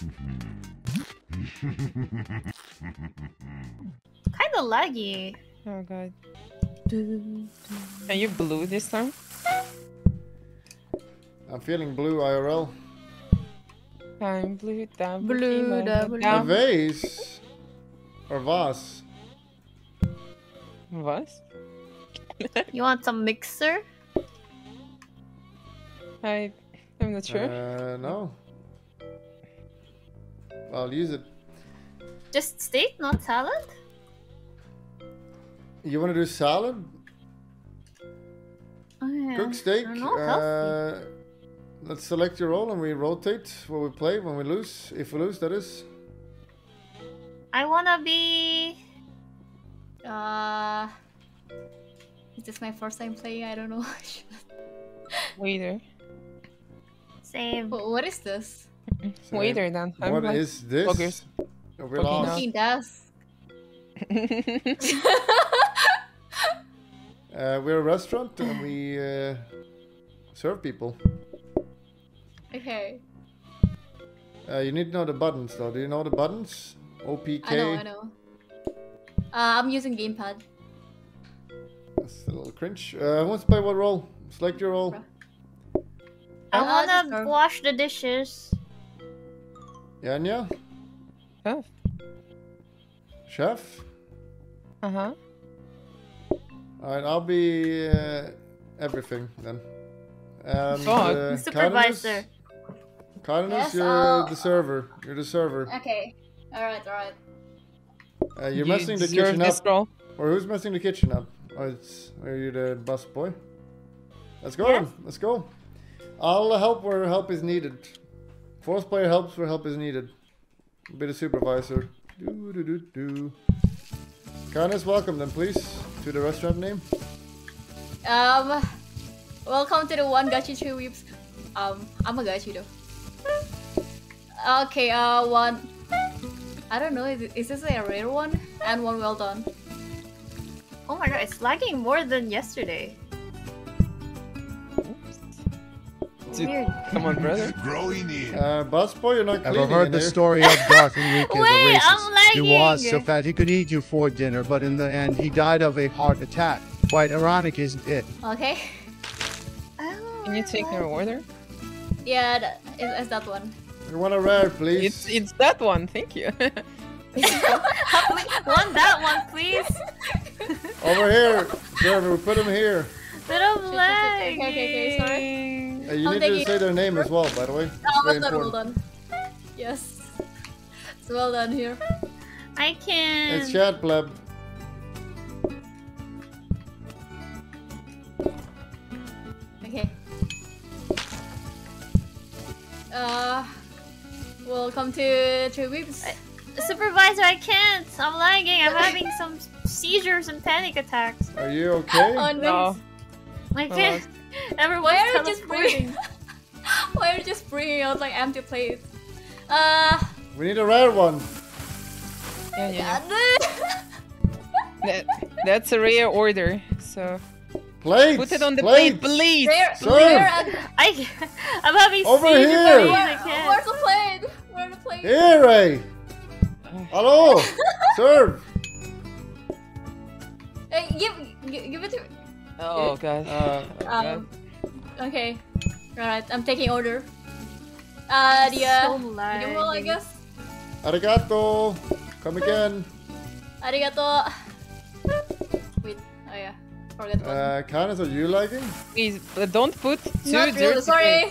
Kind of laggy. Oh god. Are you blue this time? I'm feeling blue IRL. I'm blue down. Blue down. Vase or Vaz? Vaz? You want some mixer? I'm not sure. No. I'll use it. Just steak, not salad? You want to do salad? Oh, yeah. Cook steak. Let's select your role and we rotate what we play when we lose. If we lose, that is. I want to be... Is this my first time playing? I don't know. Waiter. Same. What is this? Same. Waiter then. What like is this? Bloggers. We're cooking desk. We're a restaurant and we serve people. Okay. You need to know the buttons though. Do you know the buttons? OPK. I know. I'm using gamepad. That's a little cringe. Who wants to play what role? Select your role. I wanna wash the dishes. Yanya? Chef. Chef? Uh-huh. Alright, I'll be everything then. And, supervisor. Cardenas, yes, you're the server. You're the server. Okay. Alright, alright. You're messing the kitchen up. Role? Or who's messing the kitchen up? Oh, it's, are you the bus boy? Let's go then. Let's go. I'll help where help is needed. Fourth player helps where help is needed. A bit of supervisor. Kindness, welcome then, please, to the restaurant name. Welcome to the one gachi 3 weeps. I'm a gachi though. Okay, one. I don't know, is this a rare one? And one well done. Oh my god, it's lagging more than yesterday. Dude, come on, brother. Busboy, you're not cleaning. Ever heard the story of Darth Enrique, the racist? He was so fat he could eat you for dinner, but in the end, he died of a heart attack. Quite ironic, isn't it? Okay. Can you take your order? Yeah, it's that one. You want a rare, please? It's that one, thank you. Want that one, please? Over here, server, put him here. Bit of lag. Okay, sorry. You need to say their name as well, by the way. Oh, well done. Yes. It's well done here. I can... It's chat, pleb. Okay. Welcome to 3 weeks. Supervisor, I can't. I'm lagging. I'm having some seizures and panic attacks. Are you okay? No. I can't. Everyone, why are you just bringing out like empty plates? We need a rare one. Yeah. That's a rare order. So plates. Put it on the plate, please. I'm having over here. Where's the plate? Where's the plate? Here, Ray. Hello. Serve. Hey, give it to me. Oh god. Okay. Alright, I'm taking order. The roll, I guess. Arigato! Come again. Arigato. Wait, oh yeah. Forgot. Kanes, are you lagging? Please, don't put two dirty. Sorry.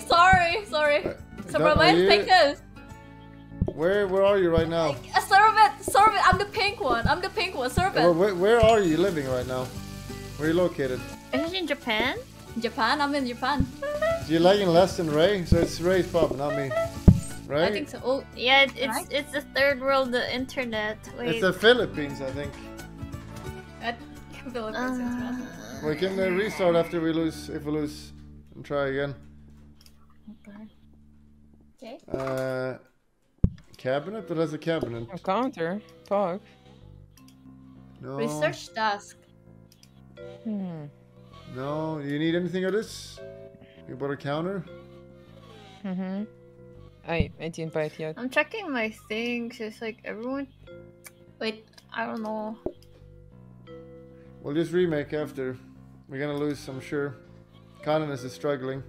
Supervisor, take this. Where are you right now? Servant, I'm the pink one. Servant. Where are you living right now? Where are you located? Is it in Japan? Japan? I'm in Japan. You're lagging less than Ray, so it's Ray's problem, not me. Right? I think so. Oh, yeah, it's the third world internet. Wait. It's the Philippines, I think. Philippines. We can restart after we lose, if we lose, and try again. Okay. Cabinet? But that's a cabinet. A counter. Talk. No. Research desk. No, you need anything of this? You bought a counter? Mm-hmm. I didn't buy it yet. I'm checking my things. It's like everyone. Wait, I don't know. We'll just remake after. We're gonna lose, I'm sure. Condonus is struggling.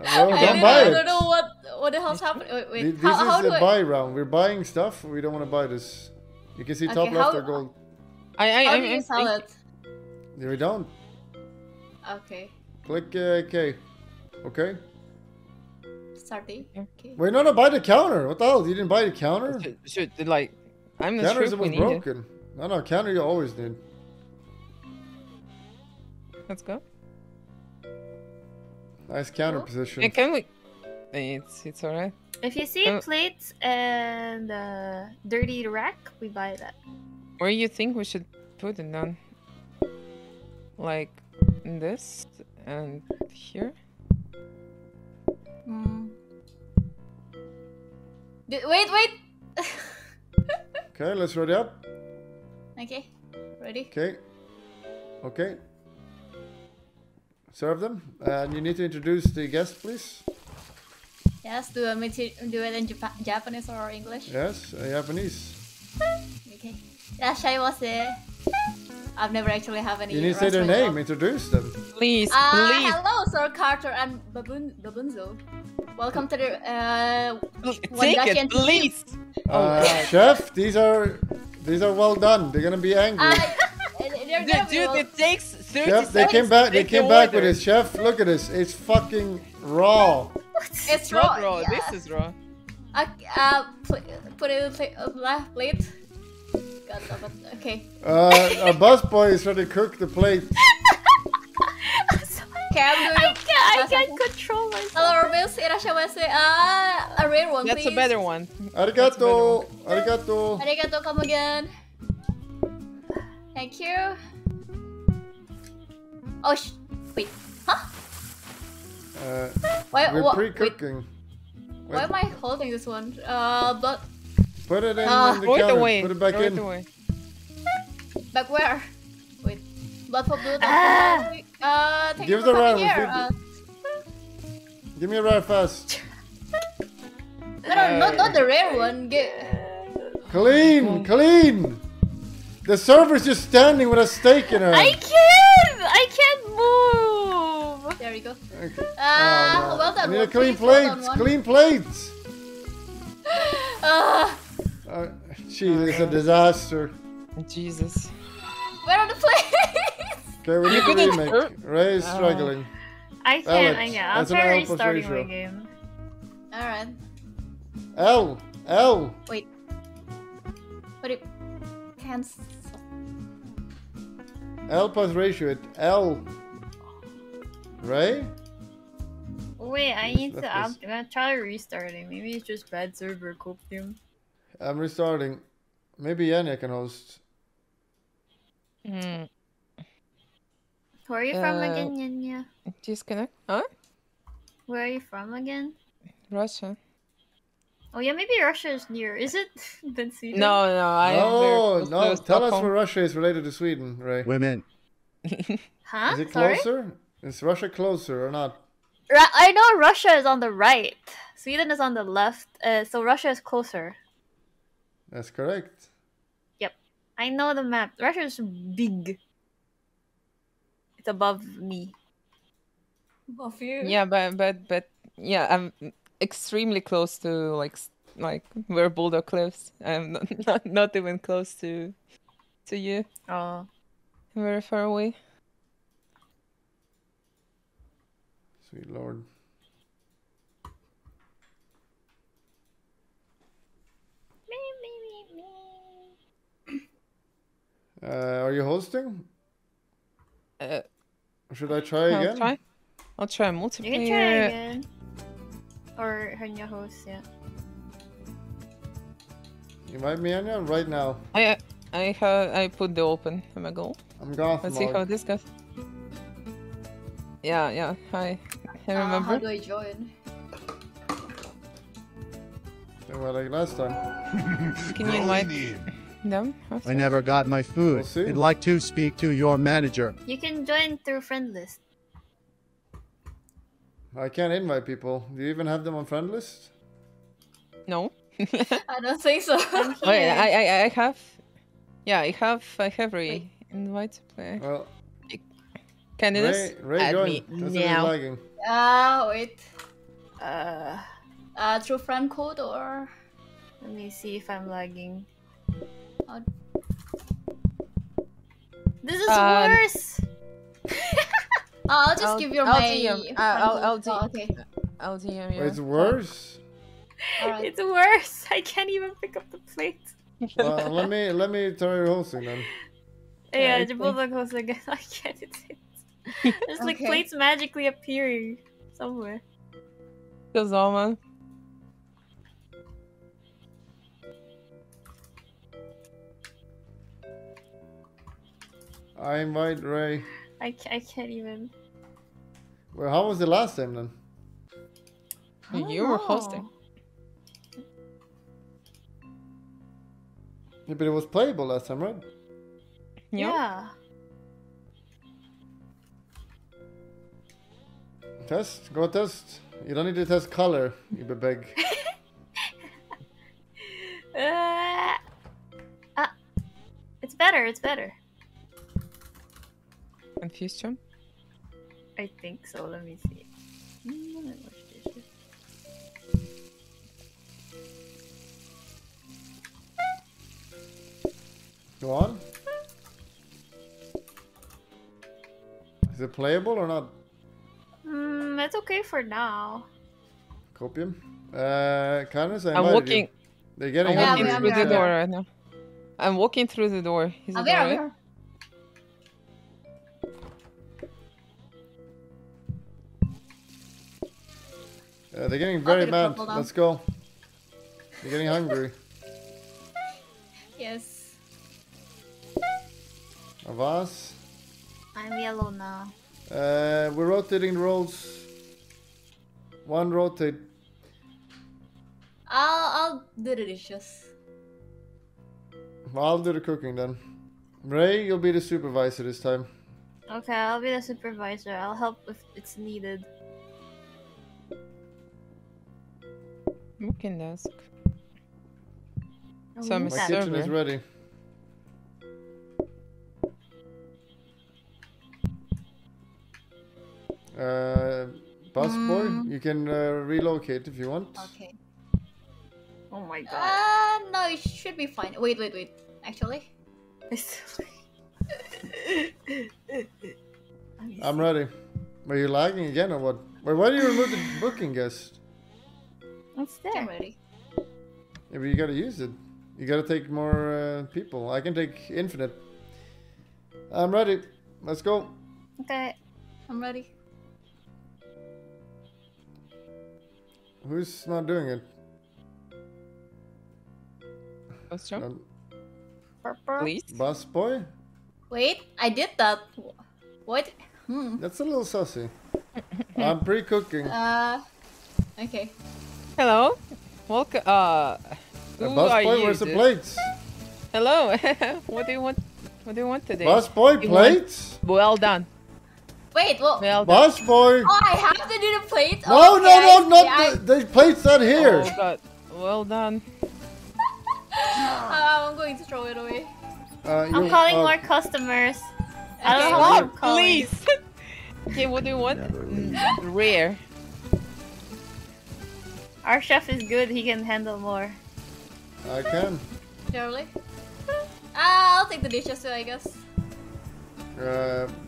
Well, I don't know what the hell's happening. Wait. This is the buy round. We're buying stuff. We don't want to buy this. You can see top left are gold. How do you sell it? You don't. Okay. Click K. Okay. Starting. Okay. Wait, no, buy the counter. What the hell? You didn't buy the counter? Shoot, like, I'm not sure if we need it. Counter was broken. No, counter you always did. Let's go. Nice counter position. Yeah, can we? It's alright. If you see plates and dirty rack, we buy that. Where do you think we should put it on? Like this and here? Mm. Wait! Okay, let's ready up. Okay, ready. Okay. Serve them, and you need to introduce the guest, please. Yes, do I need to do it in Japanese or English? Yes, Japanese. Okay. Raeyei was there. I've never actually have any. You need to say their name. Introduce them. Please, please. Hello, Sir Carter and Babunzo. Welcome to the Take it, please. Chef, these are well done. They're gonna be angry. It takes 30 seconds. They came back with this. Chef, look at this. It's fucking raw. It's raw. Yeah. This is raw. Put it in the plate. God damn it. Okay. Our busboy is trying to cook the plate. I'm sorry. Okay, I can't control myself. Hello, Miss Irashimasu. A rare one, please. That's a better one. Arigato. Arigato. Arigato, come again. Thank you. Oh, wait. Huh? We're pre-cooking. Why am I holding this one? But put it in the counter. Away. Put it back in. Away. Back where? Wait. Blood for blue. Give the round. Give me a round fast. No, not the rare one. Clean. The server's just standing with a steak in her. I can't move. There we go. Okay. No. Well done. I need a clean plates. Clean plates. Jeez, it's a disaster. Jesus. Where are the plates? Okay, we need to remake. Ray is struggling. I can't. I know. I'm trying to restart my game. All right. L. Wait. L plus ratio at L. Right? Wait, I need to. I'm gonna try restarting. Maybe it's just bad server copium. I'm restarting. Maybe Yannick can host. Mm. Where are you from again, Yanya? Disconnect. Huh? Where are you from again? Russia. Oh yeah, maybe Russia is near. Is it then Sweden? No. Tell us where Russia is related to Sweden, Ray. Women. Huh? Is it closer? Sorry? Is Russia closer or not? I know Russia is on the right. Sweden is on the left. So Russia is closer. That's correct. Yep. I know the map. Russia is big. It's above me. Above you? Yeah, but yeah, I'm extremely close to like where Bulldog lives. I'm not even close to you. Oh, I'm very far away. Sweet Lord. Are you hosting? Should I try again? I'll try multiplayer. You can try again. Or Hanya host, yeah. You might be Hanya right now. I put the open. I'm a goal. I'm Goth. Let's see how this goes. Yeah. Hi. I remember. How do I join? They were like last time. Can you invite them? I never got my food. We'll I'd like to speak to your manager. You can join through friend list. I can't invite people. Do you even have them on friend list? No. I don't think so. Wait, I have. Yeah, I have Raeyei. Invite to play. Well, can you just add me now? Wait. Through friend code or? Let me see if I'm lagging. This is worse. I'll just give you my. I'll DM you. It's worse. Right. It's worse. I can't even pick up the plate. let me try hosting then. Yeah, the Bulldog host again. I can't. There's like plates magically appearing somewhere. Goes on, man. I invite Raeyei. I can't even. Well, how was the last time then? You were hosting. Yeah, but it was playable last time, right? Yeah. Test? Go test. You don't need to test color, you beg. It's better, it's better. Confused him? I think so, let me see. Go on. Is it playable or not? It's okay for now. Copium? Kindness, I'm walking. You. They're getting hungry. I'm walking through the door right now. I'm walking through the door. Is it alright? They're getting very mad. Let's go. They're getting hungry. Yes. Avaz? I'm yellow now. We're rotating rolls. One rotate. I'll do the dishes. I'll do the cooking then. Raeyei, you'll be the supervisor this time. Okay, I'll be the supervisor. I'll help if it's needed. You can ask. So I'm a server. My kitchen is ready. Busboy, you can relocate if you want. Okay. Oh my god. No, it should be fine. Wait. Actually, I'm ready. Are you lagging again or what? Wait, why do you remove the booking guest? It's there. I'm ready. Yeah, but you gotta use it. You gotta take more people. I can take infinite. I'm ready. Let's go. Okay. I'm ready. Who's not doing it? Bus jump? Please? Bus boy? Wait, I did that. What? That's a little saucy. I'm pre-cooking. Okay. Hello? Welcome. Bus boy, where's the plates? Hello. What do you want? What do you want today? Bus boy, plates? Well done. Wait, well, bus boy. Oh, I have to do the plates. No, okay, no, not the plates not here. Oh god, well done. I'm going to throw it away. I'm calling more customers. Okay. I don't know what I'm calling. Please. Okay, what do you want? Rare. Our chef is good. He can handle more. I can. Surely. I'll take the dishes too, I guess.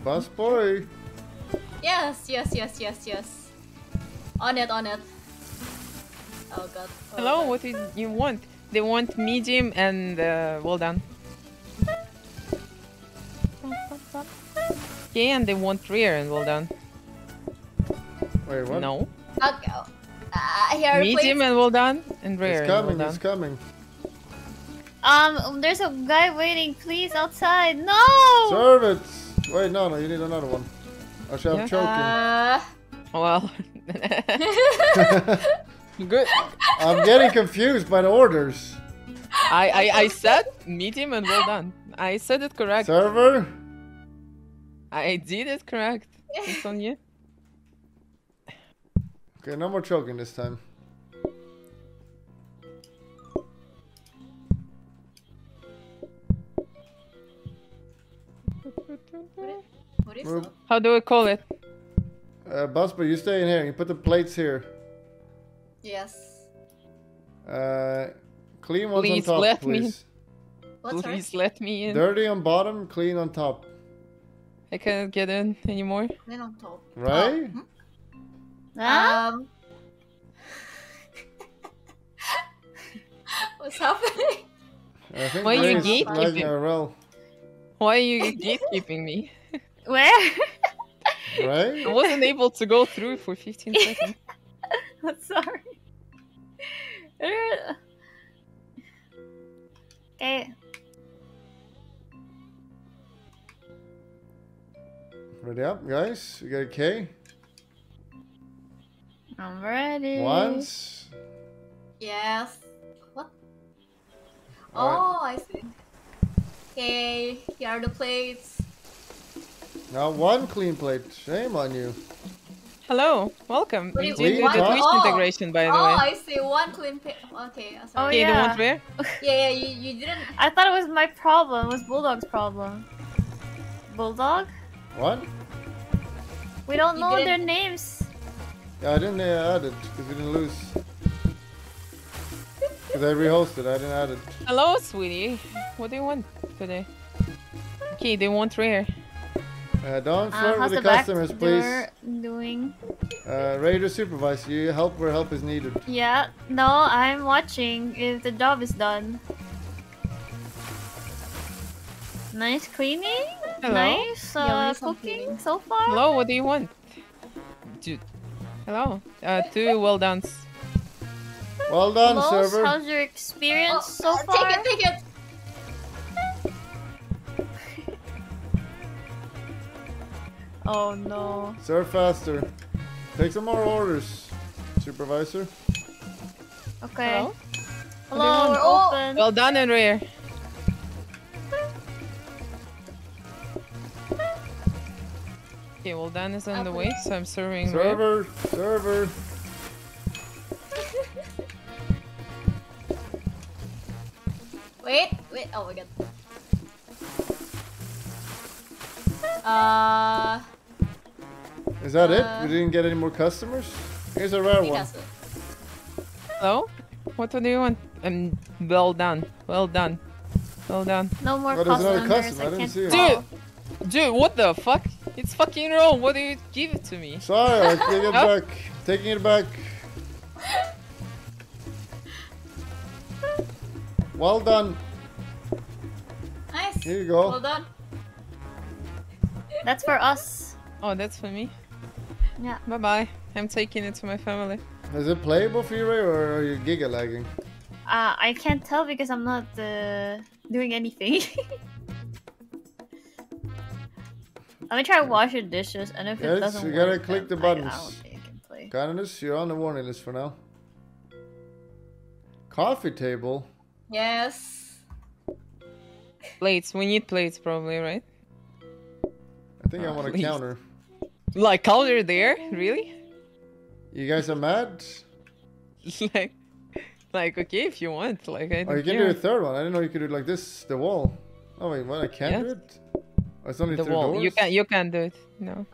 Bus boy. Yes. On it. Oh god. Hello, what do you want? They want medium and well done. Okay, and they want rare and well done. Wait, what? No. Okay. Here, medium and well done and rare. It's coming, well it's coming. There's a guy waiting, please, outside. No! Servants! Wait, no, you need another one. Actually, I'm choking. Well. Good. I'm getting confused by the orders. I said medium and well done. I said it correct. Server? I did it correct. It's on you. Okay, no more choking this time. How do we call it? Busby, you stay in here. You put the plates here. Yes. Clean ones please on top, let please. Me. What's please her? Let me in. Dirty on bottom, clean on top. I can't get in anymore. Clean on top. Right? Oh. Hmm? What's happening? I think why are you gatekeeping? Why are you gatekeeping me? Where? Right? I wasn't able to go through for 15 seconds. I'm sorry. Okay. Ready up, guys? We got a K. I'm ready. Once. Yes. What? All right. I see. Okay, here are the plates. Now one clean plate. Shame on you. Hello, welcome. We did the integration, by the way. Oh, I see. One clean plate. Okay, I'm sorry. Okay, yeah. The one where? Yeah, yeah, you didn't... I thought it was my problem. It was Bulldog's problem. Bulldog? What? We don't know their names. Yeah, I didn't add it, because we didn't lose. Because I rehosted, I didn't add it. Hello, sweetie. What do you want today? Okay, they want rare. Don't flirt with the customers, please. Doing? Raider supervise. You help where help is needed. Yeah. No, I'm watching if the job is done. Nice cleaning. Hello. Nice cooking so far. Hello. What do you want? Dude. Hello. 2 well done. Well done, hello, server. How's your experience so far? Take it. Take it. Oh no. Serve faster. Take some more orders, supervisor. Okay. Hello? Hello, we're open. Well done and rare. Okay, well done is on the way, so I'm serving server, rare. Server! Wait, wait, oh my god. Is that it? We didn't get any more customers? Here's a rare one. Hello? What do you want? Well done. Well done. Well done. No more customers. Customer. I didn't see it. Dude, what the fuck? It's fucking wrong. What do you give it to me? Sorry, I take it back. Taking it back. Well done. Nice. Here you go. Well done. That's for us. Oh, that's for me? Yeah. Bye-bye. I'm taking it to my family. Is it playable for you, Ray, or are you giga-lagging? I can't tell because I'm not doing anything. Let me try washing dishes, and if it doesn't work... you gotta click the buttons. I don't think I can play. Kindness, you're on the warning list for now. Coffee table? Yes. Plates. We need plates, probably, right? I think I want to counter. Like counter there? Really? You guys are mad? like okay, if you want. Like I. Oh, you can do a third one. I didn't know you could do it like this. The wall. Oh wait, what? I can't do it. Oh, it's only the wall. Doors? You can't do it. No.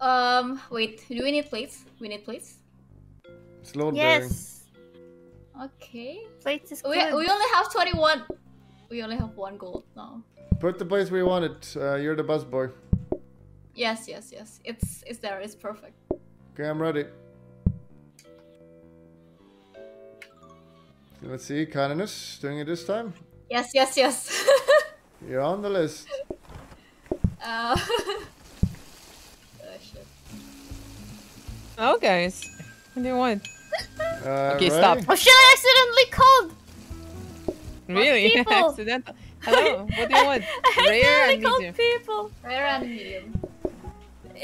Oh, wait. Do we need plates? We need plates. It's load bearing. Yes. Okay. Plates is good. We only have 21. We only have 1 gold now. Put the place where you want it. You're the bus boy. Yes, yes, yes. It's there. It's perfect. Okay, I'm ready. Let's see. Kindness doing it this time. Yes, yes, yes. You're on the list. Shit. Oh, guys. What do you want? Okay, ready? Stop. Oh, shit! I accidentally called! Really? Accidental? Hello. What do you want? Rare and medium. People. Rare and medium.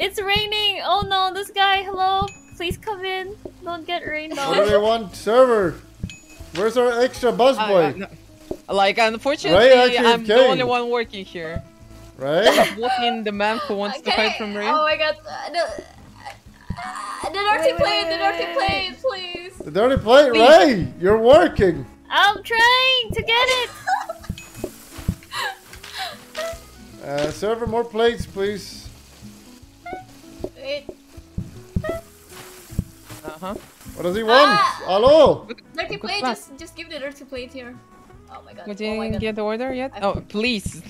It's raining! Oh no, this guy, hello! Please come in. Don't get rained on. What do they want? Server! Where's our extra bus boy? No. Like, unfortunately, I'm the only one working here. Right? I'm walking the man who wants to fight from rain. Oh my god. No. The dirty plate, please. The dirty plate, Ray. You're working. I'm trying to get it. Server, more plates, please. Wait. Uh-huh. What does he want? Hello? Dirty plate, just give the dirty plate here. Oh my god. We didn't get the order yet? Oh, please.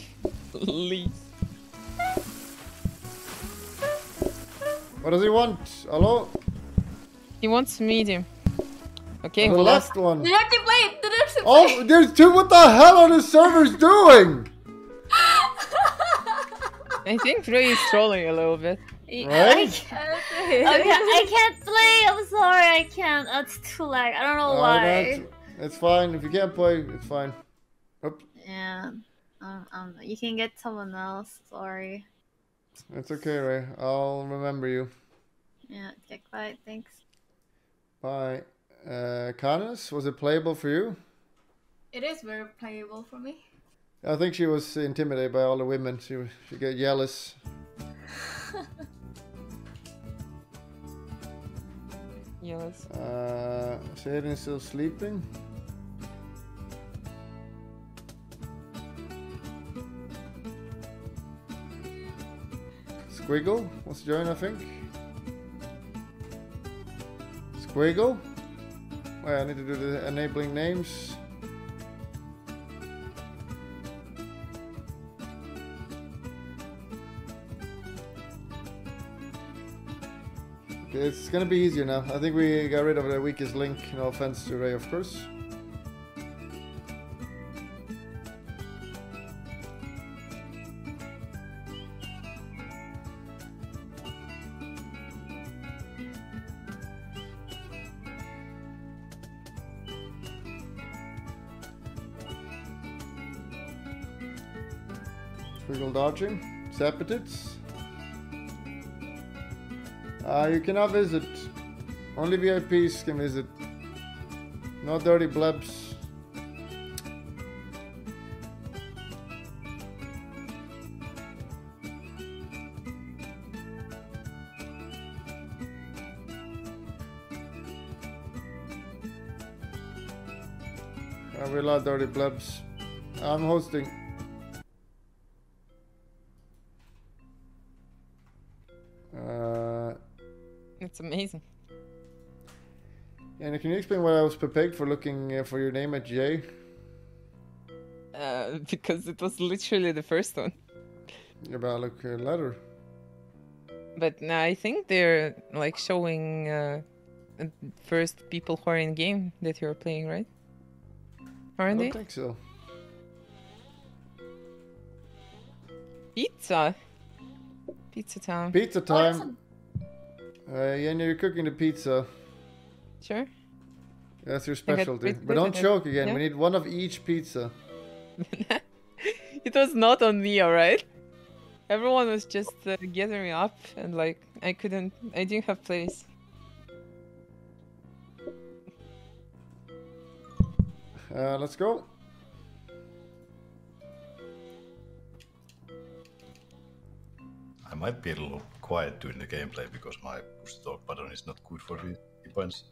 Please. What does he want? Hello? He wants medium. Okay, the last one. The dirty plate! The dirty plate! Oh, there's two. What the hell are the servers doing? I think Ray is trolling a little bit. Right? I can't play. I'm sorry, I can't. That's too lag. I don't know why. It's fine. If you can't play, it's fine. Oops. Yeah. You can get someone else. Sorry. It's okay, Ray. I'll remember you. Yeah. Get quiet. Thanks. Bye. Canis, was it playable for you? It is very playable for me. I think she was intimidated by all the women. She got jealous. Jealous. Shaden's still sleeping. Squiggle wants to join, I think. Squiggle? Wait, I need to do the enabling names. It's gonna be easier now. I think we got rid of the weakest link. No offense to Ray, of course. Squiggle dodging. Zapetids. You cannot visit. Only VIPs can visit. No dirty blebs. We love dirty blebs. I'm hosting. It's amazing. And can you explain why I was prepared for looking for your name at J? Because it was literally the first one. Yeah, but I look at letter. But now I think they're like showing first people who are in game that you're playing, right? Aren't they? I don't think so. Pizza. Pizza time. Pizza time. Yenya, you're cooking the pizza. Sure. That's your specialty. But don't choke again. Yeah. We need one of each pizza. It was not on me, alright? Everyone was just gathering up and like, I didn't have place. Let's go. I might be a little quiet during the gameplay because my push to talk button is not good for the events.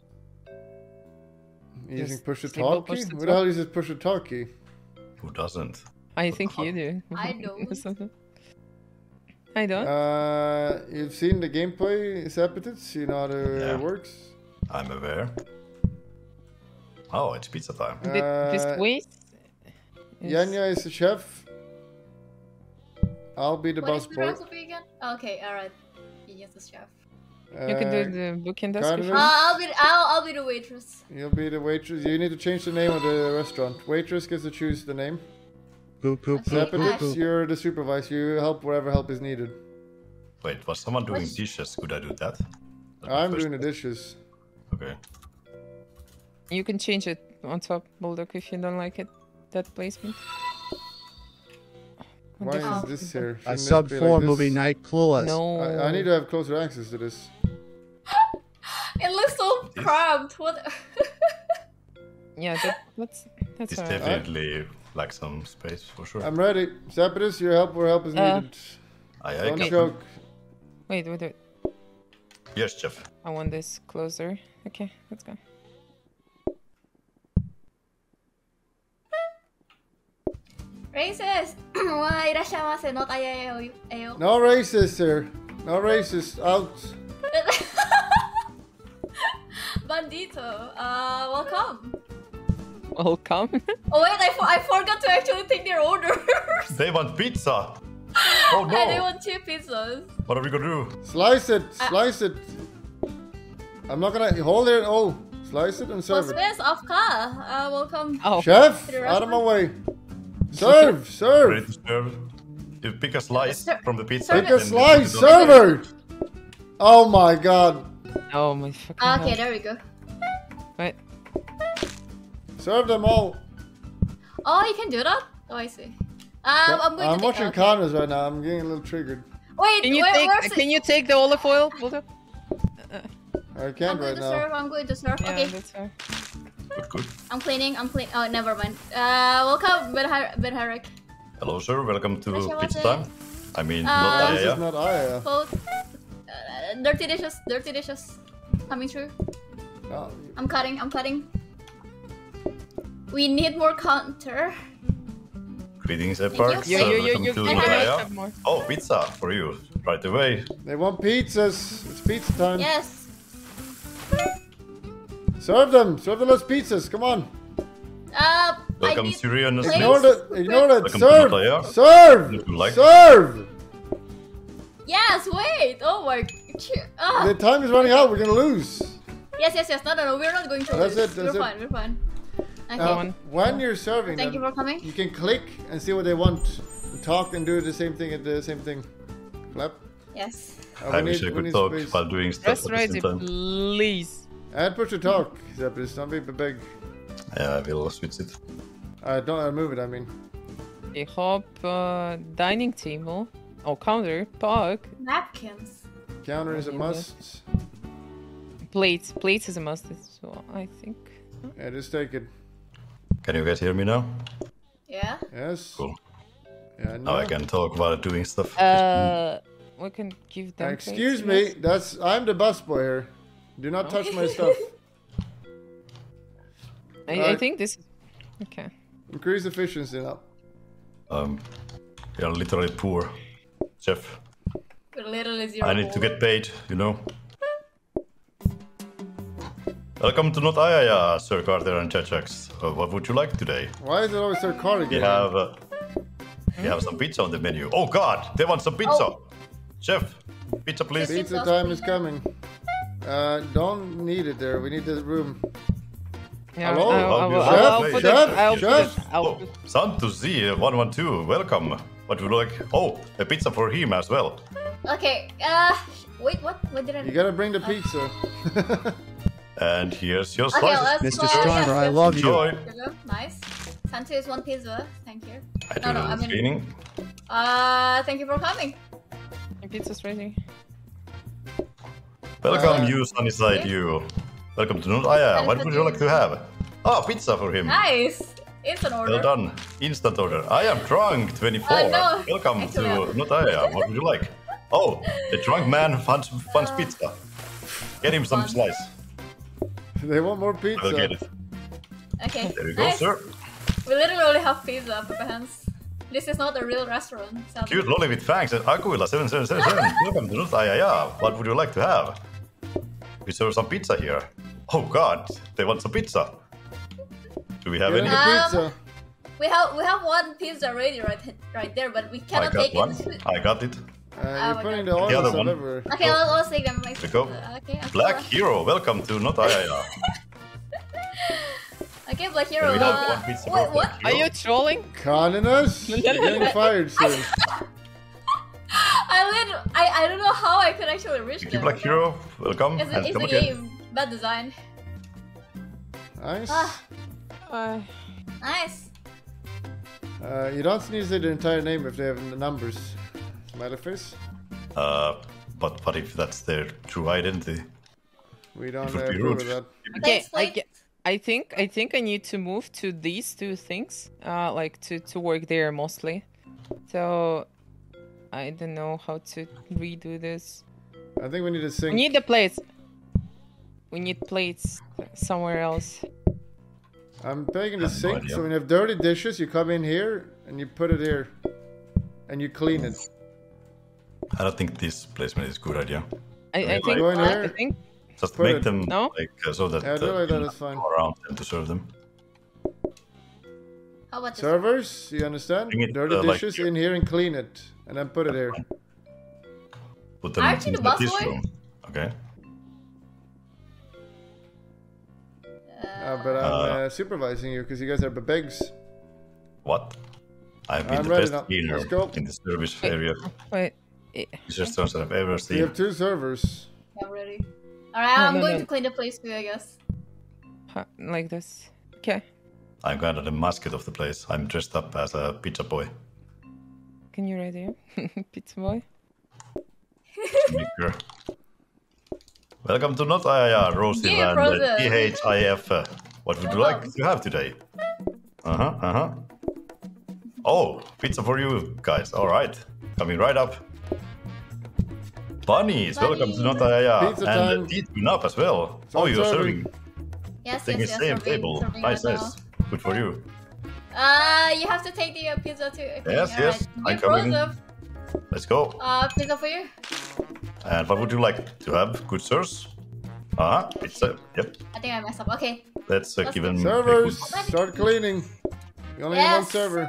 Using push to talk key? Who the hell uses push to talk key? Who doesn't? I think you do. I don't. I don't. You've seen the gameplay, Zapetids? You know how it works? I'm aware. Oh, it's pizza time. Just wait. Yanya is the chef. I'll be the busboy. Okay, alright. Yes, the chef. You can do the booking desk. I'll be the waitress. You'll be the waitress. You need to change the name of the restaurant. Waitress gets to choose the name. Zapetids, you're the supervisor. You help wherever help is needed. Wait, was someone doing dishes? Could I do that? I'm doing the dishes. Okay. You can change it on top, Bulldog, if you don't like it. That placement. Why is this here? Shouldn't sub 4 like movie night clueless. No. I need to have closer access to this. It looks so cramped. What? Yeah, that's it's right. Definitely like some space for sure. I'm ready. Zapetids, your help where help is needed. Don't choke. Wait. Yes, chef. I want this closer. Okay, let's go. Racist! Not No racist, sir. No racist. Out. Bandito, welcome. Welcome? Oh wait, I forgot to actually take their orders. They want pizza. Oh no. And they want two pizzas. What are we gonna do? Slice it, slice it. I'm not gonna hold it. Oh, slice it and serve it. Welcome. Oh. Chef, out of my way. Serve, serve. Ready to serve. You pick a slice from the pizza. Pick a slice, server. Oh my god. Oh my fucking god. Okay, there we go. Wait. Serve them all. Oh, you can do that? Oh, I see. I'm watching cameras right now. I'm getting a little triggered. Wait, can you take the olive oil? I can't right now. I'm going to serve. Yeah, okay. That's fair. Good, good. I'm cleaning. Oh, never mind. Welcome, Benharek. Hello, sir. Welcome to pizza time. I mean, not Aya. This is not Aya. Both, dirty dishes, coming through. Oh. I'm cutting. I'm cutting. We need more counter. Greetings, Epark. You. Oh, pizza for you right away. They want pizzas. It's pizza time. Yes. Serve them as pizzas. Come on. Welcome, Syrian. Ignore it. Serve. Serve. Yes. Wait. Oh my. The time is running out. We're gonna lose. Yes. Yes. Yes. No. No. No. We're not going to lose. That's it. We're fine. We're fine. Okay. When you're serving them, you can click and see what they want. Talk and do the same thing at the same thing. Clap. Yes. I wish I could talk while doing stuff at the same time. Please. And push to talk. Please don't be big. Yeah, I will switch it. Don't move it. I mean. I hope dining table or counter park. Napkins. Counter is a must. Plates. Plates is a must as well, I think. Yeah, just take it. Can you guys hear me now? Yeah. Yes. Cool. Yeah, now I can talk while doing stuff. We can give them. Excuse me, I'm the busboy here. Do not touch my stuff. I think this. Okay. Increase efficiency now. We are literally poor, chef. Literally zero. I need to get paid, you know. Welcome to Not Ayaya, Sir Carter and Chachax. What would you like today? Why is it always Sir Carter again? We have some pizza on the menu. Oh god, they want some pizza! Oh. Chef, pizza please. Pizza time is coming. Don't need it there, we need this room. Yeah, hello? Chef? Santos Z112, welcome. What would you like? Oh, a pizza for him as well. Okay, wait, what? What did I do? You gotta bring the pizza. And here's your slice. Mr. Stronger, I love you. Enjoy. Nice. Santo is one pizza. Thank you. I'm cleaning. Thank you for coming. Your pizza's ready. Welcome, you Sunnyside, you. Welcome to Not Aya. What would you like to have? Oh, pizza for him. Nice. Instant order. Well done. Instant order. I am drunk, 24. No. Welcome to Not Aya. What would you like? Oh, the drunk man wants pizza. Get him some slice. They want more pizza. I'll get it. Okay. There you go, sir. We literally only have pizza, Papa Hans. This is not a real restaurant. Sadly. Cute lolly with fangs and Aquila 7777. Welcome to Not Ayaya. What would you like to have? We serve some pizza here. Oh god, they want some pizza. Do we have any pizza? We have one pizza ready right there, but we cannot take it. I got it. You're putting the other one. Okay, I'll take them. There you go. Okay, Black Hero, welcome to Not Ayaya. Okay, Black Hero. Wait, what? Are you trolling? Cardenas? You're getting fired, sir. I don't know how I could actually reach them. Black Hero, welcome. It's a game. Bad design. Nice. Nice. You don't need to say the entire name if they have numbers. Malefice? But what if that's their true identity? We don't agree with that. Okay, I think I need to move to these two things, like to work there mostly. So I don't know how to redo this. I think we need to sink. We need the plates. We need plates somewhere else. I'm thinking the sink. No, so when you have dirty dishes, you come in here and you put it here. And you clean it. I don't think this placement is a good idea. I think just put make it. Them no? Like so that is fine. Go around them to serve them. How about servers? You understand? It, dirty dishes in here and clean it, and then put it here. Put them in the busboy. Okay. But I'm supervising you because you guys are bebegs. What? I've been the best cleaner in the service area. Wait. Systems that I've ever seen. We have two servers. I'm ready. Alright, I'm going to clean the place for you, I guess. Like this. Okay. I'm kind of the mascot of the place. I'm dressed up as a pizza boy. Can you write here? Pizza boy? Welcome to Not IIR, Rosie Land, THIF. What would you like to have today? Oh, pizza for you guys. Alright. Coming right up. Bunnies, welcome to Not IIR. And Teetun up as well. Oh, you're serving. Yes, taking the same table. Nice, nice. Good for you. You have to take the pizza too. Okay, yes, yes. I'm coming. Let's go. Pizza for you. And what would you like to have? Good sirs? Pizza. Yep. I think I messed up. Okay. Let's give them. Servers, start cleaning. You only need one server.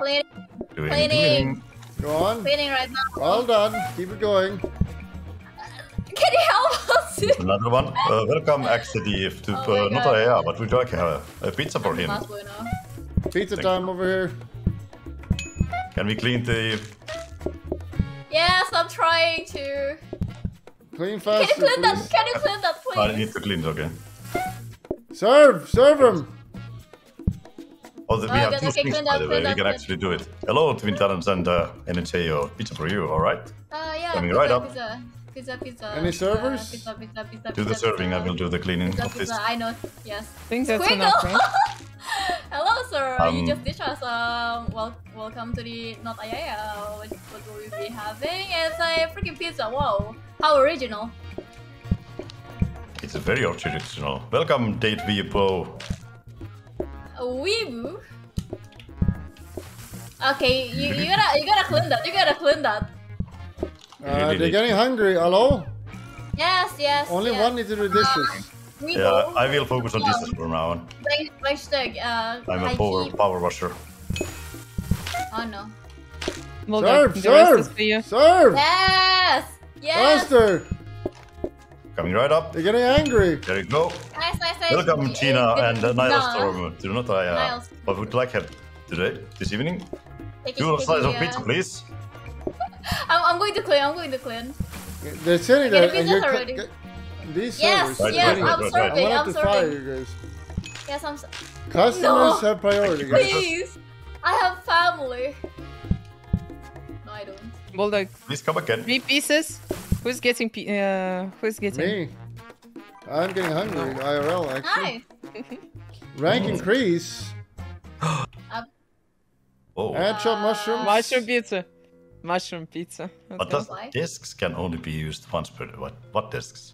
Cleaning. Go on. Cleaning right now. Well done. Keep it going. Can you help us? Another one. Welcome, Axediv, to Notaya. What would you like to have? A pizza for him. Pizza time over here. Can we clean the... Yes, I'm trying to. Clean faster, can you clean please? That? Can you clean that, please? I need to clean it, okay. Serve! Serve him! Oh, we have two things, by the way. We can actually do it. Hello, Twin Talents and NHAO. Pizza for you, alright? Yeah, coming right up. Pizza. Any servers? Pizza, do the serving, I will do the cleaning of this. I know, yes. I think that's enough, right? Hello, sir. You just ditched us. Welcome to the Not IIL. What will we be having? It's a freaking pizza. Wow. How original. It's a very original. Welcome, Date Weebo. Weebo? Okay, you gotta clean that. They're getting hungry, hello? Yes, yes. Only one needs to do dishes. Yeah, I will focus on dishes from now on. I'm a power washer. Oh no. Well, serve! Yes! Yes! Faster! Coming right up. They're getting angry. There you go. Nice. Welcome, Gina and Niall Storm. Do not I. What would you like today, this evening? Do a slice of pizza, please. I'm going to clean. They're sitting there and you're already. These servers. Yes, I'm serving. I'm serving. Yes, I'm. Customers have priority. Please, I have family. No, I don't. Bulldog. Please come again. 3 pieces. Who's getting? Who's getting? Me. I'm getting hungry. IRL actually. Hi. Rank increase. Oh. Add chopped mushrooms. Mushroom pizza. Mushroom pizza. Okay. But discs can only be used once per day. What discs?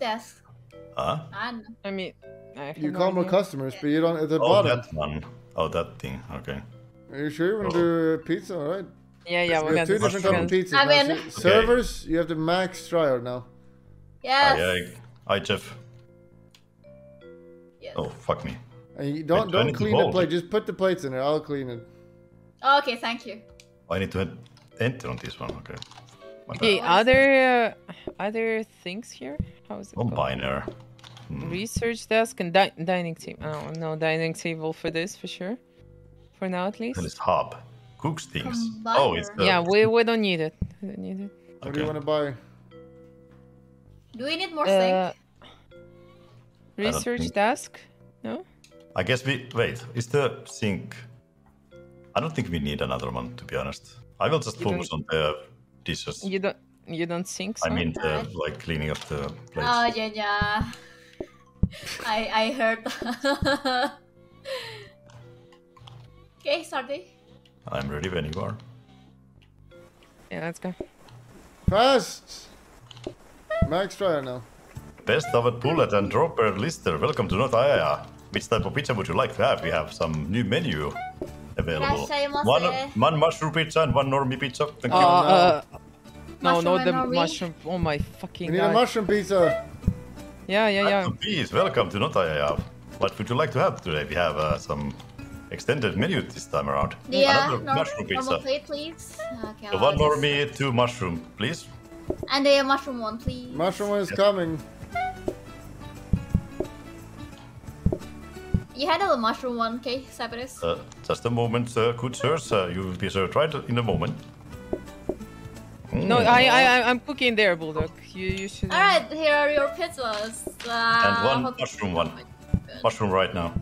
Desk. Huh? I mean, you call more customers, but you don't at the bottom. Oh, that one. Oh, that thing. Okay. Are you sure you want to do pizza? All right. Yeah. We have two different kinds of pizza. I mean, servers. You have the max trial now. Yes. Hi, Jeff. Yes. Oh, fuck me. And you don't clean the plate. Just put the plates in there. I'll clean it. Oh, okay. Thank you. I need to enter on this one, okay. Okay, other things here? How is it Combiner. Research desk and dining table. Oh, no dining table for this, for sure. For now, at least. And it's hub. Cooks things. Combiner. Oh, it's... yeah, we don't need it. We don't need it. Okay. What do you want to buy? Do we need more things? Research desk? No? I guess we... Wait, is the sink... I don't think we need another one, to be honest. I will just focus on the dishes. You don't think so? I mean, the, like, cleaning up the plates. Oh, yeah. I heard. Okay, sorry. I'm ready when you are. Yeah, let's go. Fast! Max Trier now. Best Covered Pullet and Dropper Lister. Welcome to Notaya. Which type of pizza would you like to have? We have some new menu available. One mushroom pizza and one normie pizza. Thank you. No, the mushroom. Oh my fucking god. We need a mushroom pizza. Yeah. Please, welcome to Notaya. What would you like to have today? We have some extended menu this time around. Yeah, mushroom pizza. Plate, please. Okay, so one normie, two mushroom, please. And a mushroom one, please. Mushroom one is coming. You had a mushroom one, okay, Cypress? Just a moment, good sirs. You will be served right in a moment. Mm. No, I'm cooking there, Bulldog. You should. All right, here are your pizzas. And one mushroom one. Mushroom right now.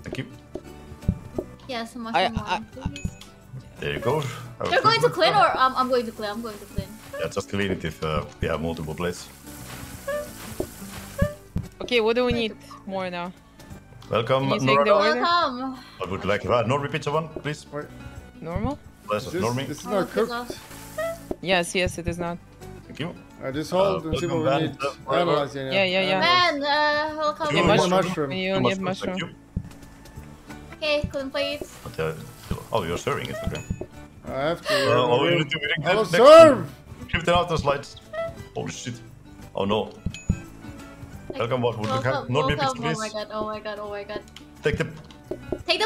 Thank you. Yes, a mushroom one, please. There you go. You're going to clean, or I'm going to clean. Yeah, just clean it if we have multiple plates. Okay, what do we need more now? Welcome, Norma. I would like to add normie pizza one, please. Wait. Normal? Yes, normie. It's not cooked. Yes, it is not. Thank you. Just hold and see what we need. Yeah. Man, welcome. You need mushroom. Okay, clean plates. Oh, you're serving it, okay. I have to. I'll serve! Shift it out the slides. Holy shit. Oh no. Welcome, what would you have? Normie pizza, please. Oh my god. Take the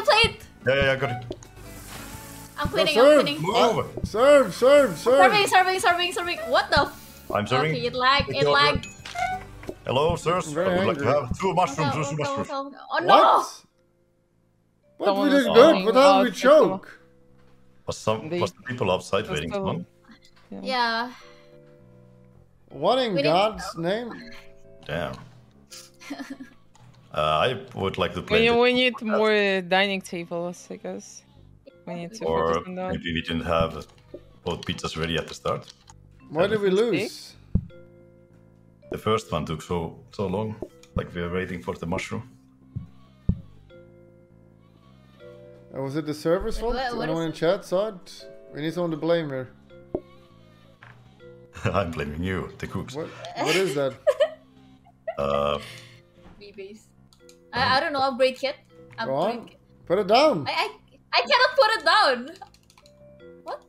plate! Yeah, got it. I'm cleaning. Move. Serve. Serving. What the f? I'm serving. Okay, it lagged. Hello, sirs. I would like to have two mushrooms. Oh no! What we did good, but how did we choke? Was the people outside waiting for one? Yeah. What in God's name? Damn. I would like to play. We need more dining tables, I guess. We need to focus on that. Maybe we didn't have both pizzas ready at the start. Why did we lose? The first one took so long. Like we were waiting for the mushroom. Was it the server's fault? Anyone in chat saw it? We need someone to blame here. I'm blaming you, the cooks. What is that? BBs. I don't know. Upgrade kit. Put it down. I cannot put it down. What?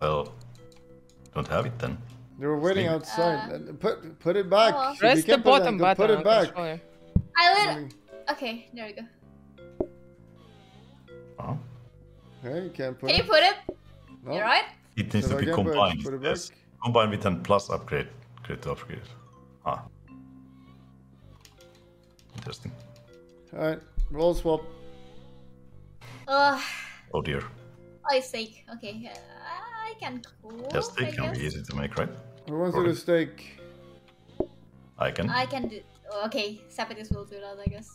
Well, don't have it then. They were waiting outside. Put it back. Press the bottom button. Put it back. Okay, there we go. Oh. Okay, you can't put it. Can you put it? No. You're right. It needs to be combined. Yes. Combined with an plus upgrade. Great to upgrade. Ah. Interesting. Alright, roll swap. Oh dear. Oh, steak. Okay, I can cook. Yeah, steak can be easy to make, right? Who wants to do steak? I can do. Okay, Sapatis will do that, I guess.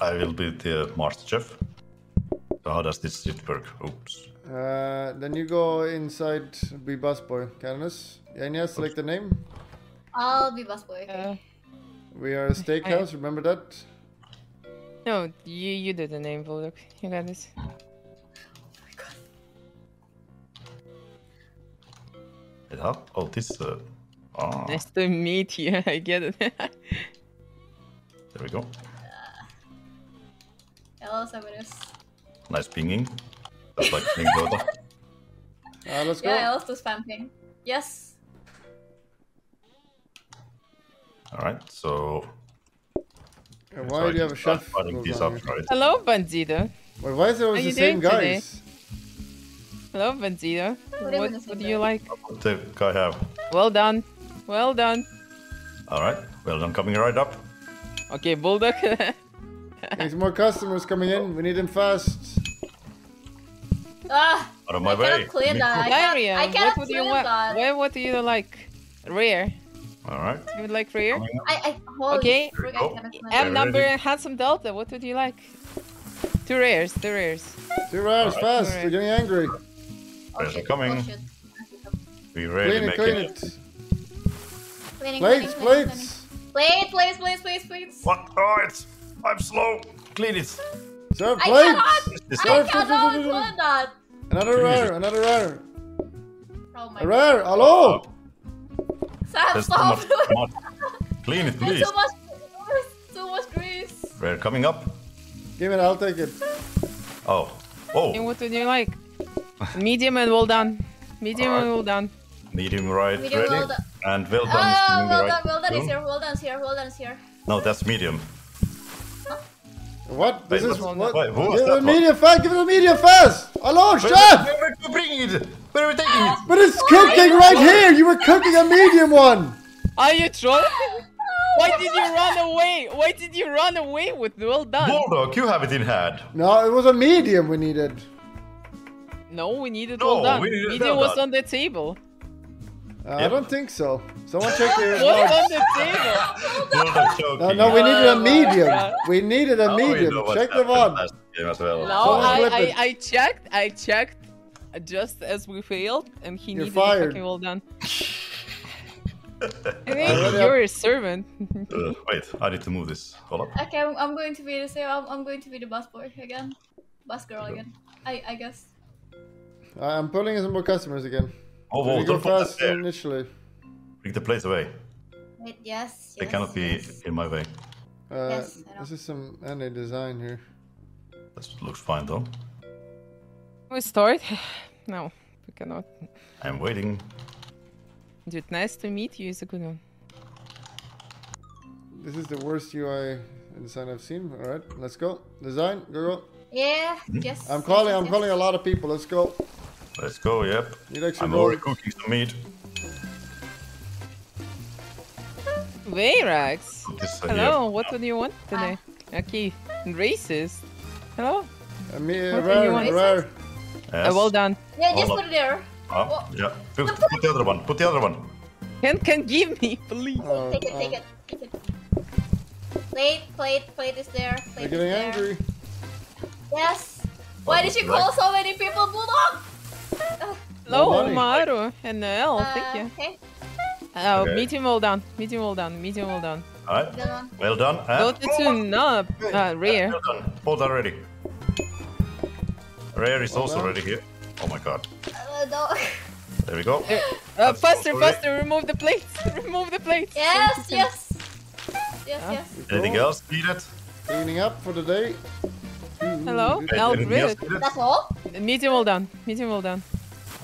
I will be the master chef. So how does this shit work? Oops. Then you go inside, be busboy. Canus? Yanya, select the name. I'll be busboy. Okay. We are a steakhouse, remember that? No, you did the name, Bulldog. You got this. Oh my god. Oh, this. Nice to meet you, I get it. There we go. Hello, Sabaris. Nice pinging. That's like ping Dota. Let's go. Yeah, I also spam ping. Yes. Alright, so... why do you have a chef? Hello, Bandito. Wait, why is there always the same guys? Hello, Bandito. What do you like? What do I have? Well done. Alright, well done coming right up. Okay, Bulldog. There's more customers coming in. We need them fast. Out of my way. I cannot clear that. What do you like? Rare. Alright. You would like Raeyei? Okay. M number and handsome Delta. What would you like? Two rares. Two rares, right. Fast. We're getting angry. Rares are coming. We ready to make it. Plates. Plates. What? Oh, I'm slow. Clean it. Serve plates. I cannot clean that. Another rare. Oh my god. A rare. Hello. Stop! Clean it, please. So much grease. We're coming up. Give it, I'll take it. Oh. Oh. And what do you like? Medium and well done. Medium and well done. Medium right, medium ready. Well and well done. Oh, well done, well done is here. Well done is here. Well done is here. No, that's medium. Huh? What? This is what? Wait, who was that? Medium fast. Give it a medium fast. Hello, chef. Where are we bringing it? Where are we taking it? But it's cooking right here. You were cooking a medium one. Are you trolling? Why did you run away? Why did you run away with well done? Bulldog, you have it in hand. No, it was a medium we needed. No, we needed well done. Medium was on the table. I don't think so. Someone check the results. On the table? No, we needed a medium. We needed a medium. Check the one. No, I checked just as we failed, and he needed fucking well done. I think you're a servant. Wait, I need to move this. Hold up. Okay, I'm going to be the same. I'm going to be the bus boy again. Bus girl again. I guess. I'm pulling in some more customers again. Oh, whoa, don't put that there. Initially. Bring the plates away. Wait, yes. They cannot be in my way. Yes, this is some NA design here. That looks fine though. We start? No, we cannot. I'm waiting. Dude, nice to meet you is a good one. This is the worst UI design I've seen. Alright, let's go. Design, go. Yeah, yes. I'm calling a lot of people, let's go. Let's go, yep. I'm already cooking some meat. Vayrax. Hello, what do you want today? Okay, racist. Hello? Rare. Yes. Well done. Yeah, just put it there. Yeah. Put the other one. Put the other one. Can give me, please. Take it. Plate is there. Plate is getting angry. Yes. Why did you call so many people Bulldog? Hello, Maru and Noel. Thank you. Okay. Medium well done. Medium well done. Medium well done. Alright. Well done. Rare. Well done. Both are ready. Rare is also ready here. Oh my god. No. There we go. Faster, remove the plates. Remove the plates. Yes. Anything else needed? Cleaning up for the day. Hello? That's all? Medium well done. Medium well done.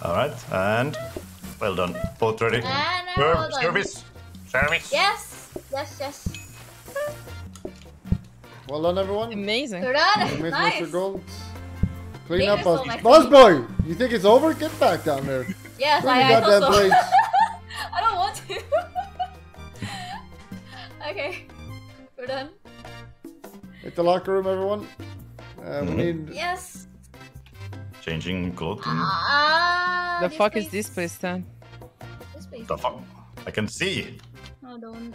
Alright, and well done. Both ready. Well done. Service. Yes. Well done, everyone. Amazing. Nice. Clean up, boss boy. You think it's over? Get back down there. Yes, I thought so. I don't want to. Okay, we're done. Hit the locker room, everyone. We need. Yes. Changing clothes. The fuck is this place, Dan? This place. The fuck? I can see. I don't.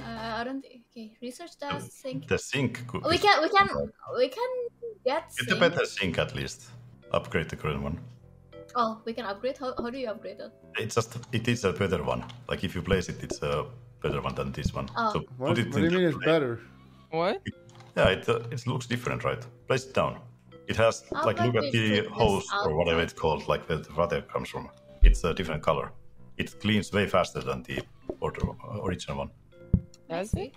Okay, research the sink. The sink. We can get. It's a better sink at least. Upgrade the current one. Oh, we can upgrade? How do you upgrade it? It is a better one. Like if you place it, it's a better one than this one. Oh. So what do you mean it's better? What? It looks different, right? Place it down. It has, look at the hose or whatever it's called, like where the water comes from. It's a different color. It cleans way faster than the original one. Does it?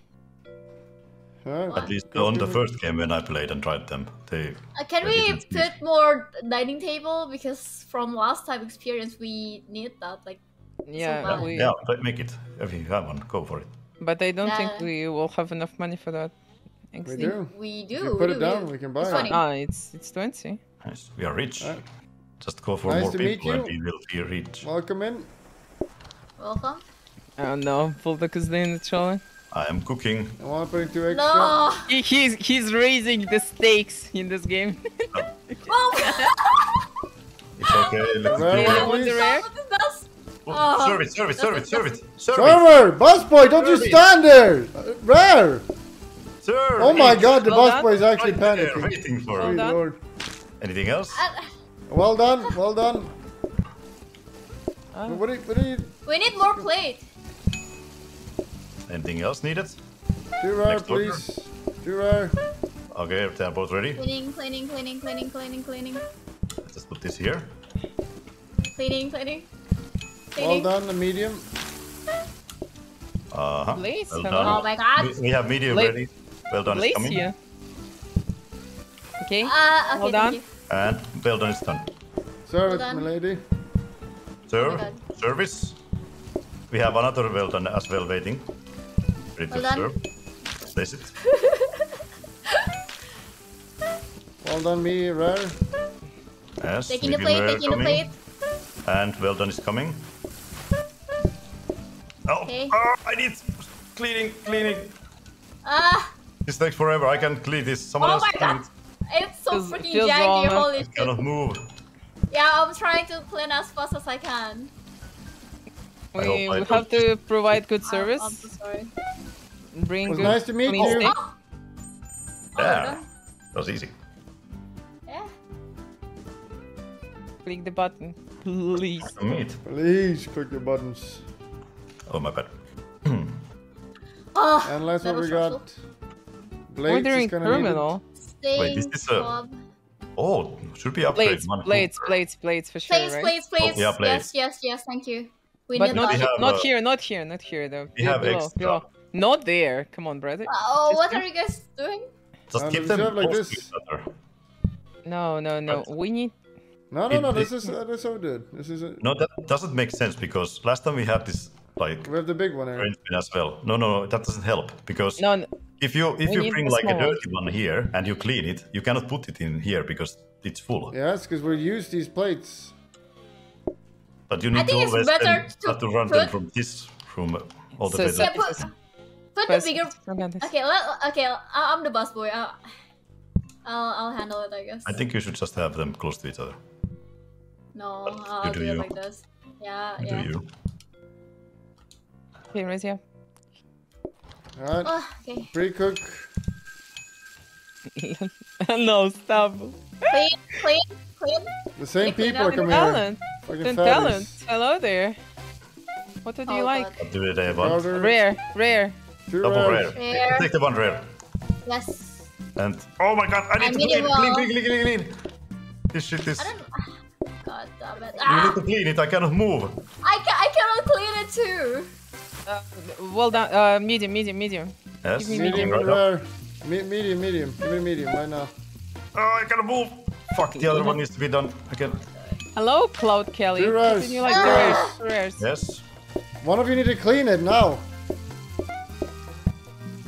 At least on the first game when I played and tried them, they... Can we put more dining table? Because from last time experience, we need that, like... Yeah, so make it. If you have one, go for it. But I don't think we will have enough money for that. Actually. We do. If you put it down, we can buy it. It's 20. Nice. We are rich. Right. Just go for more people and we will be rich. Welcome in. Welcome. Oh no, Bulldog is doing the challenge. I am cooking. I want to put in 2 eggs. No! He's raising the stakes in this game. Oh! It's okay. Let's Server! Bus boy, don't you stand there! Rare! Sir! Oh my god, the bus boy is actually panicking. Waiting for Lord. Anything else? Well done. What do you... We need more plate. Anything else needed? 2 rare, please. 2 rare. Okay, they're both ready. Cleaning. Let's just put this here. Cleaning. Well done, the medium. Blaze, well, oh my god. We have media ready. Well done, Blaze is coming. Here. Okay. Okay, hold on. And well done is done. Service, well milady. Service. We have another well done as well waiting. Ready to serve. Place it. Well done, me, rare. Yes, taking the plate, taking the plate. And well done is coming. Oh, okay. I need cleaning. This takes forever. I can't clean this. Someone else. Oh my god! It's so freaking jaggy. Holy shit! I cannot move. Yeah, I'm trying to clean as fast as I can. We have to provide good service. I'm so sorry. Bring good. Nice to meet you. Oh. Yeah, that was easy. Yeah. Click the button, please. Please click the buttons. Oh my bad. And last one we got. Blades is gonna terminal. Wait, is this a... Oh, should be upgraded. Blades for sure, right? Blades. Oh, yeah, blades. Yes, thank you. We but need not here though. We have extra. Not there. Come on, brother. Oh, just what are you guys doing? Just keep them like this. No. We need. No. This is so good. This is. No, that doesn't make sense because last time we had this. Like we have the big one here as well. No, that doesn't help because if you bring like a dirty one here and you clean it, you cannot put it in here because it's full. Yes, because we use these plates. But you need to run them from this room all the way. So put the bigger. Okay, I'm the bus boy. I'll handle it, I guess. I think you should just have them close to each other. No, I'll do it like this. Yeah. Do you? Okay, right here. Alright. Oh, okay. Pre-cook. No, stop. Clean. The same people are coming here. Fucking talent. Hello there. What do you like? What do they want? Rare. Double rare. Take the one rare. Yes. And oh my god, I need to clean. This shit is. God damn it. You need to clean it. I cannot move. I cannot clean it too. Well done, medium. Yes, medium. Give me medium right now. Oh, I gotta move. Fuck, the other one needs to be done again. Hello, Cloud Kelly. Didn't you like the rares? Yes. One of you need to clean it now.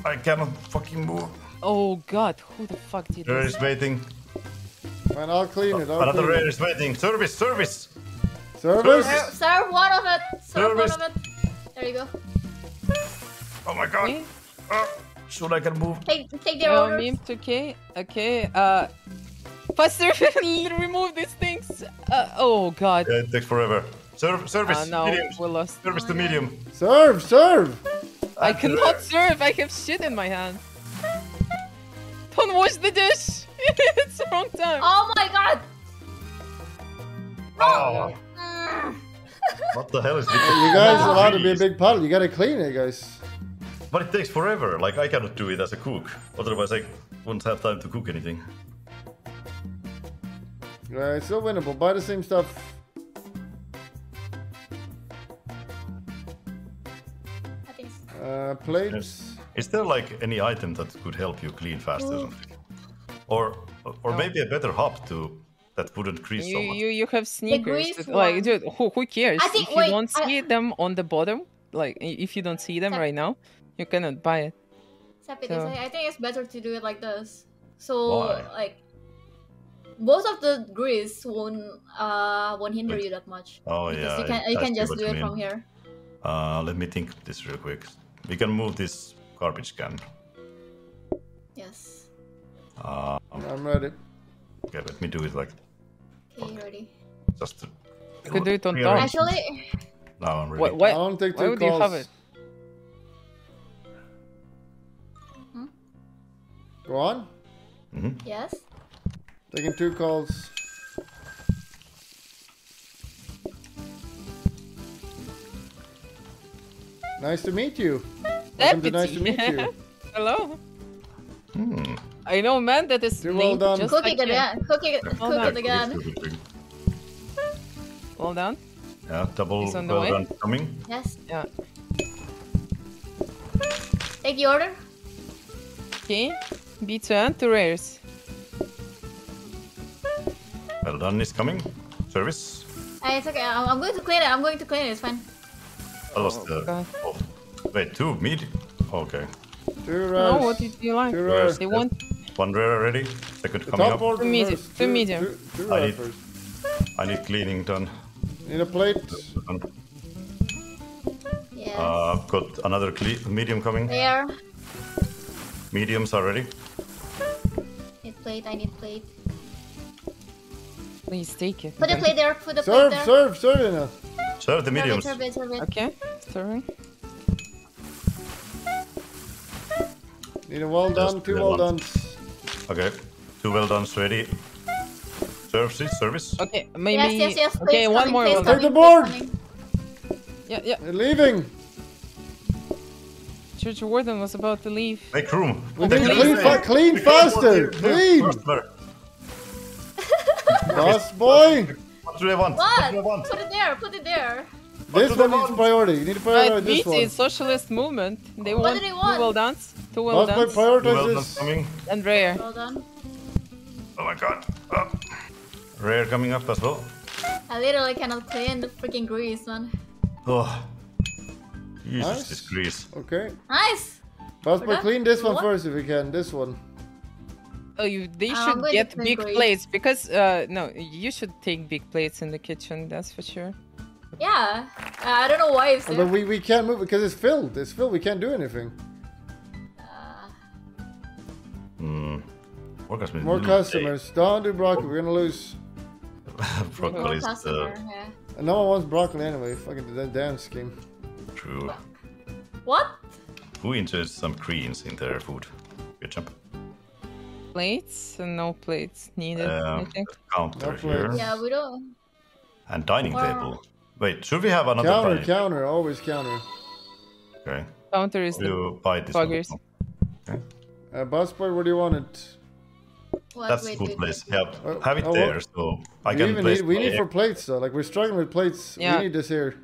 I cannot fucking move. Oh god, who the fuck did this? Rare is waiting. Man, I'll clean it. Another rare is waiting. Service. Serve one of it. There you go. Oh my god. Okay. Should I can move? Take their orders. Okay. Faster, remove these things. Oh god. Yeah, it takes forever. Service. Medium. We're lost. Service to medium. Serve. I cannot serve. I have shit in my hand. Don't wash the dish. It's the wrong time. Oh my god. Oh. What the hell is this? You guys are allowed to be a big puddle. You gotta clean it, guys. But it takes forever. Like, I cannot do it as a cook. Otherwise, I wouldn't have time to cook anything. Yeah, it's still winnable. Buy the same stuff. Plates. Is there, like, any item that could help you clean faster or something? Or maybe a better hub to... That wouldn't crease so much. You have sneakers. Like, dude, who cares? If you don't see them on the bottom, like, if you don't see them right now, you cannot buy it. So. I think it's better to do it like this. So, like, both of the grease won't hinder you that much. Oh, yeah. You can just do it from here. Let me think this real quick. We can move this garbage can. Yes. I'm ready. Okay, let me do it like... Okay, ready. Just to... You could do it on top. Actually... No, I'm ready. Why don't take two calls. Why would you have it? Hmm? Go on? Mm-hmm. Yes? Taking two calls. Nice to meet you. Nice to meet you. Hello. Hmm. I know, man, that is well done. Just Cook it again. Well done. Yeah, double well done coming. Yes. Yeah. Take the order. Okay, pizza, 2 rares. Well done is coming. Service. It's okay. I'm going to clean it. It's fine. I lost the... Oh. Wait, 2 meat? Okay. 2 rares. No, what did you like? 2 rares. They want... 1 rare already. Second coming up. 2 meters. 2 meters. I need cleaning done. Need a plate? Yes. I've got another medium coming. There. Mediums are ready. Need plate. I need plate. Please take it. Put the plate there. Put the plate there. Serve enough. Serve the mediums. Serve it. Okay. Serving. Need a well done. 2 well done. Okay. 2 well done ready. Service. Okay. Maybe. Yes. Okay. One more. Take the board. Yeah. They're leaving. Church Warden was about to leave. Make room. Clean faster. Clean. Boss boy! What do they want? Put it there, This one needs priority, you need to prioritize this one. It's socialist movement. They want 2 well done, 2 well done. Boss boy prioritizes. And rare. Well done. Oh my god. Rare coming up as well. I literally cannot clean the freaking grease, man. Oh. Jesus, nice. This grease. Okay. Nice! Boss boy, clean this one first if you can, this one. Oh, they should get big plates because no, you should take big plates in the kitchen. That's for sure. Yeah, I don't know why it's there. But we can't move because it's filled. We can't do anything. More customers. Don't do broccoli. We're gonna lose. Broccoli. Yeah. No one wants broccoli anyway. Fucking that damn scheme. True. What? Who inserts some greens in their food? Good jump. Plates? No plates needed, I think. Counter here. Yeah, we don't... And dining table. Wait, should we have another dining? Counter, always counter. Okay. Counter is buggers. Okay. Busboy, where do you want it? That's a good place. Yeah, have it there, so I can place... We need for plates, though. Like, we're struggling with plates. Yeah. We need this here.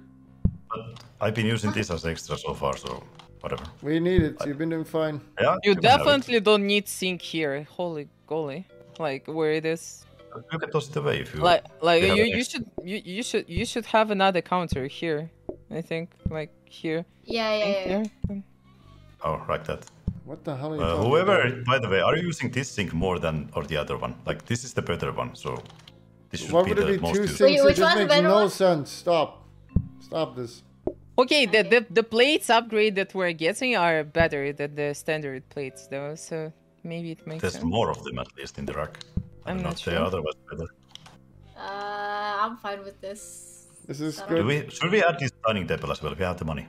But I've been using this as extra so far, so... Whatever. We need it. You've been doing fine. Yeah, you definitely don't need sink here. Holy golly! Like where it is. You can toss it away if you. Like you should have another counter here. I think like here. Yeah. Oh, like that. What the hell are you talking about? By the way, are you using this sink more than or the other one? Like this is the better one, so this should be the most used. Wait, which one's the better one? It makes no sense. Stop this. Okay, the plates upgrade that we're getting are better than the standard plates, though, so maybe it makes sense. There's more of them, at least, in the rack. I'm not sure. Otherwise better. I'm fine with this. This is good. Should we add this dining table as well, if we have the money?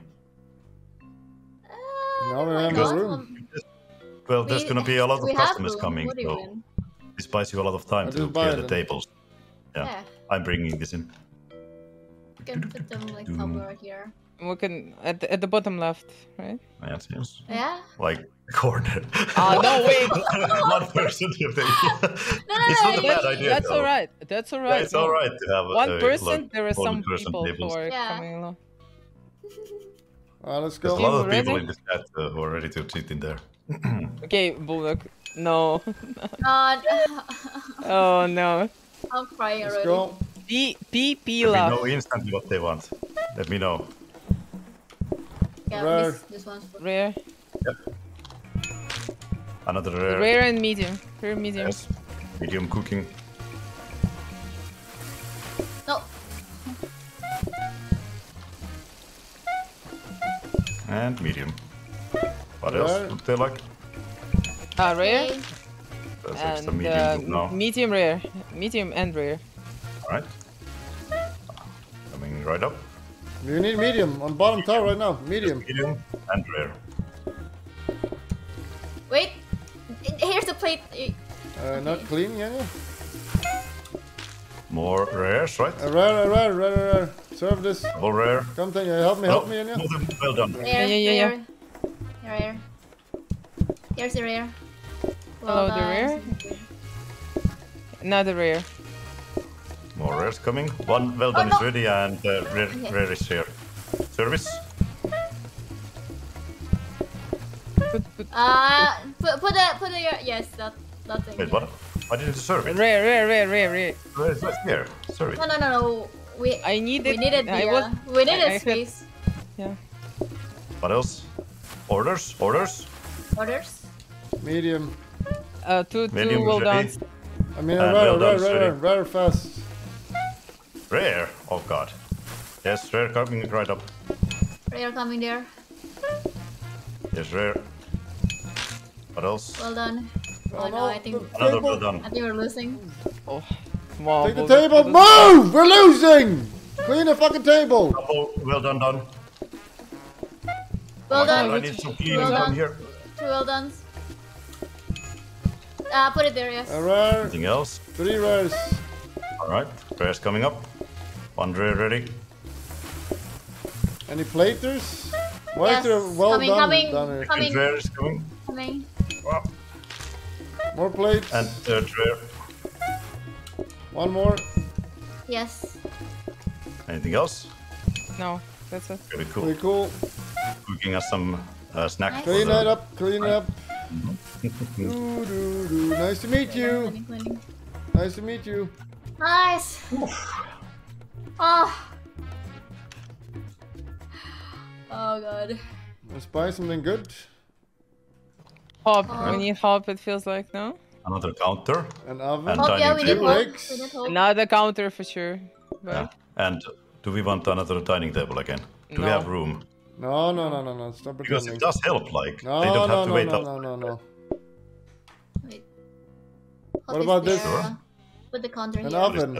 No, we have no room. Well, there's going to be a lot of customers coming, so this buys you a lot of time to clear the tables. Yeah, I'm bringing this in. We can put them, like, somewhere here. We can at the bottom left, right? Yes. Yeah. Like corner. Oh no! Wait. One person. If they... No. It's not a bad idea. That's all right. Yeah, it's all right to have one person. Like, there are some people who are coming along. Let's go. There's a lot of people in this chat who are ready to cheat in there. Okay, Bulldog. No. Oh no. I'm crying already. Let's go. Let me know instantly what they want. Let me know. Yeah, rare. This one's for... Rare. Yep. Another rare. Rare and medium. Yes. Medium cooking. No. And medium. What else would they like? Rare. That's extra medium. No. Medium rare. Medium and rare. Alright. Coming right up. You need medium on bottom tower right now. Medium. Just medium and rare. Wait. Here's the plate. Not clean, yeah. More rares, right? Rare. Serve this. All rare. Come, help me, yeah. Well done. Rare, yeah. Rare. Here's the rare. Well done. The rare. Another rare. More rares coming. 1 well done is ready and rare is here. Service. Yes, that thing. Wait, what? I didn't serve it. Where is that? Here, serve it. No. We needed space. Yeah. What else? Orders? Medium. Two well done. I mean, rare fast. Rare? Oh god. Yes, rare coming right up. Rare coming there. Yes, rare. What else? Well done. Oh no, I think another well done. I think we're losing. Oh, come on. Take the table, move! We're losing! Clean the fucking table! Well done. Well done. I need some cleaning down here. Two well done. Put it there, yes. A rare. Anything else? Three rares. Alright, rares coming up. One rare ready. Any platers? Yes, coming. Rare is coming. Wow. More plates. And third rare. One more. Yes. Anything else? No, that's it. Pretty cool. Cooking us some snacks. Nice. Clean it up. Doo. Nice to meet you. Nice to meet you. Nice. Oh. Oh god. Let's buy something good. Hob. We need hob, it feels like, no? Another counter. An oven. And dining table. Another counter for sure. But... Yeah. And do we want another dining table again? Do we have room? No. Stop pretending. Because it does help, like. They don't have to wait up. Wait. What about this? Sure. Put the counter in here. An oven.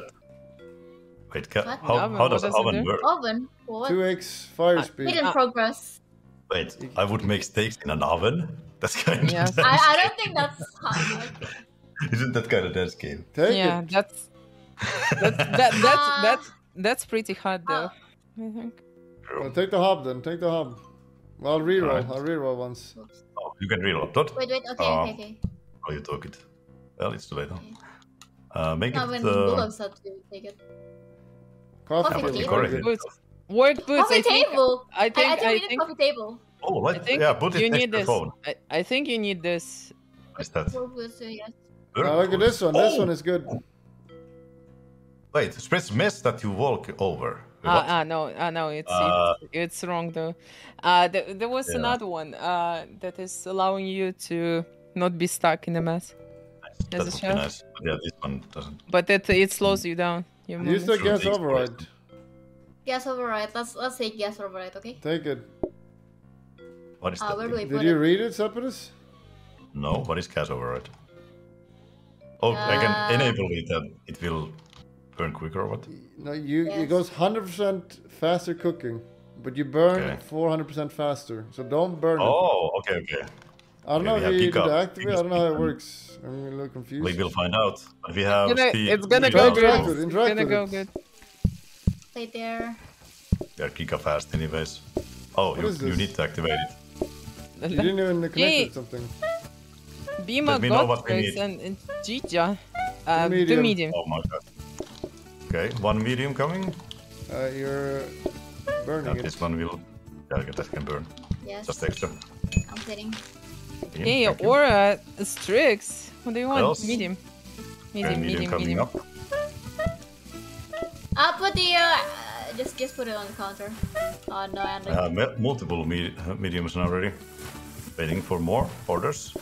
Wait, how does oven work? Oven? What? 2x fire speed. Hidden progress. Wait, I would make steaks in an oven? That's kind of dense. I don't think that's hard. Isn't that kind of dense game? Take it. That's pretty hard though, I think. Well, take the hob then, Well, reroll, I'll reroll once. Oh, you can reroll. Wait, okay. Oh, you took it. Well, it's too late now. Take it. Coffee table. Coffee table. Oh, what? Put it next to the phone. I think you need this. What is that? Look at this one. This one is good. Wait, it's mess that you walk over. No, it's wrong though. There was another one that is allowing you to not be stuck in a mess. That's a chef. Nice. Yeah, this one doesn't. But it slows you down. Use the gas override. Gas override. Let's take gas override, okay? Take it. What is that? Did you read it, Sepidus? No. What is gas override? Oh, I can enable it and it will burn quicker or what? No, it goes 100% faster cooking, but you burn 400% faster. So don't burn it. Oh, okay. I don't know if you need to activate. I don't know how it works. I'm a little confused. We will find out. But we have it's gonna go good. Stay there. We are Kika fast anyways. Oh, you need to activate it. You didn't even connect with something. Bima got this and Jija. Two medium. Oh my god. Okay, one medium coming. You're burning it. This one will... Yeah, that can burn. Yes. Just extra. I'm kidding. Hey, Aura, Strix. What do you want? Medium. Medium. Up. I'll put the... just put it on the counter. Oh, no, I don't know. Multiple mediums now ready. Waiting for more orders.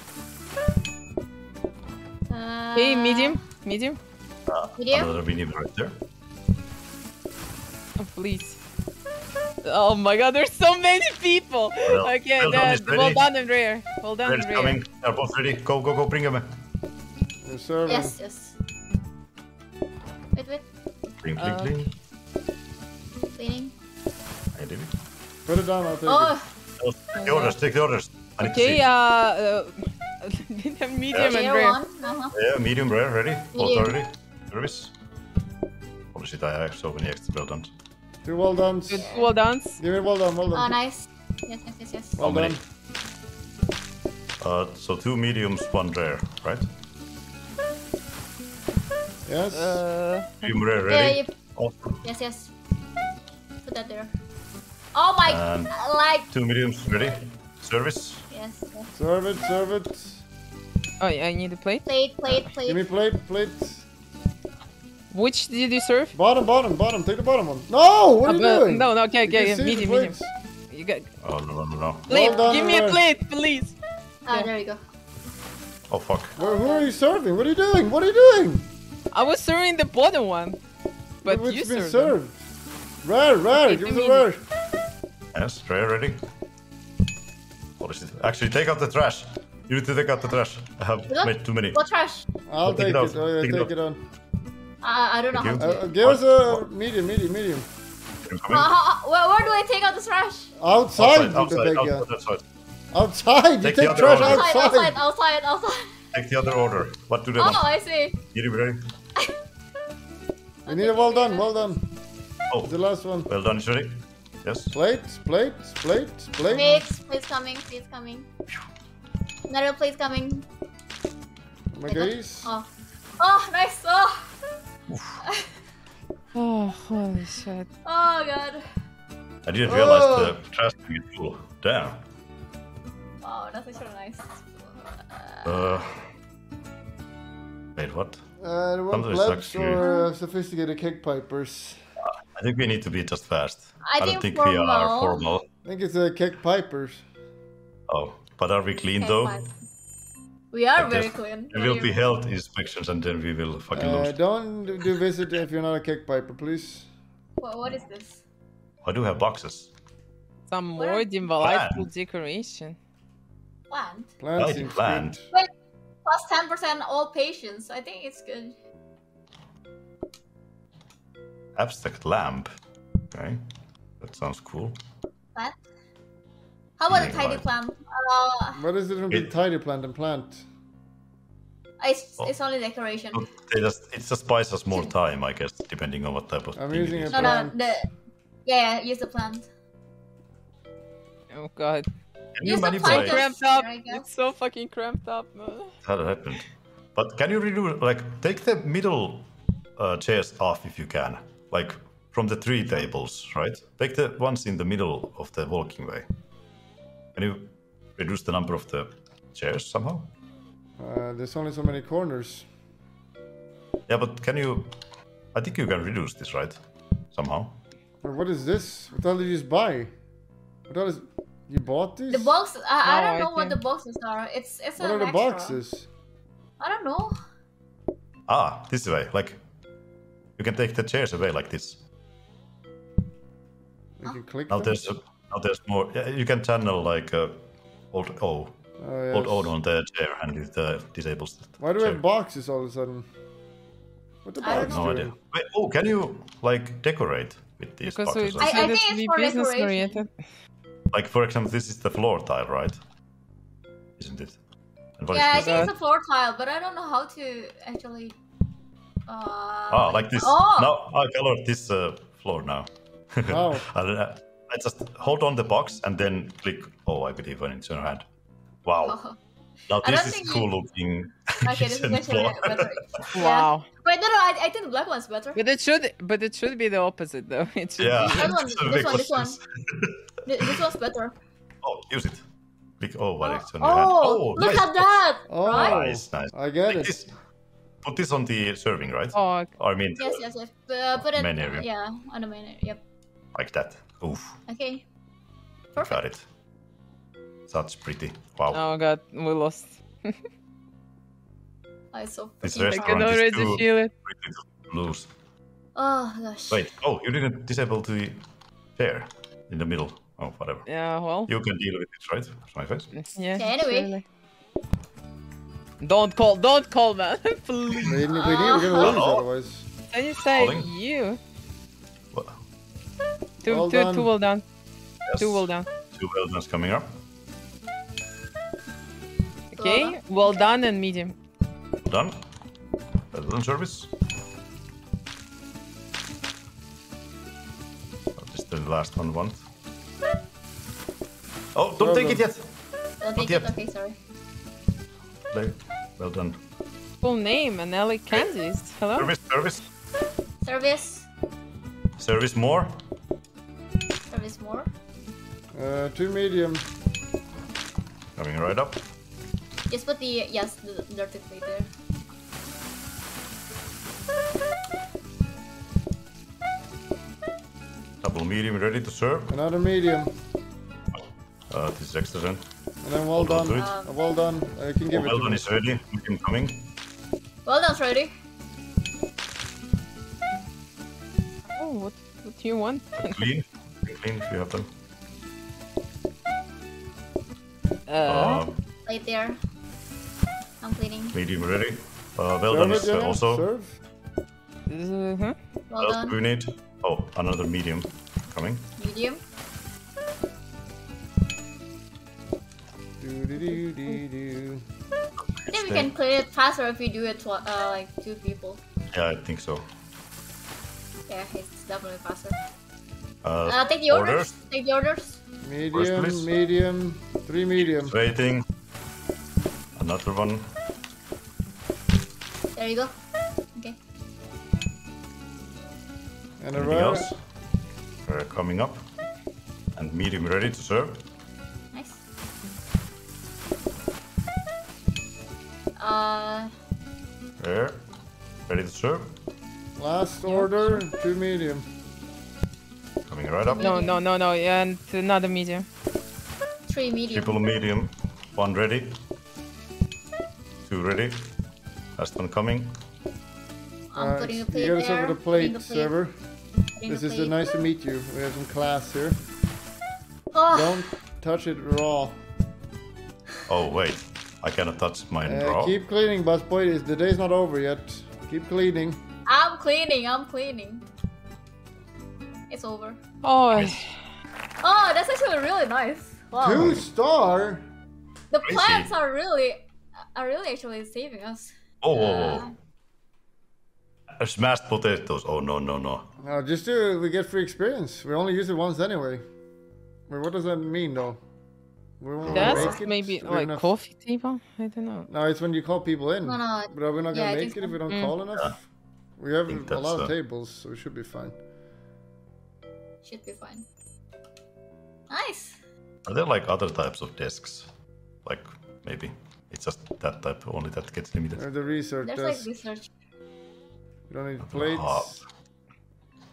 Hey, medium. Another medium right there. Oh, please. Oh my god, there's so many people! Well, okay, well done and rare. Well done and rare. Coming. They're both ready. Go, bring them in. Yes. Wait. Clean. Cleaning. I did it. Put it down, I'll take it. Take the orders. Okay, medium and rare. Yeah, medium rare, ready. Both ready. Service. Holy shit, I have so many extra well done. Two well done. Give me well done. Oh, nice. Yes. Well done. So two mediums, one rare, right? Yes. Medium rare, ready? Yes. Put that there. Oh my god, like... Two mediums, ready? Service. Yeah. Yes. Serve it, serve it. Oh, yeah, I need a plate? Plate. Give me plate. Which did you serve? Bottom. Take the bottom one. No! What are you doing? No, okay. Medium. You got... Oh, no. Plate, well, give me a plate, please. Ah, yeah. There you go. Oh, fuck. Who are you serving? What are you doing? I was serving the bottom one. But you served. Rare. Okay, give us a rare. Yes, rare ready. Holy shit. Actually, take out the trash. You need to take out the trash. I have made too many. What trash? I'll take it. Take it on. I don't know how to. Give us a medium. Where do I take out the trash? Outside. You take trash outside. Outside. Take the other order. What do they want? Oh, I see. Medium ready. I need a well done. Oh, the last one. Well done, ready? Yes. Plate. Please coming. Another plate coming. My goodies. Oh, nice. Oh, holy shit. Oh, God. I didn't realize the trash was full. Damn. Oh, nothing so nice. Wait, what? The one plebs or sophisticated cake pipers? I think we need to be just fast. I don't think we are formal. I think it's the cake pipers. Oh, but are we clean though? We are very clean. There will be health inspections and then we will fucking lose. Don't do visit if you're not a cake piper, please. What is this? I do have boxes. Some word in delightful decoration. Plant. Wait, plus 10% all patients. I think it's good. Abstract lamp. Okay. That sounds cool. Plant? How about a tidy plant? What is the difference between tidy plant and plant? It's only decoration. It just buys us more time, I guess, depending on what type of thing it is. Plant. Yeah, use the plant. Oh god. It's so fucking cramped up. That happened. But can you redo, take the middle chairs off if you can. Like, from the three tables, right? Take the ones in the middle of the walking way. Can you reduce the number of the chairs somehow? There's only so many corners. Yeah, but can you... I think you can reduce this, right? Somehow. What is this? What all did you just buy? You bought these? The boxes. I don't know what the boxes are. It's what are the boxes? I don't know. Ah, this way. Like, you can take the chairs away like this. You can click. Now there's more. Yeah, you can channel like old O on the chair and it disables the. Why do we have boxes all of a sudden? What the boxes? I have no idea. Wait, can you decorate with these boxes? I think it's more decoration. Like, for example, this is the floor tile, right? Isn't it? Yeah, I think it's a floor tile, but I don't know how to actually... like this. Oh. Now I colored this floor now. Oh. I just hold on the box and then click... Oh, I believe when it's in your hand. Wow. Oh. Now this is cool-looking kitchen floor. Wow. Wait, no, I think the black one's better. But it should be the opposite, though. It should be this one. This one's better. Oh, use it. Look at that! Oh, right? Nice. I get it. This. Put this on the serving, right? Oh, okay. I mean... Yes. Put it... Main area. Yeah, on the main area, yep. Like that. Oof. Okay. Perfect. Got it. That's pretty. Wow. Oh god, we lost. This restaurant I can already feel it. Loose. Oh gosh. Wait, you didn't disable the chair in the middle. Oh, whatever. Yeah, well. You can deal with it, right? That's my face. Yeah. Okay, anyway. Don't call, man. Please. We didn't lose otherwise. Can you say you? What? Two well done. Yes. Two well done's coming up. Okay, well done and medium. Done. Well done service. What is the last one want? Oh, don't take it yet. Not yet. Okay, sorry. Well done. Full name, Anneli Candice. Hello? Service. Service more. Two medium. Coming right up. Just put the, yes, the dirty clay there. Double medium ready to serve. Another medium. This is extra then. And then well done. Well done. I can give it. Well done is ready. Medium coming. Well done's ready. Oh, what do you want? Clean. Clean if you have them. Right there. I'm cleaning. Medium ready. Well done is also. Serve. What else do we need? Oh, another medium coming. Medium. I think we can clear it faster if we do it like two people. Yeah, I think so. Yeah, it's definitely faster. Take the orders. Take the orders. Medium, first, medium, three medium. Waiting. Another one. There you go. Okay. And anything else? Coming up. And medium ready to serve. Nice. There. Ready to serve. Last order, two medium. Coming right up. No, no, no, no, and another medium. Three medium. Triple medium. One ready. Two ready. Last one coming. I'm putting a plate there. Over the plate, server. This is nice to meet you. We have some class here. Oh. Don't touch it raw. Oh wait, I cannot touch mine raw. Keep cleaning, busboy. The day's not over yet. Keep cleaning. I'm cleaning. I'm cleaning. It's over. Oh. Nice. Oh, that's actually really nice. Wow. 2 star. The plants are really actually saving us. Oh. Whoa. Smashed potatoes. Oh no no no. No, just do. We get free experience. We only use it once anyway. Wait, what does that mean though? That's maybe like enough. Coffee table. I don't know. No, it's when you call people in. No, no. But we're not gonna make it if we don't call enough. Yeah. We have a lot of tables, so we should be fine. Should be fine. Nice. Are there like other types of desks? Like maybe it's just that type only that gets limited. The research. There's desk. Like research. We don't need plates.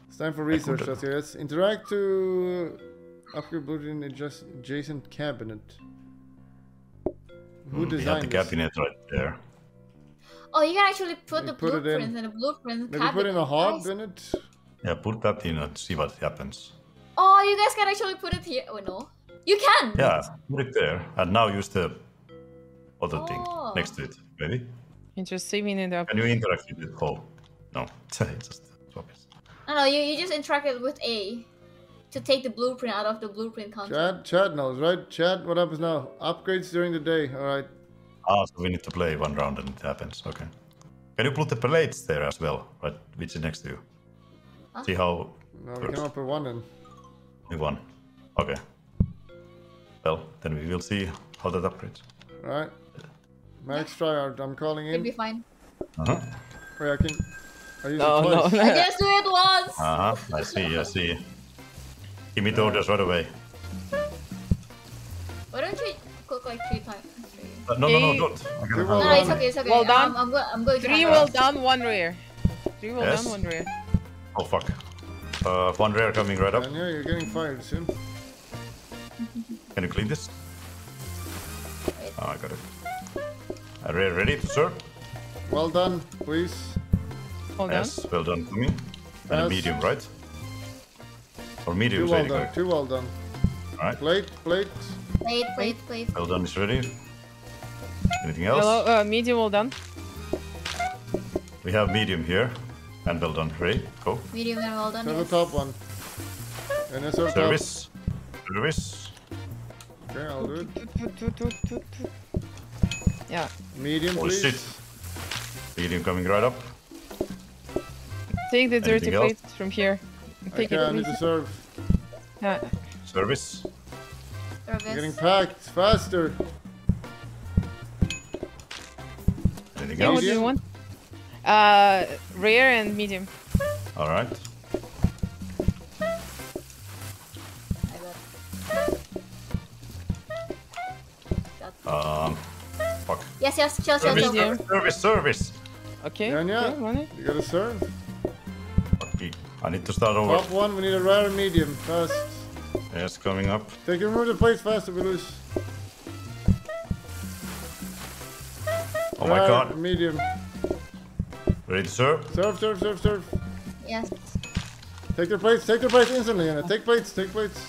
It's time for research, let's interact to upgrade Blueprint adjacent cabinet. Who designed the cabinet right there? Oh, you can actually put the blueprints in a blueprint cabinet. Maybe put in a hob in it? Yeah, put that in and see what happens. Oh, you guys can actually put it here. Oh, no. You can! Yeah, put it there. And now use the other thing next to it, maybe? Interesting. Can you interact with it? Oh. No, just swap it. No, no, you just interact it with A to take the blueprint out of the blueprint content. Chad knows, right? Chad, what happens now? Upgrades during the day, alright. Ah, so we need to play one round and it happens, okay. Can you put the plates there as well, right? Which is next to you? Huh? See how... No, we cannot put one in. Only one, okay. Well, then we will see how that upgrades. Alright. Max tryout, I'm calling in. It'll be fine. Uh-huh. Wait, I can... No. I just do it once! I see, I see. Give me the orders right away. Why don't you cook like 3 times? No, don't. No, it's okay, it's okay. Well done. I'm going to 3 well done, 1 rare. 3 well done, 1 rare. Oh fuck. 1 rare coming right up. Yeah, you're getting fired soon. Can you clean this? Wait. Oh, I got it. A rare ready to serve? Well done, please. Yes, well done for me. And a medium, right? Or medium is ready. Too well done. Alright. Plate. Well done is ready. Anything else? Hello, medium well done. We have medium here. And well done, Ray. Go. Medium and well done. Serve the top one. And a service. Top. Service. Okay, I'll do it. Yeah. Medium, please. Oh shit. Medium coming right up. Take the dirty plates from here. Take it, please. I need to serve. Yeah. Service. Service. Getting packed faster. Anything else? What do you want? Rare and medium. All right. Fuck. Yes, yes, chill, chill, chill. Service. Okay, okay, you gotta serve. Okay. I need to start over. Top one, we need a rare medium first. Yes, coming up. They can move the place faster, we lose. Oh my god. Medium. Ready to serve? Serve, serve, serve, serve. Yes. Take your plates instantly, Anna. Take plates, take plates.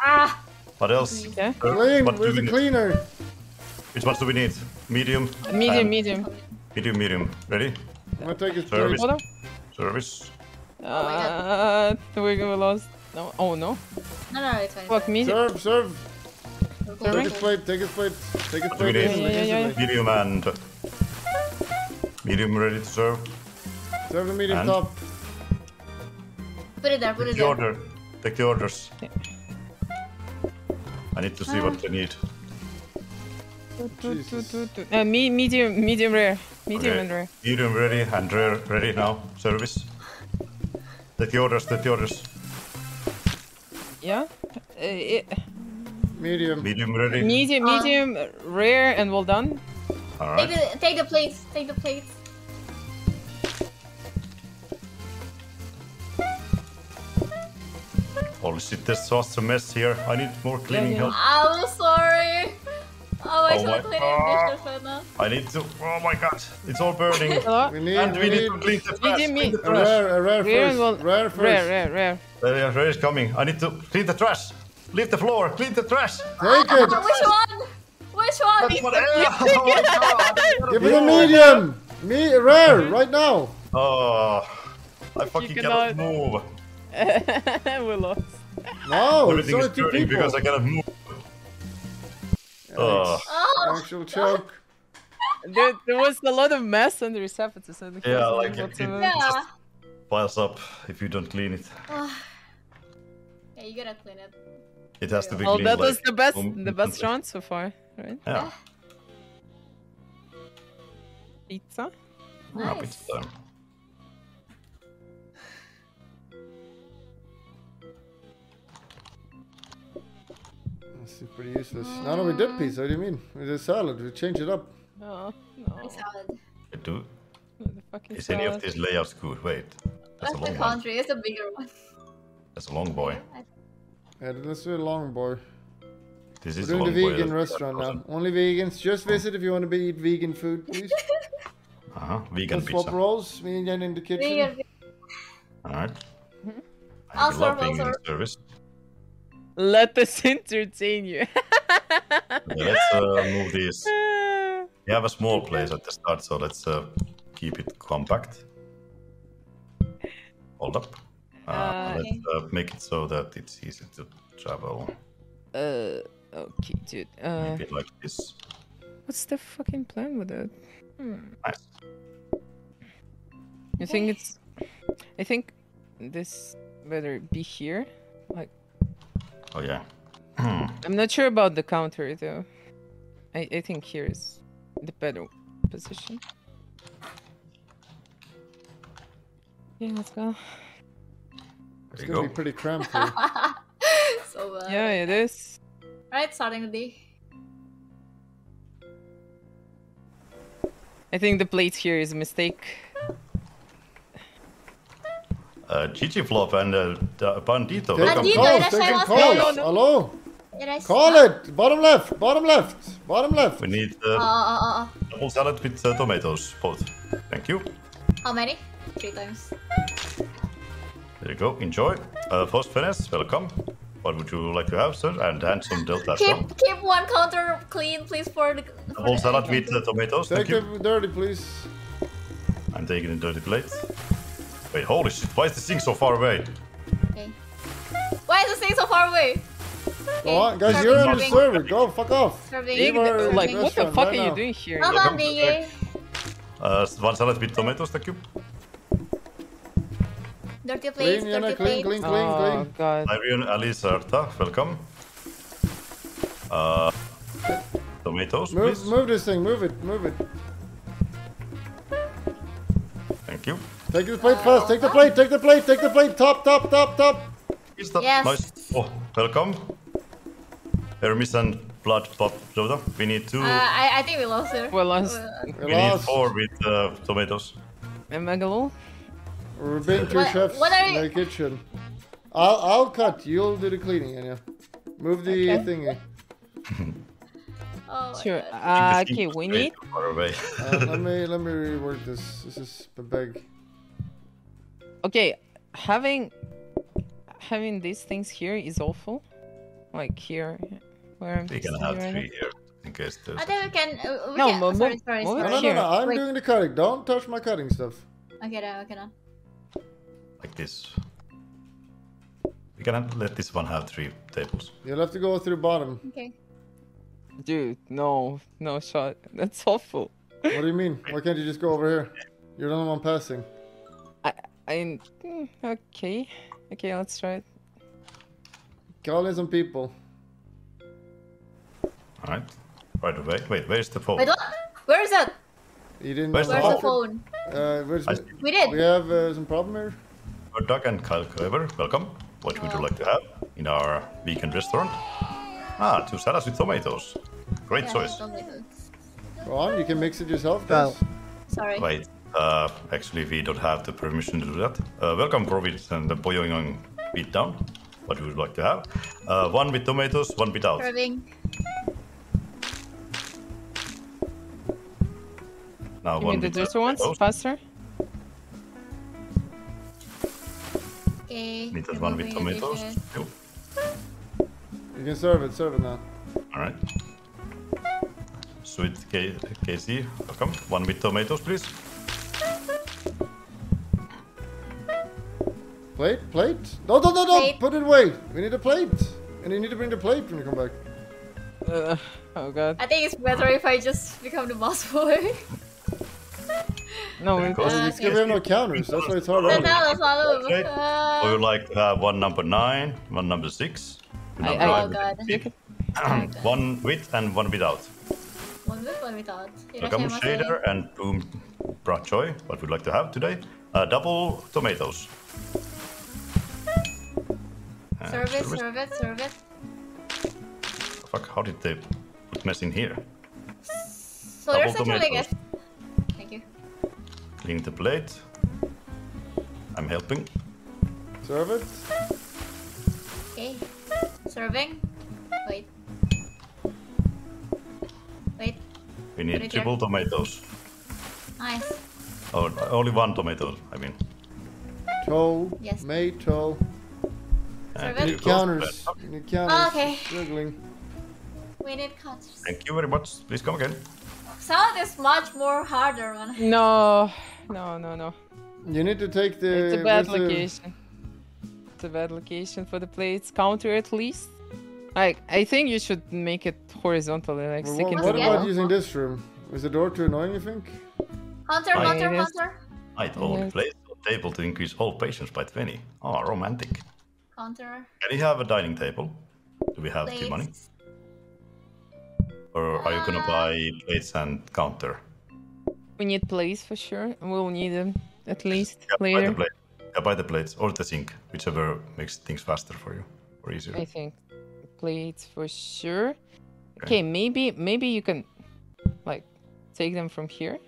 Ah! What else? Okay. Clean, where's the cleaner? Which ones do we need? Medium? Medium, medium. Medium, medium. Ready? I'm gonna take his service. Plate. Service. We're gonna lose. No, oh no. No, no, it's fine. Fuck me. Serve, serve. Take his plate, take his plate. Take his plate. Yeah. Medium and... Medium ready to serve. Serve the medium and top. Put it there, put it there. Order. Take the orders. Okay. I need to see what they need. Medium rare. Medium and rare. Medium ready and rare ready now. Service. Take the orders, take the orders. Yeah? Medium. Medium ready. Medium, medium, rare and well done. Alright. Take the plates, take the plates. Holy shit, there's such a mess here. I need more cleaning help. I'm sorry. Oh, I should clean it. I need to. Oh my god, it's all burning. we need to clean the trash. Rare first. Rare is coming. I need to clean the trash. Leave the floor. Clean the trash. Take it. Which one? Which one? Give me the medium. Me rare right now. Oh, I fucking cannot move. We're lost. No, everything is turning because I cannot move. Actual choke. There was a lot of mess on the receptacles. Yeah, like it just piles up if you don't clean it. Yeah, you gotta clean it. It has to be cleaned. Well, that was like the best round so far, right? Yeah. Pizza. Nice. Pizza time. Pretty useless. No, we did pizza. What do you mean? We did salad. We changed it up. Oh, no. Salad. I do. Is salad. Any of these layouts good? Wait. That's a long one. It's a bigger one. That's a long boy. Yeah, let's do a long boy. This is doing the vegan restaurant now. Only vegans. Just visit if you want to eat vegan food, please. Vegan pizza. Swap rolls. Me and Jen in the kitchen. Vegan. All right. I love being in service. Let us entertain you. Let's move this. We have a small place at the start, so let's keep it compact. Hold up. Let's make it so that it's easy to travel. Okay, dude. Maybe like this. What's the fucking plan with it? Nice. You think it's... I think this better be here. Like... Oh yeah. I'm not sure about the counter though. I think here is the better position. Yeah, let's go. It's gonna be pretty cramped here. So bad. Yeah, it is. Alright, starting the day. I think the plate here is a mistake. GigiFlop and Bandito. Take calls. Hello? Call it! Bottom left! Bottom left! Bottom left! We need double salad with tomatoes, both. Thank you. How many? 3 times. There you go, enjoy. First Venice, welcome. What would you like to have, sir? And handsome Delta. Keep one counter clean, please, for the... Double salad with tomatoes, thank you. Take the dirty, please. I'm taking the dirty plate. Wait, holy shit, why is this thing so far away? Okay. Why is this thing so far away? Okay. Well, guys, you're in the server, go fuck off. Like, what the fuck are you doing here? One salad with tomatoes, thank you. Dirty plates, dirty plates. Clean. God. Irion Alice Arta, welcome. Tomatoes, please. Move this thing, move it. Thank you. Take the plate first, take the plate, top. Yes. Nice. Oh, welcome. Hermes and blood popped soda. We need 2. I think we lost her. We lost. Need 4 with tomatoes. And Megalo? We've been 2 chefs in the kitchen. I'll cut. You'll do the cleaning, Anya. Move the thingy. Oh sure. Okay, we need. Let me rework this. This is a bag. Okay, having these things here is awful. Like here, where I'm. We're gonna have 3 here in case there's. I think we can. No, sorry. I'm doing the cutting. Don't touch my cutting stuff. Okay, no, okay, no. Like this. We cannot let this one have 3 tables. You'll have to go through bottom. Okay. Dude, no shot. That's awful. What do you mean? Why can't you just go over here? You're the only one passing. Okay, let's try it. Call in some people. Alright. Right away. Wait, where's the phone? Wait, what? Where is that? You didn't. Where's the phone? We did. We have some problem here. Doug and Kyle Clever, welcome. What would you like to have in our vegan restaurant? Ah, 2 salads with tomatoes. Great choice. Ron, you can mix it yourself, guys. Well, sorry. Wait, actually we don't have the permission to do that. Welcome, Corvid and the Boyoing Beat Down. What would you like to have? 1 with tomatoes, 1 without. Serving. Now you 1 with the ones faster. Okay. Need that 1 with tomatoes. You can serve it now. Alright. Sweet KC, welcome. 1 with tomatoes, please. Plate? No! Plate. Put it away! We need a plate! And you need to bring the plate when you come back. Oh god. I think it's better if I just become the boss boy. No, it's because we have no counters, that's why it's hard. Or you like to have 1 number 9, 1 number 6. Oh god. 1 with and 1 without. 1 with, 1 without. Welcome Shader and Boom Brat Choi. What would you like to have today? Double tomatoes. Serve it. Fuck, how did they put mess in here? So there's actually a... Thank you. Clean the plate. I'm helping. Serve it. Okay. Serving. Wait. We need triple tomatoes. Nice. Oh, only 1 tomato, I mean. Tomato. You need counters. Oh, okay. Struggling. We need counters. Thank you very much. Please come again. Salad is much more harder, man. No. You need to take the... It's a bad location. It's a bad location for the plates. Counter at least. Like, I think you should make it horizontally. Like, well, what about using this room? Is the door too annoying, you think? Hunter. I'd only place a table to increase all patients by 20. Oh, romantic. Counter. Can you have a dining table? Do we have the money? Or are you gonna buy plates and counter? We need plates for sure. We'll need them at least later. Buy the plates or the sink, whichever makes things faster for you or easier. I think plates for sure. Okay, maybe you can like take them from here.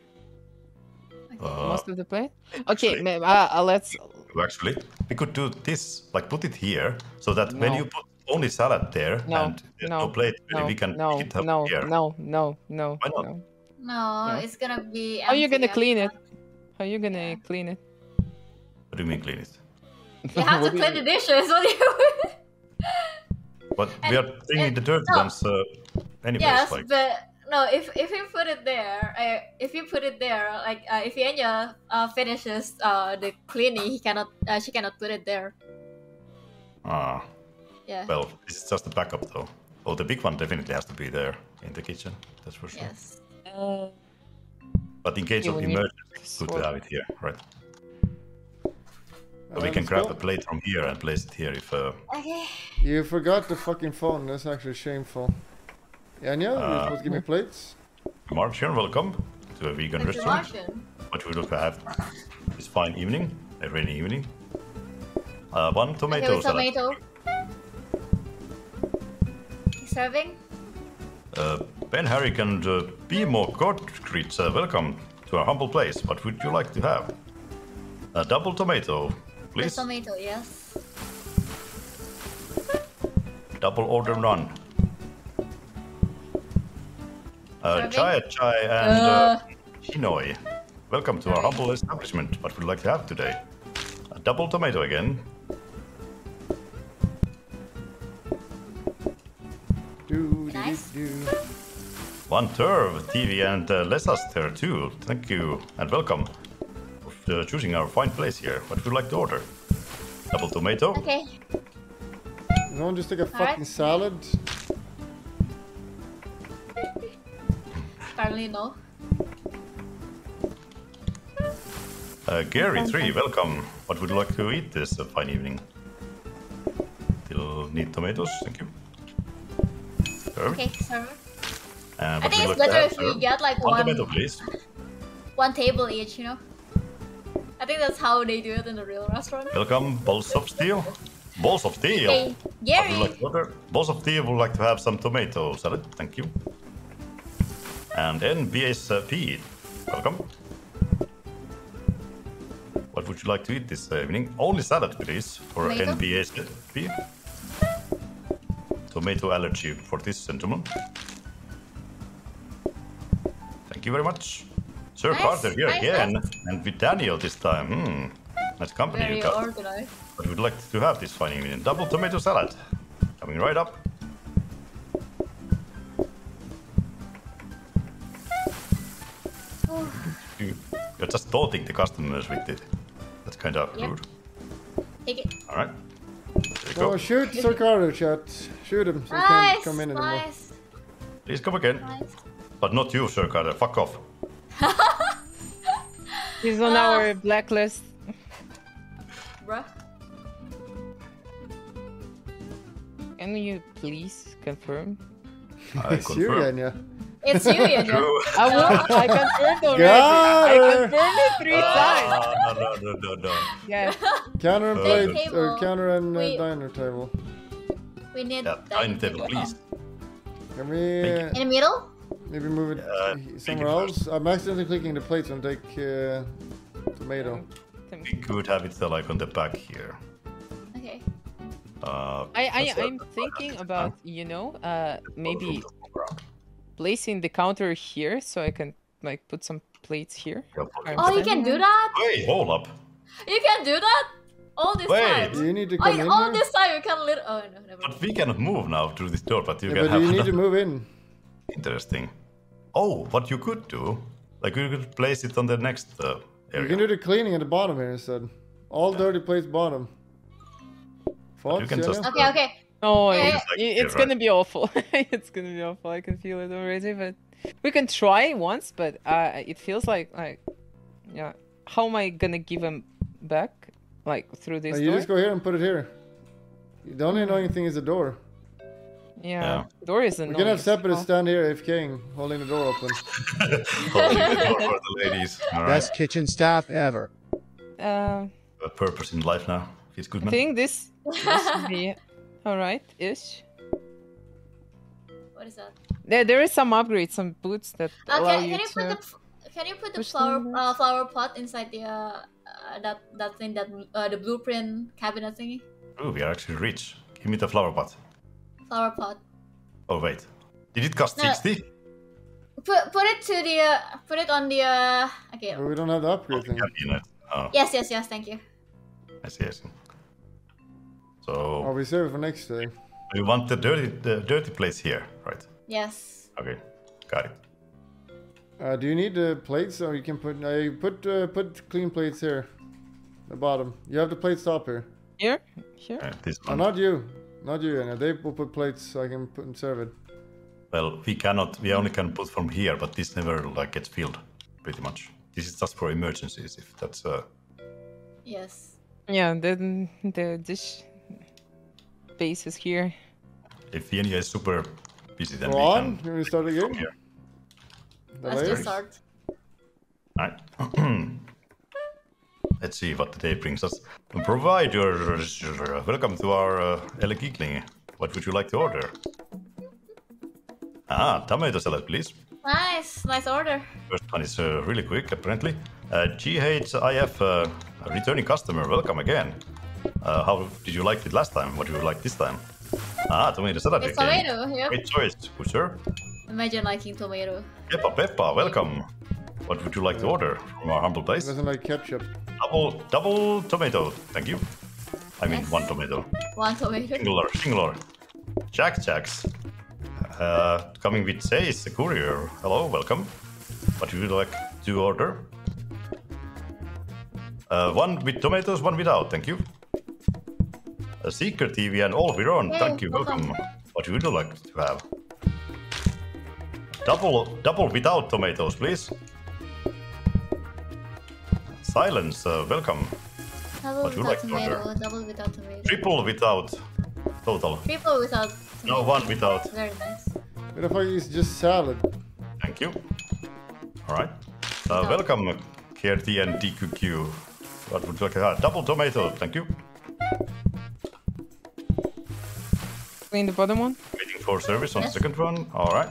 Most of the plate. Okay, let's. Actually, we could do this, like put it here, so that when you put only salad there and no plate, we can pick it up here. No. Why not? No, it's gonna be. How are you gonna clean it? How are you gonna clean it? What do you mean clean it? You have to clean the dishes. What do you? But we are cleaning the dirty ones anyway. Yes, like. But. No, if you put it there, like if Yenya finishes the cleaning, she cannot put it there. Ah. Yeah. Well, this is just a backup though. Oh, the big one definitely has to be there in the kitchen. That's for sure. Yes. But in case of emergency, good to have it here, right? So we can grab a plate from here and place it here if. Okay. You forgot the fucking phone. That's actually shameful. Anya, you're supposed to give me plates. Martian, welcome to a vegan restaurant. What would you have this fine evening, a rainy evening? 1 tomato. Tomato. Serving. Ben Harry can be more concrete, sir. Welcome to our humble place. What would you like to have? A double tomato, please. Double tomato, yes. Double order none. Chai Chai and Chinoi. Welcome to our humble establishment. What would you like to have today? A double tomato again. Nice. One turv, TV and Lesaster too. Thank you and welcome. For choosing our fine place here. What would you like to order? Double tomato. Okay. You want to just take a salad? Apparently no. Gary 3, welcome. What would you like to eat this fine evening? Still need tomatoes, thank you. Serve. Okay, server. I think it's better if we get like one tomato, please. One table each, you know? I think that's how they do it in the real restaurant. Welcome, balls of steel. Balls of steel! Hey, Gary! Like balls of steel would like to have some tomato salad, thank you. And NBSP, welcome. What would you like to eat this evening? Only salad, please, for NBSP. Tomato allergy for this gentleman. Thank you very much. Sir Carter here again, and with Daniel this time. Nice company you got. What would you like to have this fine evening? Double tomato salad. Coming right up. You're just taunting the customers with it. That's kind of rude. Take it. All right. There you go. Oh, shoot Sir Carter, shoot him so he can't come in anymore. Please come again. But not you, Sir Carter. Fuck off. He's on our blacklist. Bruh. Can you please confirm? I confirm. You, Yanya. It's you, Yanya. I confirmed already. I confirmed it 3 times. No. Yes. Counter and plate, or counter and diner table. We need diner table, please. Can we? In the middle? Maybe move it somewhere else. I'm accidentally clicking the plates and take tomato. We could have it like on the back here. Okay. I'm thinking about maybe placing the counter here so I can like put some plates here. Oh, you can do that? Wait, hold up. You can do that? All this time. You need to come in all this time you can oh no, never. But we cannot move now through this door, but you can have. But you need to move in. Interesting. Oh, what you could do, like you could place it on the next area. You can do the cleaning at the bottom here instead. All dirty plates bottom. Fox, you can just, okay. Oh, it's gonna be awful. It's gonna be awful. I can feel it already, but we can try once. But it feels like, yeah. How am I gonna give them back? Like through this door? You just go here and put it here. The only annoying thing is the door. Yeah, the door is annoying. We're gonna have Seppa stand here AFKing, holding the door open. Holding the door for the ladies. Right. Best kitchen staff ever. A purpose in life now. He's good man. I think this should be alright-ish. What is that? There is some upgrades, some boots that allow you to... Can you put the flower pot inside the that thing, that the blueprint cabinet thingy? Oh, we are actually rich. Give me the flower pot. Flower pot. Oh wait, did it cost 60? Put it to the put it on the okay. Well, we don't have the upgrade thing. Yes, thank you. I see. So. Oh, we save it for next day. We want the dirty place here, right? Yes. Okay, got it. Do you need the plates, or you can put put clean plates here, the bottom. You have the plates top here. Here, here. This one. Oh, not you, and they will put plates so I can put and serve it. Well, we cannot, we only can put from here, but this never like gets filled, pretty much. This is just for emergencies, if that's Yes. Yeah, then the dish base is here. If Yenya is super busy, then we can start again. Here. Let's just start. Alright. Let's see what the day brings us. Provider, welcome to our Ellie Geekling. What would you like to order? Ah, tomato salad, please. Nice, nice order. First one is really quick, apparently. GHIF, returning customer, welcome again. How did you like it last time? What do you like this time? Ah, tomato salad it's again. Tomato, yeah. Great choice, good sir. Imagine liking tomato. Peppa, welcome. What would you like to order from our humble place? It doesn't like ketchup. Double tomato, thank you. I mean, yes. One tomato. One tomato. Singular. Jacks. Coming with says the courier. Hello, welcome. What would you like to order? One with tomatoes, one without, thank you. A secret TV and all we're on, thank you, welcome. What would you like to have? Double without tomatoes, please. Silence, welcome. Double what would you like tomato, to order? Double without tomato. Triple without total. Triple without tomato. No, one without. Very nice. What the fuck is just salad? Thank you. Alright. Welcome, KRT and DQQ. What would you like to have? Double tomato, thank you. In the bottom one? Waiting for service on the second one. Alright.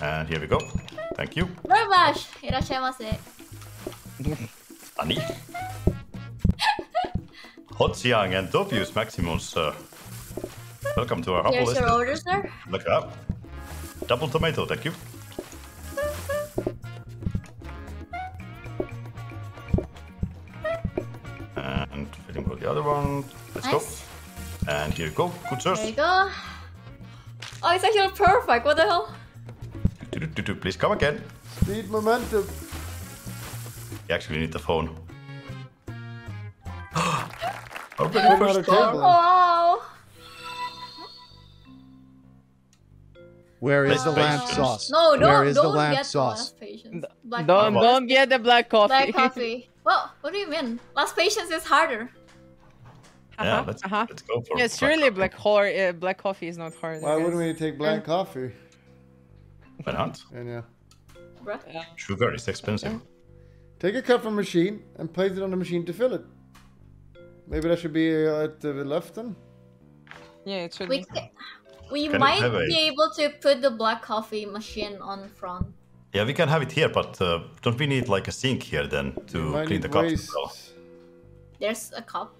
And here we go. Thank you. Rubash! Irashaimase. Ani? Hotsiang and Topius Maximus. Welcome to our humble list. Here's your order, sir. Look up. Double tomato, thank you. And waiting for the other one. Let's go. And here you go. Good sir. There you go. Oh, it's actually perfect. What the hell? Please come again. Speed, momentum. You actually need the phone. Wow. Where is the lamb sauce? No, don't get the black coffee. Black coffee. Well, what do you mean? Last patience is harder. Yeah, let's go for it. Yes, really, black coffee is not hard. Why wouldn't we take black coffee? Why not? Yeah. Sugar is expensive. Take a cup from the machine and place it on the machine to fill it. Maybe that should be at the left then? Yeah, it should be. We might be able to put the black coffee machine on front. Yeah, we can have it here, but don't we need like a sink here then to clean the cups as well? There's a cup.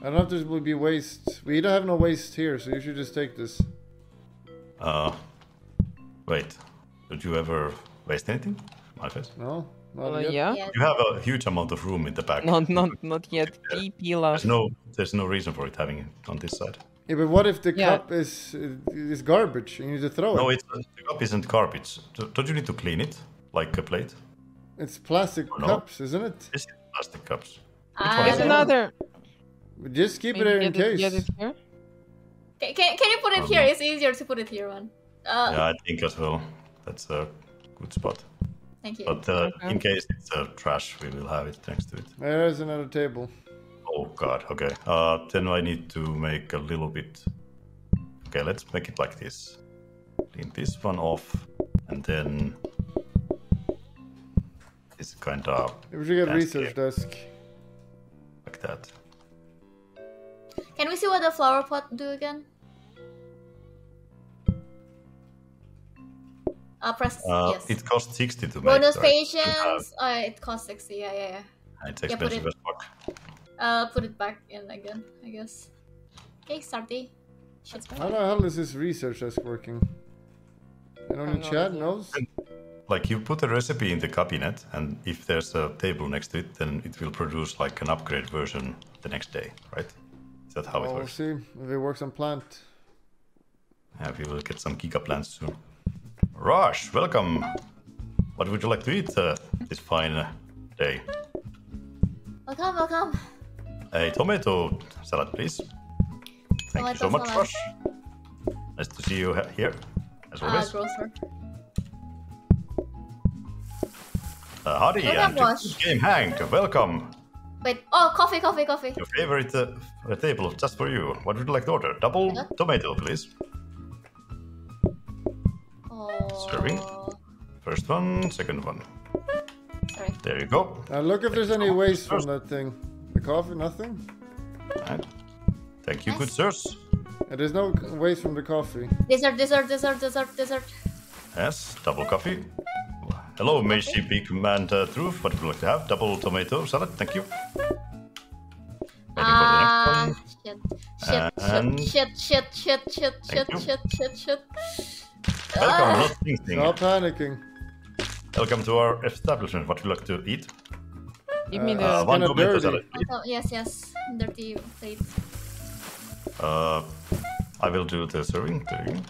I don't know if there will be waste. We don't have no waste here, so you should just take this. Wait, did you ever waste anything? My face? No, not yet. Yeah. You have a huge amount of room in the back. Not yet. There's no reason for it having it on this side. Yeah, but what if the cup is garbage and you need to throw it? No, the cup isn't garbage. Don't you need to clean it like a plate? It's plastic cups, isn't it? It's plastic cups. There's another. Just keep it there in case. Get it here? Can you put it here? It's easier to put it here, man. Yeah, I think as well. That's a good spot. Thank you. But in case it's trash, we will have it next to it. There is another table. Oh god, okay. Then I need to make a little bit... Okay, let's make it like this. Clean this one off, and then... It's kind of... We should get research desk. Like that. Can we see what the flower pot do again? Press yes. It costs 60 to make. Bonus patience. It costs 60. Yeah. It's expensive as fuck. Put it back in again, I guess. Okay, starty. How the hell is this research desk working? Anyone in chat knows? Like, you put a recipe in the cabinet, and if there's a table next to it, then it will produce like an upgrade version the next day, right? Is that how it works? We'll see if it works on plant. Yeah, we will get some giga plants soon. Rosh, welcome. What would you like to eat this fine day? Welcome. A tomato salad, please. Thank you so much, Rosh. Nice to see you here, as always. Hadi and Game Hank, welcome. Wait, coffee. Your favorite table just for you. What would you like to order? Double tomato, please. Serving. First one, second one. Sorry. There you go. Look if there's any waste from that thing. The coffee, nothing? Right. Thank you, good sirs. And there's no waste from the coffee. Dessert. Yes, double coffee. Hello, MHGP Command Truth. What would you like to have? Double tomato salad. Thank you. Shit. Welcome, not thinking. No panicking. Welcome to our establishment. What would you like to eat? Give me the one tomato salad. Yes. Dirty plate. I will do the serving thing.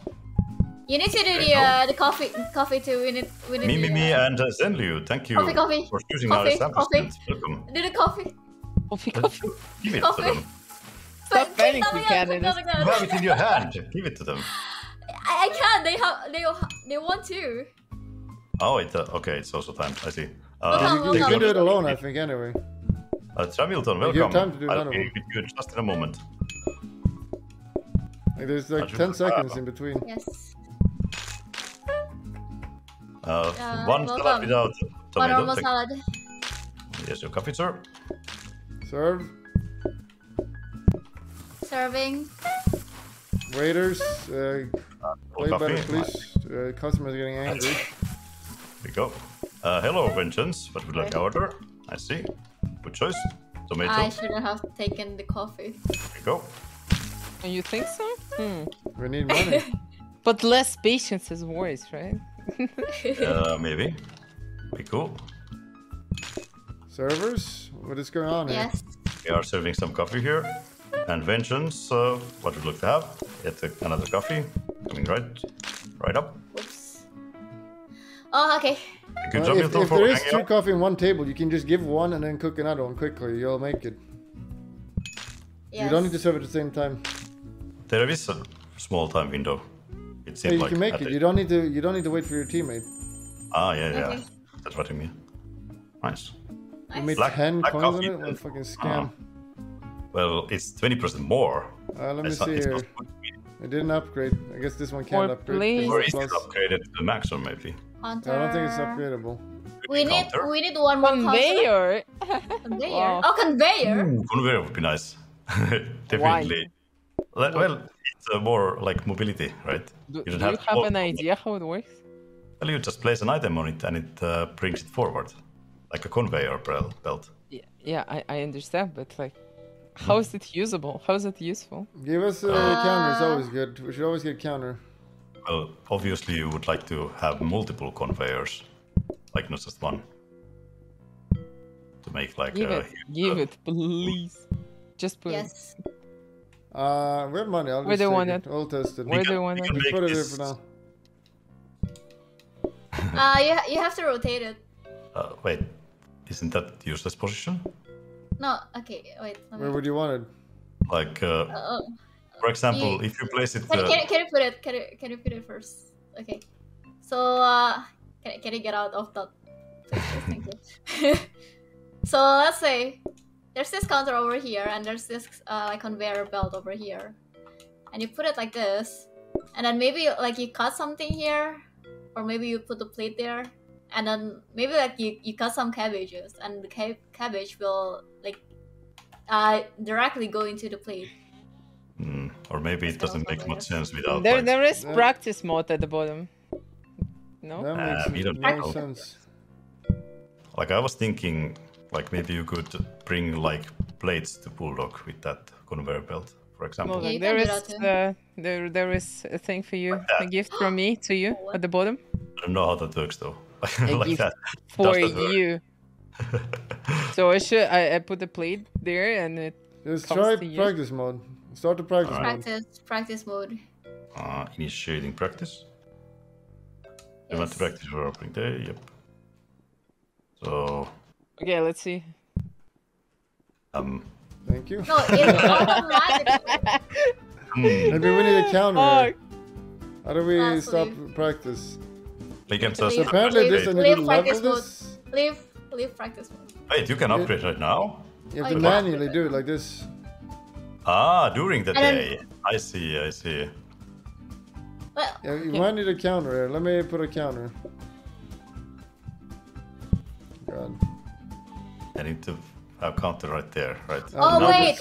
You need to do the coffee too. We need me and Zenliu. Thank you for choosing our establishment. Welcome. Do the coffee. Coffee. Give it to them. Stop panicking, Cannon. You have it in your hand. Give it to them. I can. They want to. Oh, okay. It's also time. I see. You can do it alone, I think. Anyway. Tramilton, welcome. You have time to do I'll be with you just in a moment. There's like 10 seconds in between. Yes. One salad without tomato. One salad. Yes, your coffee, sir. Serve. Serving. Waiters, play better, please. Customers are getting angry. There we go. Hello, Vengeance. What would you like to order? I see. Good choice. Tomato. I shouldn't have taken the coffee. There we go. You think so? We need money. But less patience is worse, right? Maybe. Be cool. Servers? What is going on here? We are serving some coffee here. And Vengeance, what would you like to have? Yet another coffee. Coming right up. Whoops. Oh, okay. If there is two coffee in one table, you can just give one and then cook another one quickly. You'll make it. Yes. You don't need to serve at the same time. There is a small time window. It seems like you can make it. You don't need to wait for your teammate. Ah, yeah. That's what I mean. Nice. You made 10 coins on it? What a fucking scam. Well, it's 20% more. Let me see here. I didn't upgrade. I guess this one can't upgrade. Or is it upgraded to the maximum, maybe? Hunter. I don't think it's upgradable. We need one more conveyor. Wow. Oh, conveyor. Conveyor would be nice. Definitely. Why? Well, it's more like mobility, right? Do you have an idea how it works? Well, you just place an item on it and it brings it forward, like a conveyor belt. Yeah, I understand, but like, how is it usable? How is it useful? Give us a counter. It's always good. We should always get counter. Well, obviously, you would like to have multiple conveyors, like not just one, to make like. Give it, please. Just put. Yes. We have money. Where do you want it? I'll test it. Where do you want it? Just put it there for now. You have to rotate it. Wait, isn't that useless position? No. Okay. Wait. Where would you want it? Like, for example, if you place it. Can you put it? Can you put it first? Okay. So can you get out of that? Thank you. So let's say. There's this counter over here, and there's this like conveyor belt over here, and you put it like this, and then maybe like you cut something here, or maybe you put the plate there, and then maybe like you cut some cabbages, and the cabbage will like directly go into the plate. Or maybe it doesn't make much sense without. There is practice mode at the bottom. No, that makes sense. Like I was thinking. Like maybe you could bring like plates to Bulldog with that conveyor belt, for example. Yeah, there is a thing for you, a gift from me to you at the bottom. I don't know how that works though. Like that for you. So I put the plate there and it. Just try practice mode. Start the practice mode. Practice mode. Initiating practice. Yes. You want to practice for opening day? Yep. So. Okay, let's see. Thank you. No, it's automatic. Maybe we need a counter. How do we stop practice? We can just apparently this and leave practice mode. Leave practice mode. Wait, you can upgrade right now? You have to manually do it like this. Ah, during the day. I see. Well, you might need a counter here. Let me put a counter. God. I need to have counter right there, right? Oh, wait.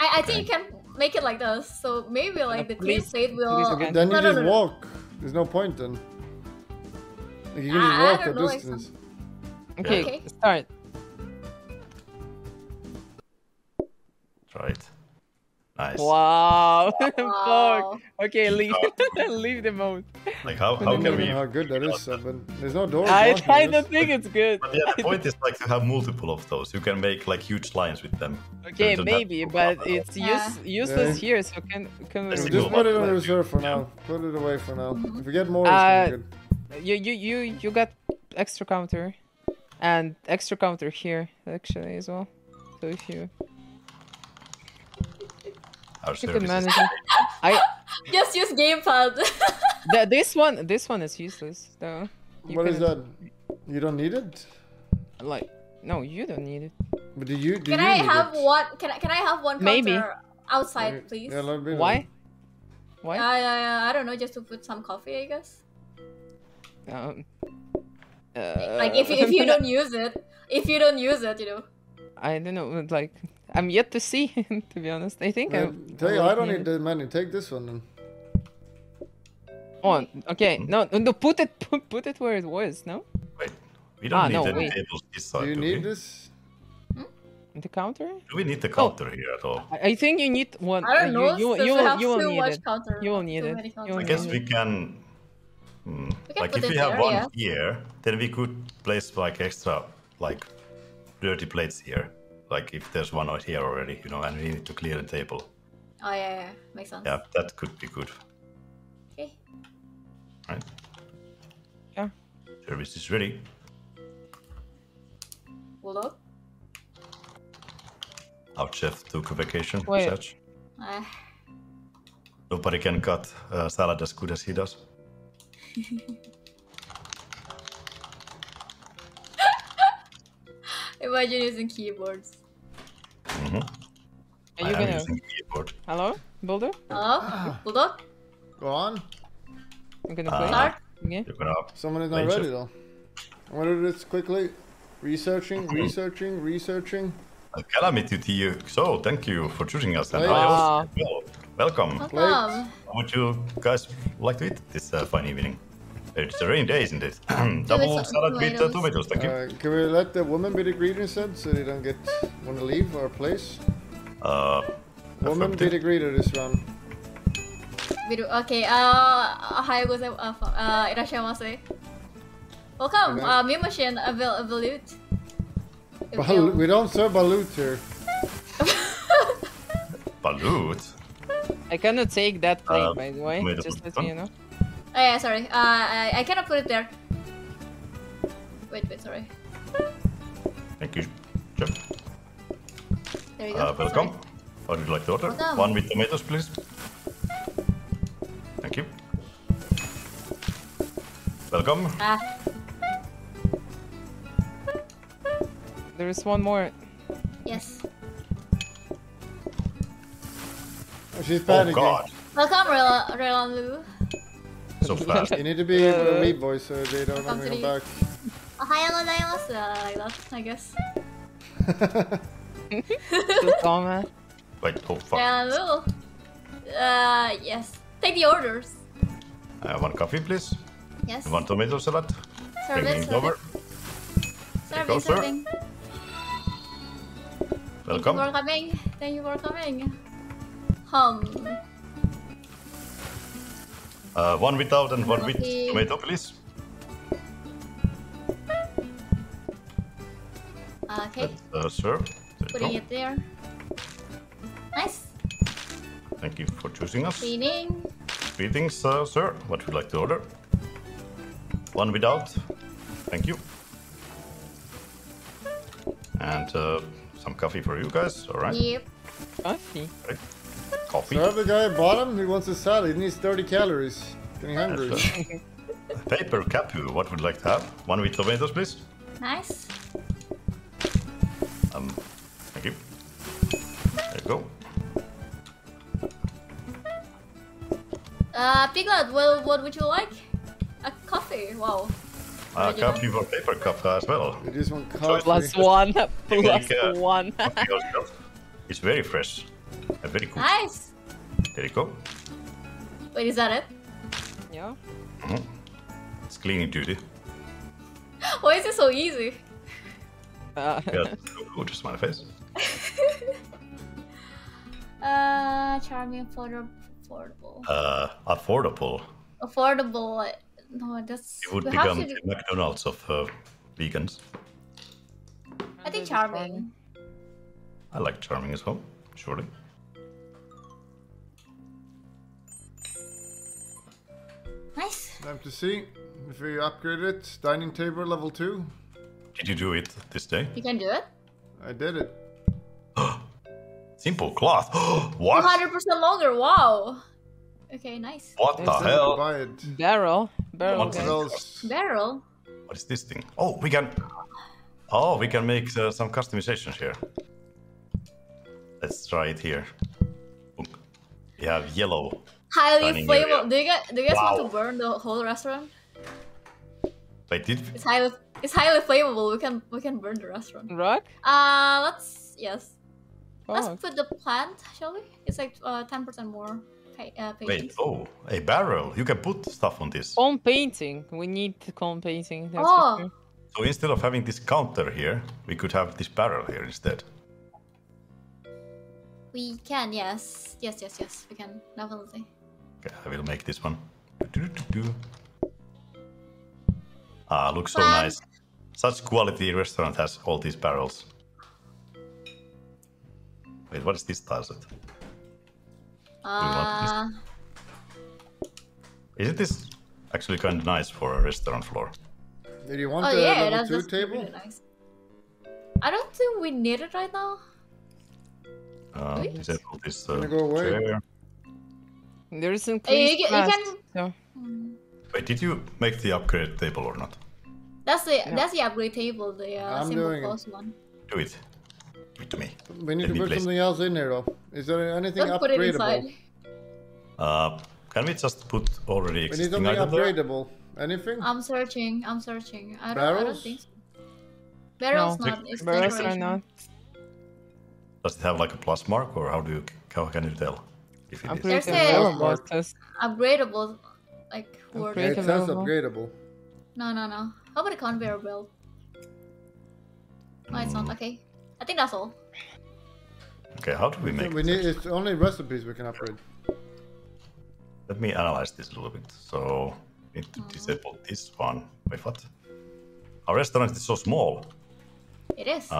I think you can make it like this. So maybe like the clean slate will. Then you just walk. There's no point then. Like you can just walk the distance. Okay, start. Try it. Nice. Wow. Fuck. Okay, leave. Leave the mode. Like how can we? How good that is. There's no door. I don't think it's good. But yeah, the point is like to have multiple of those. You can make like huge lines with them. Okay, maybe, but it's useless here. So can we just put it on reserve for now? Put it away for now. If we get more, it's gonna be good. You got extra counter, and extra counter here actually as well. So if you. I just use gamepad. this one is useless though. What is that? You don't need it? Like no, you don't need it. But do you? Do can you I need have it? One? Can I have one counter maybe outside, please? Yeah, why? Why? I don't know. Just to put some coffee, I guess. Like if you don't use it, you know. I don't know. Like. I'm yet to see, to be honest. I think I don't need that many. Take this one then. Oh, okay. No, put it where it was, no? Wait, we don't need any tables this side. Do you need this? The counter? Do we need the counter here at all? I think you need one. I don't know, you will need it. You will need it. I guess we can... Like if we have one here, then we could place like extra, like, dirty plates here. Like if there's one out here already, you know, and we need to clear the table. Oh yeah, makes sense. Yeah, that could be good. Okay. Right. Yeah. Service is ready. Bulldog. Our chef took a vacation. Wait. Such. Nobody can cut salad as good as he does. Imagine using keyboards. Mm-hmm. Are you gonna using keyboard? Hello, Bulldog? Hello, Bulldog? Go on. I'm gonna play. Start. Okay. Someone is not ready though. I'm gonna do this quickly. Researching. Calamity to you. So, thank you for choosing us. And Welcome. How would you guys like to eat this fine evening? It's a rainy day, isn't it? Double salad with tomatoes, thank you. Can we let the woman be the greeter instead, so they don't want to leave our place? Woman be the greeter this round. We do, okay, hi, irashimasu. Welcome, meal machine, balut. We don't serve balut here. Balut? I cannot take that plate, by the way, just let you know. Oh yeah, sorry. I cannot put it there. Wait, sorry. Thank you, chef. There we go. Welcome. How would you like to order? Welcome. One with tomatoes, please. Thank you. Welcome. There is one more. Yes. Oh, she's panicking. Oh God. Welcome, Raylan Lu. So fast. You need to be able to meet boys so they don't want to come back. Ohayo gozaimasu, like that, I guess. Wait, hold fast. Yes. Take the orders. One coffee, please. Yes. One tomato salad. Serving. Welcome. Thank you for coming. One without and one with tomato, please. Okay. Serve. Putting it there. Nice. Thank you for choosing us. Greetings, sir. What would you like to order? One without. Thank you. And some coffee for you guys. All right. Yep. Coffee. Right. Coffee. Serve the guy at bottom, he wants a salad, he needs 30 calories. Getting hungry. Paper capu, what would you like to have? One with tomatoes, please. Nice. Thank you. There you go. Piglet, well, what would you like? A coffee, wow. Coffee for paper cup as well. It is one coffee. Plus one. Plus one. It's very fresh. Very cool. Nice. There you go. Wait, is that it? Yeah. Mm-hmm. It's cleaning duty. Why is it so easy? Yeah, oh, just my face. Charming, affordable. Affordable. Affordable. No, that's. It would become the McDonald's of vegans. I think charming. I like charming as well, surely. Nice. Time to see if we upgrade it. Dining table level 2. Did you do it this day? You can do it. I did it. Simple cloth. What? 100% longer. Wow. Okay, nice. What the hell? Barrel. Barrel. What is this thing? Oh, we can. Oh, we can make some customizations here. Let's try it here. We have yellow. Highly flammable. Do you guys want to burn the whole restaurant? Wait, did we... It's highly flammable. We can burn the restaurant. Rock? Let's put the plant, shall we? It's like 10% more. Wait, oh, a barrel. You can put stuff on this. On painting. We need cone painting. That's oh. So instead of having this counter here, we could have this barrel here instead. We can, yes. Yes, we can. Definitely. Okay, I will make this one. Ah, looks so nice. Such quality restaurant has all these barrels. Wait, what is this tile set? Isn't this actually kind of nice for a restaurant floor? Do you want the level 2 table? Really nice. I don't think we need it right now. Disable this chair. There is some Wait, did you make the upgrade table or not? That's the upgrade table, the simple cost one. Do it. Give it to me. We need to put something else in here though. Is there anything upgradable? Can we just put already existing items? We need something upgradable. Anything? I'm searching. I don't think so. Barrels not. Does it have like a plus mark, or how can you tell if it is? There's a upgradable like word. It says upgradable. No. How about a conveyor belt? No, it's not. Okay, I think that's all. Okay, how do we make? It's only recipes we can upgrade. Let me analyze this a little bit. So we need to disable this one. Wait, what? Our restaurant is so small. It is.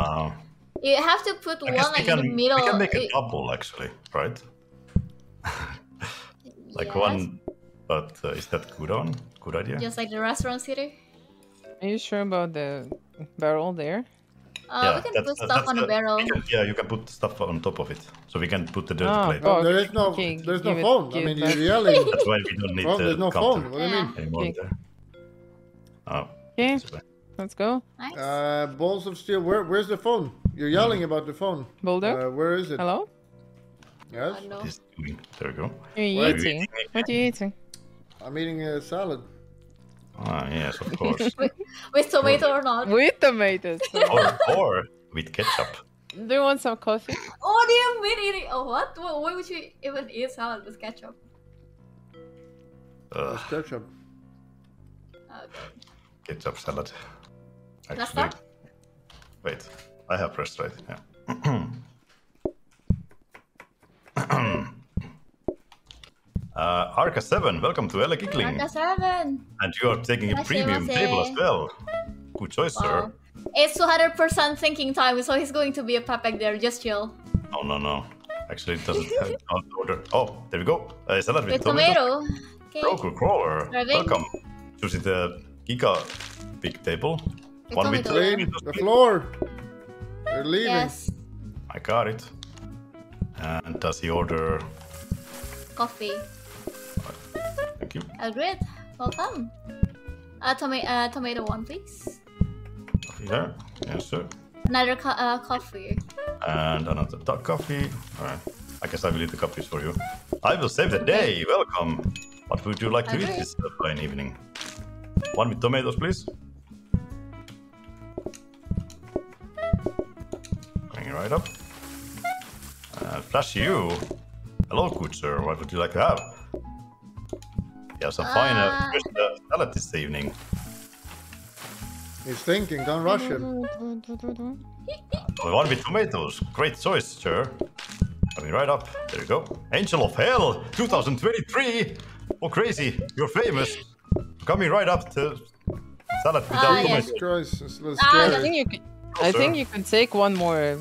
You have to put one like in the middle. We can make a double actually, right? One, but is that good idea? Just like the restaurant city. Are you sure about the barrel there? We can put stuff on the barrel. You can put stuff on top of it. So we can put the dirty plate. Oh, there's no phone. I mean, really. That's why we don't need the there's no phone. What do you mean? Anymore there. Oh, okay. Let's go. Nice. Balls of steel. Where's the phone? You're yelling about the phone. Bulldog? Where is it? Hello? Yes? There we go. What are you eating? What are you eating? I'm eating a salad. Ah, yes, of course. with tomato or not? With tomatoes. or with ketchup. Do you want some coffee? Oh, do you mean eating? Oh, what? Why would you even eat salad with ketchup? With ketchup. Okay. Ketchup salad. Actually, wait. I have pressed right. Yeah. Arca7, welcome to LA Giggling. Arca7. And you are taking a premium table as well. Good choice, sir. It's 200% thinking time, so he's going to be a pepec there. Just chill. Oh no. Actually, it doesn't have an order. Oh, there we go. Salad with tomato. Okay. Broker Crawler, welcome. Choosing the Giga big table. One with the floor. They're leaving. Yes. I got it. And does he order coffee? Thank you. Great. Welcome. Tomato one, please. Coffee there. Yes, sir. Another coffee. And another duck coffee. Alright. I guess I will eat the coffees for you. I will save the day. Welcome. What would you like to eat this fine evening? One with tomatoes, please. Bring it right up. Flash you. Hello, good sir. What would you like to have? You have some fine salad this evening. He's thinking, don't rush him. We want with tomatoes. Great choice, sir. Coming right up. There you go. Angel of Hell 2023. Oh, crazy. You're famous. Coming right up to salad without tomatoes. Let's I think you can take one more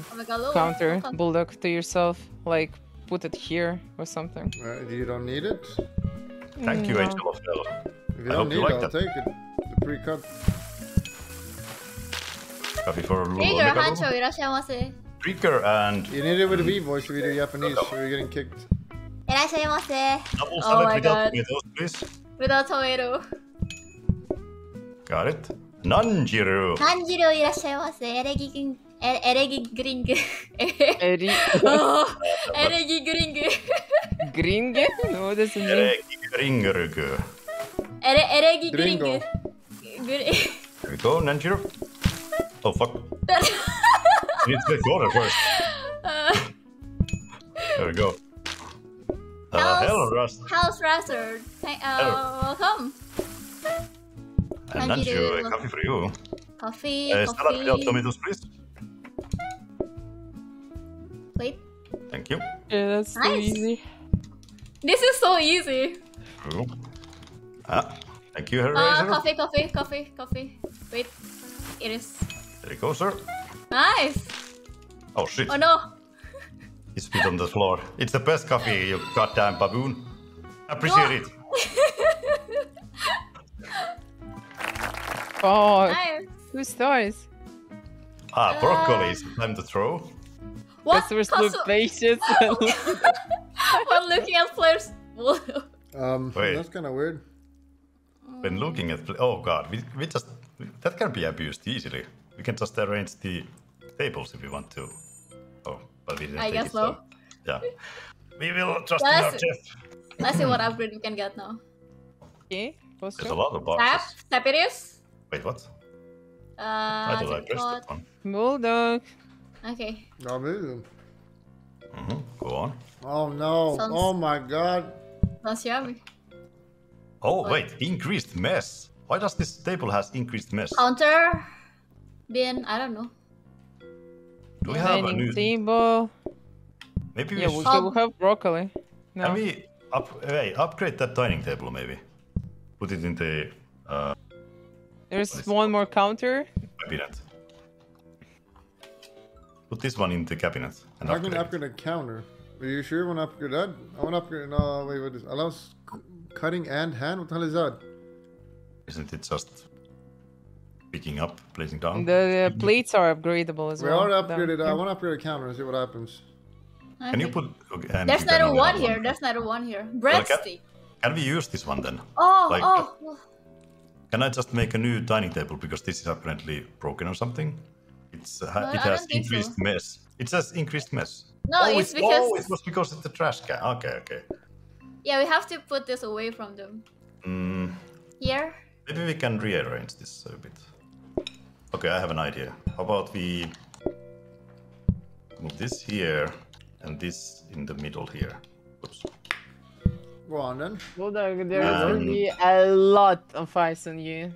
counter bulldog to yourself. Like, put it here or something. You don't need it? Thank you, Angel of Hell. If you don't need it, I'll take it. The pre-cut. Coffee for Lulu. Drinker and... You need it with a V voice if you do Japanese, or you're getting kicked. Double salad without tomatoes, please. Without tomato. Got it. Nanjiru. Nanjiru, irashaimase. Eregi gringu. No, that's a Eregi gringu. There we go, Nanjiru. Oh fuck. We need to get water first. There we go. Hello, Rust. House Raster. Welcome. And Nanju, a coffee for you. Coffee, coffee. Salad tomatoes, please. Wait. Thank you. Yeah, that's nice. So easy. This is so easy. True. Ah, thank you, Harry. Coffee. Wait. It is. There you go, sir. Nice. Oh shit. Oh no. He spit on the floor. It's the best coffee, you goddamn baboon. Appreciate it. Oh, nice. Two stars. Ah, broccoli. It's time to throw. What? Customers look patient. We're looking at players. Wait. That's kind of weird. When looking at oh god, we just that can be abused easily. We can just arrange the tables if we want to. Oh, but we didn't. I guess so. Yeah. We will trust in our chest. Let's see what upgrade we can get now. Okay. There's a lot of boxes. Tap it is. Wait, what? I don't like that one. Bulldog. Okay. No, maybe. Go on. Oh no! Sounds... Oh my god! Sounds yummy. Oh wait, increased mess. Why does this table has increased mess? Counter. Bin, I don't know. Do we have a new table? Maybe we should have broccoli. No. Can we upgrade that dining table maybe? Put it in the... There's one more counter. Cabinet. Put this one in the cabinet. And I can upgrade a counter. Are you sure you want to upgrade that? I want to upgrade... No, wait, what is... Allows cutting and hand? What the hell is that? Isn't it just... Picking up, placing down. The plates are upgradable as well. We are upgraded. I want to upgrade a counter and see what happens. Okay. Can you put? Okay, there's not a one here. There's not a one here. Breadstick. Can we use this one then? Oh, like, can I just make a new dining table because this is apparently broken or something? It's it has increased mess. It says increased mess. No, it's because. Oh, it was because of the trash can. Okay, okay. Yeah, we have to put this away from them. Mm. Here. Maybe we can rearrange this a bit. Okay, I have an idea. How about we move this here and this in the middle here? Oops. Go on then. Well, there will be a lot of ice on you.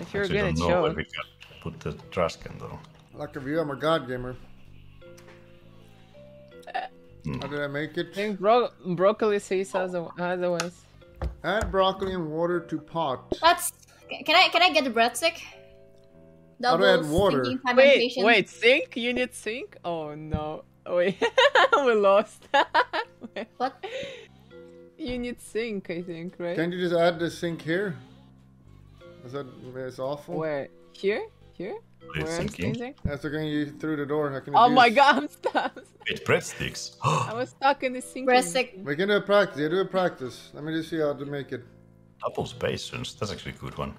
If you're gonna show. Where we can put the trash can though. Lucky of you, I'm a god gamer. How did I make it? I think broccoli says otherwise. Add broccoli and water to pot. That's. Can I get the breadstick? Double add water. Wait, sink? You need sink? Oh no. Wait, we lost. What? You need sink, I think, right? Can't you just add the sink here? Is that it's awful? Where? Here? Here? Where I'm standing? That's okay, you threw the door. How can you my god, I'm stuck. It's breadsticks. I was stuck in the sink. Breadstick. We're gonna do a practice. Let me just see how to make it. Apples patience. That's actually a good one.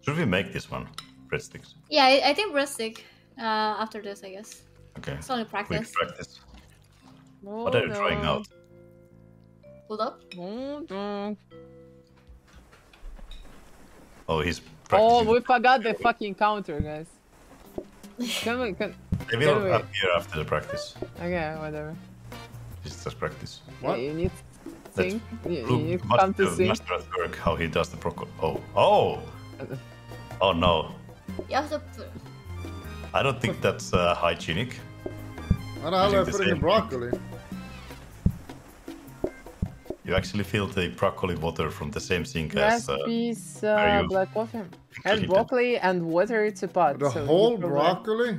Should we make this one? Breadsticks. Yeah, I think breadstick after this, I guess. Okay. It's only practice. Quick practice. Bulldog. What are you trying out? Bulldog. Oh, he's practicing. Oh, we forgot the fucking counter, guys. Come on, come. They will appear after the practice. Okay, whatever. It's just practice. What? Yeah, you need think. You come to sing. Master at work, how he does the proco. Oh. Oh! Oh no. You have to... I don't think that's hygienic. I don't know how I put it in broccoli. You actually fill the broccoli water from the same sink as... piece black coffee. And broccoli and water, it's a pot. The so whole broccoli?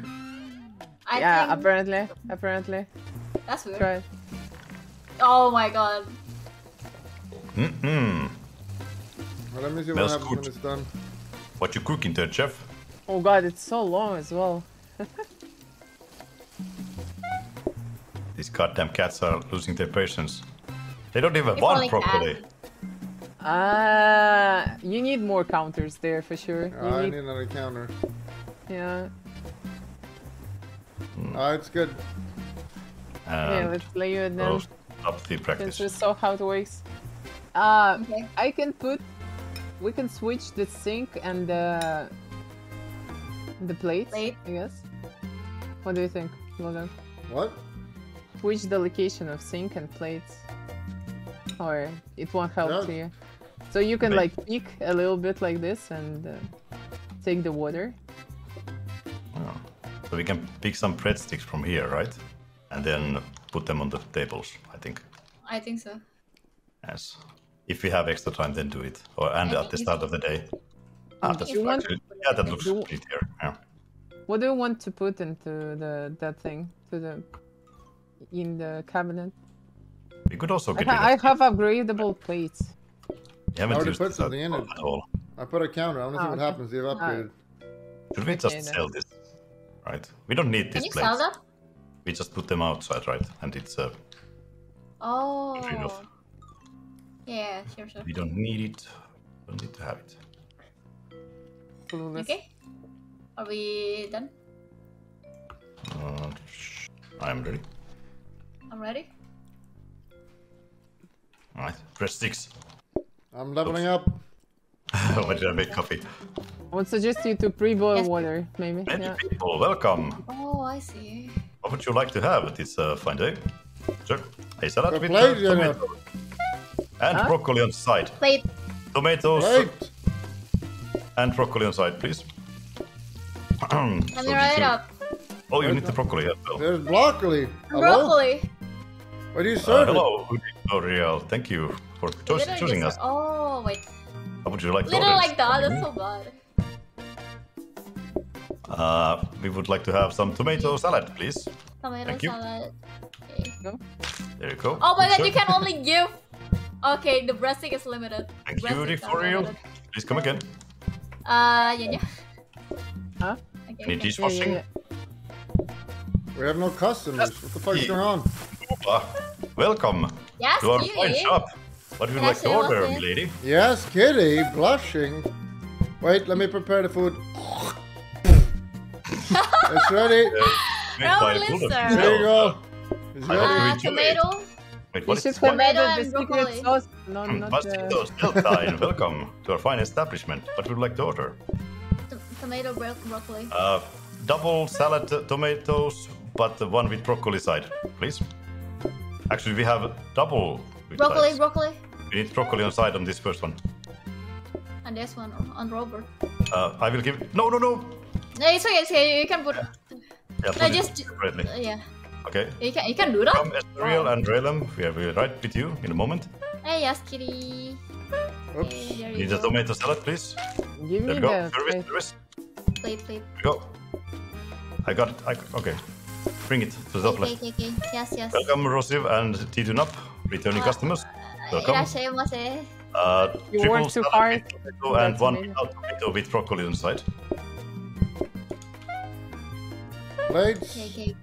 Yeah, think... apparently. That's weird. Try. Oh my god. Mm-hmm. Well, let me see what happens when it's done. What you cooking there, chef? Oh god, it's so long as well. These goddamn cats are losing their patience. They don't even want properly. You need more counters there for sure. I need another counter. Yeah. Oh, it's good. Yeah, let's play you then. Stop the practice. Since we saw how it works. Okay. I can put... We can switch the sink and the plates, I guess. What do you think, Logan? What? Switch the location of sink and plates. Or it won't help to you. So you can like peek a little bit like this and take the water. Oh. So we can pick some breadsticks from here, right? And then put them on the tables, I think. I think so. Yes. If we have extra time, then do it. Or and at the start of the day. Yeah, that looks prettier. Yeah. What do you want to put into the in the cabinet? We could also get. I have upgradable plates. I already put something in it. I put a counter. I want to see what happens. They've upgraded. Should we just sell this? Right. We don't need this. Can you sell that? We just put them outside, right? And it's enough. Yeah, sure. We don't need it. We don't need to have it. Okay. Are we done? I'm ready. I'm ready. Alright, press 6. I'm leveling up. Why did I make coffee? I would suggest you to pre-boil water, maybe. Many people, welcome. Oh, I see. What would you like to have at this fine day? Sure. A salad with tomato. And broccoli on the side. Plate. Tomatoes. Plate. And broccoli on the side, please. Can you write it up? Oh, you need the broccoli as well. There's broccoli. Broccoli. What do you serve? Hello, Ariel. Thank you for choosing us. Oh, wait. How would you like to order? Like that, that's so bad. We would like to have some tomato salad, please. Tomato salad. Okay. There you go. Oh my god, you can only give... Okay, the breasting is limited. Thank you for you. Please come again. Yeah. Huh? Okay, Need dishwashing? We have no customers. What the fuck is going on? Welcome to our fine shop. What would you like to order, lady? Yes, kitty, blushing. Wait, let me prepare the food. It's ready. There you go. It's ready. Tomato. Wait, what is tomato and broccoli? Sauce. No, not the... Welcome to our fine establishment. What would you like to order? Tomato, broccoli. Double salad tomatoes, but the one with broccoli side, please. Actually, we have double with broccoli. Broccoli. We need broccoli on side on this first one. And this one on Robert. I will give. No, it's okay. It's okay. You can put. Yeah, no, just separately. Yeah. Okay. You can do that. From Esteriel and Relum, we will write with you in a moment. Hey, yes, kitty. Oops. Hey, need a tomato salad, please. Give me that. Service. Plate. There we go. I got it. Okay. Bring it to the plate. Okay. Yes. Welcome, Rosiv and Titunap, returning customers. Welcome. You worked too hard. Tomato and one without tomato with broccoli inside. Plates. Okay.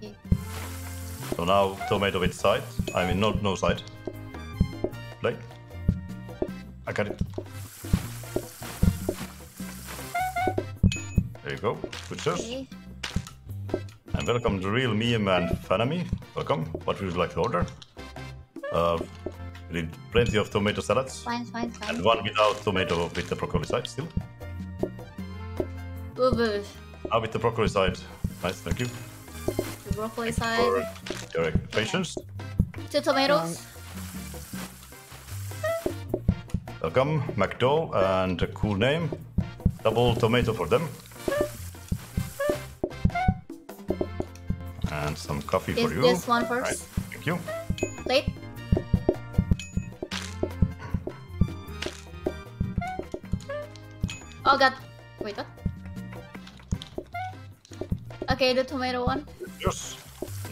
So now tomato with side. I mean no side. Plate. I got it. There you go. Good sauce. Okay. And welcome to Real Meme and Fanami. Welcome. What would you like to order? We need plenty of tomato salads. Fine. And one without tomato with the broccoli side still. Boo. Now with the broccoli side. Nice, thank you. The broccoli side. For your patience. Two tomatoes. Welcome, McDowell, and a cool name. Double tomato for them. And some coffee for you. This one first. Right. Thank you. Plate. Oh god. Wait, what? Okay, the tomato one. Yes.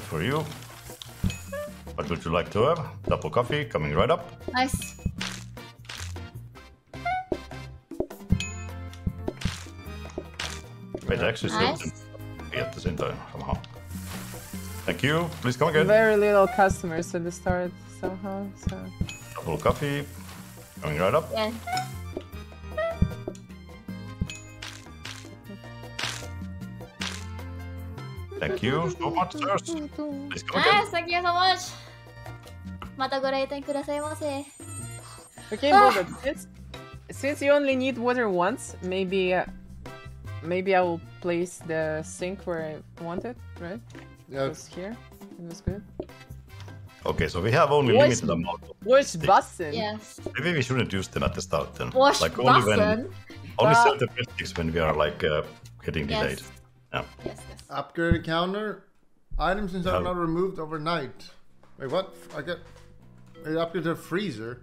For you. What would you like to have? Double coffee coming right up. Nice. Wait, I actually nice. Saved them at the same time somehow. Thank you. Please come again. Very little customers at the start somehow. So. Double coffee coming right up. Yeah. Thank you so much, sir. Please come again. Yes, thank you so much. Mata go reiten kudasai. Okay, Bulldog, since you only need water once, maybe I will place the sink where I want it, right? Yeah. It was here. It was good. Okay, so we have only limited amount of sticks. Yes. Maybe we shouldn't use them at the start then. Like only certain sticks when we are like getting delayed. Yeah. Yes. Upgraded counter. Items since are not removed overnight. Wait, what? I get it upgraded to freezer.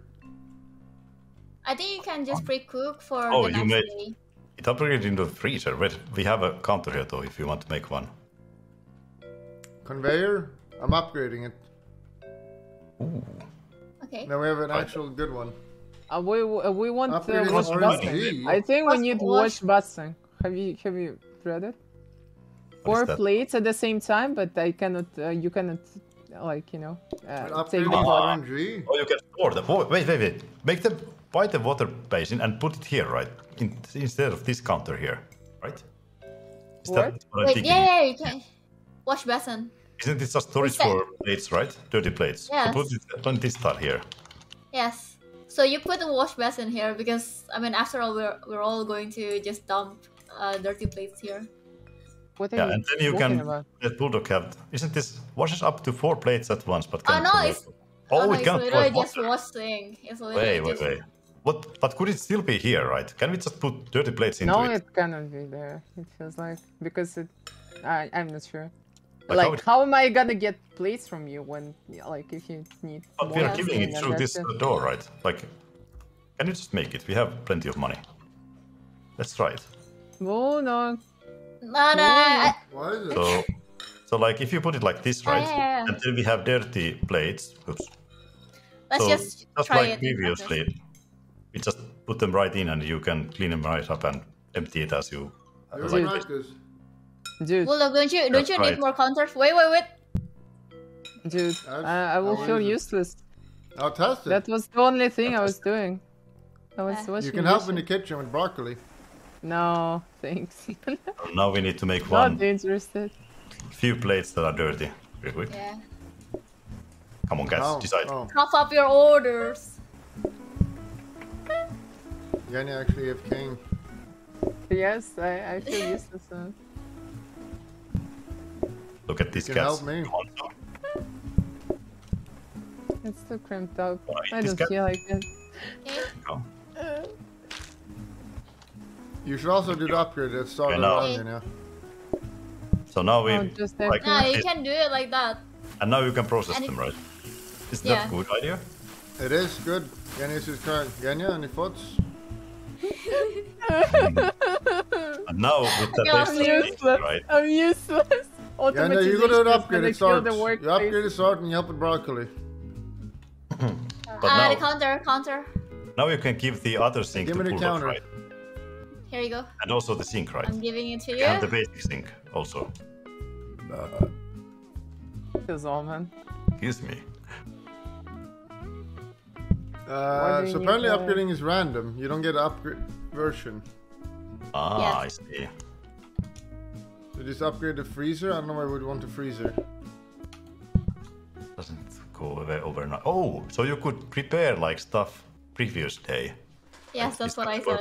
I think you can just pre-cook for the next day. It upgraded into the freezer. Wait, we have a counter here though if you want to make one. Conveyor? I'm upgrading it. Ooh. Okay. Now we have an actual good one. We want to wash basin. I think we need wash basin. Have you read it? Four plates at the same time, but I cannot. You cannot, like take the water. Oh, you can store them. Wait. Make them buy the water basin and put it here, right? Instead of this counter here, right? Is that what I'm thinking? Yeah, you can. Wash basin. Isn't it just storage for plates, right? Dirty plates. Yes. So put it on this part here. Yes. So you put the wash basin here because I mean, after all, we're all going to just dump dirty plates here. Yeah, and then you can let Bulldog have. Isn't this washes up to 4 plates at once? But can it's literally just washing. Wait. But could it still be here, right? Can we just put dirty plates into it? No, it cannot be there. It feels like because it. I'm not sure. Like how am I gonna get plates from you when if you need? But we are giving it through this door, right? Like, can you just make it? We have plenty of money. Let's try it. Oh no. No. So like if you put it like this, right? Yeah. And then we have dirty plates. Oops. Let's just try it previously. We just put them right in, and you can clean them right up and empty it as you. Dude. Well, look, don't you need more counters? Wait. Dude, I will feel useless. I'll test it. That was the only thing I was doing. I was watching. You can help in the kitchen with broccoli. No, thanks. Now we need to make one. Not interested. Few plates that are dirty. Real quick. Yeah. Come on, guys, decide. Cough up your orders. Jenny actually have king. Yes, I feel useless. Look at these cats. Help me. It's too cramped up. I don't feel like it. You should also do the upgrade. It's all around now. So now we you can do it like that. And now you can process them, right? Isn't that a good idea? It is good. Genius is current. Genia, any thoughts? And now with the I'm useless. Genia, you go to an upgrade. It's hard. You upgrade is hard and you help with broccoli. The counter. Now you can give the other sink to pull up, right? Here you go. And also the sink, right? I'm giving it to you. And the basic sink, also. That's all, man. Excuse me. So apparently upgrading is random. You don't get an upgrade version. I see. So just upgrade the freezer? I don't know why I would want the freezer. Doesn't go away overnight. Oh, so you could prepare like stuff previous day. Yes, that's what I said.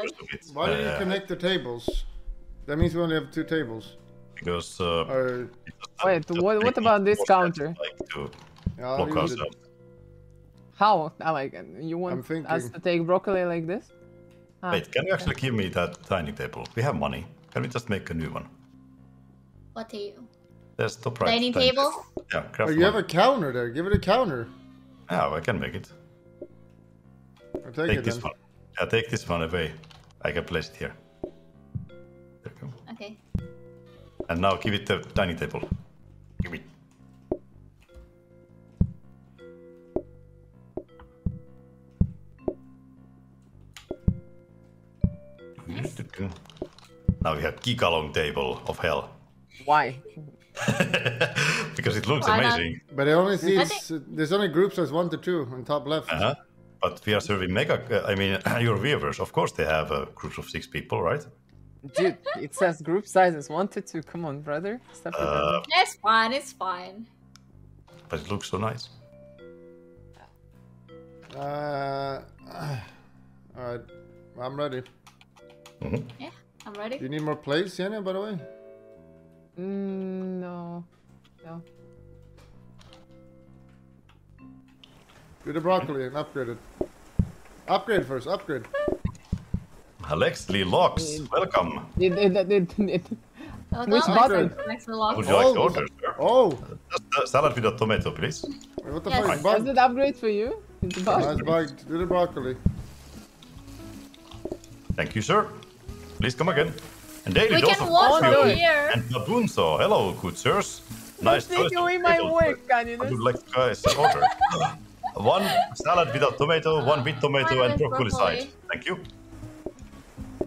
Why do you connect the tables? That means we only have 2 tables. Because... wait, what about this counter? Like to block ourselves. How? Like, you want us to take broccoli like this? Ah, wait, can you actually give me that dining table? We have money. Can we just make a new one? What do you? There's top right. Dining table? Yeah, craft. Oh, you have a counter there. Give it a counter. Yeah, I can make it. I'll take this one. Yeah, take this one away. I can place it here. There you go. Okay. And now give it the dining table. Give it. Nice. Now we have Gigalong table of hell. Why? Because it looks amazing. But I only see there's only group size 1 to 2 on top left. Uh-huh. But we are serving mega. I mean, your viewers, of course, they have groups of 6 people, right? Dude, it says group sizes 1 to 2. Come on, brother. Stop it. It's fine. It's fine. But it looks so nice. All right, I'm ready. Mm-hmm. Yeah, I'm ready. Do you need more plates, Jenna, by the way? No. No. Do the broccoli and upgrade it. Upgrade first, upgrade. Alexly Locks, welcome. Which button? Would you like to order, sir? Oh! Just salad with a tomato, please. Wait, what the fuck is bugged? Is it upgrade for you? It's bugged. It's bugged. Do the broccoli. Thank you, sir. Please come again. And daily dose of coffee and Babunso. Hello, good sirs. Nice choice. Take away my work, can you? I would like guys order. One salad without tomato, one with tomato and broccoli side. Thank you.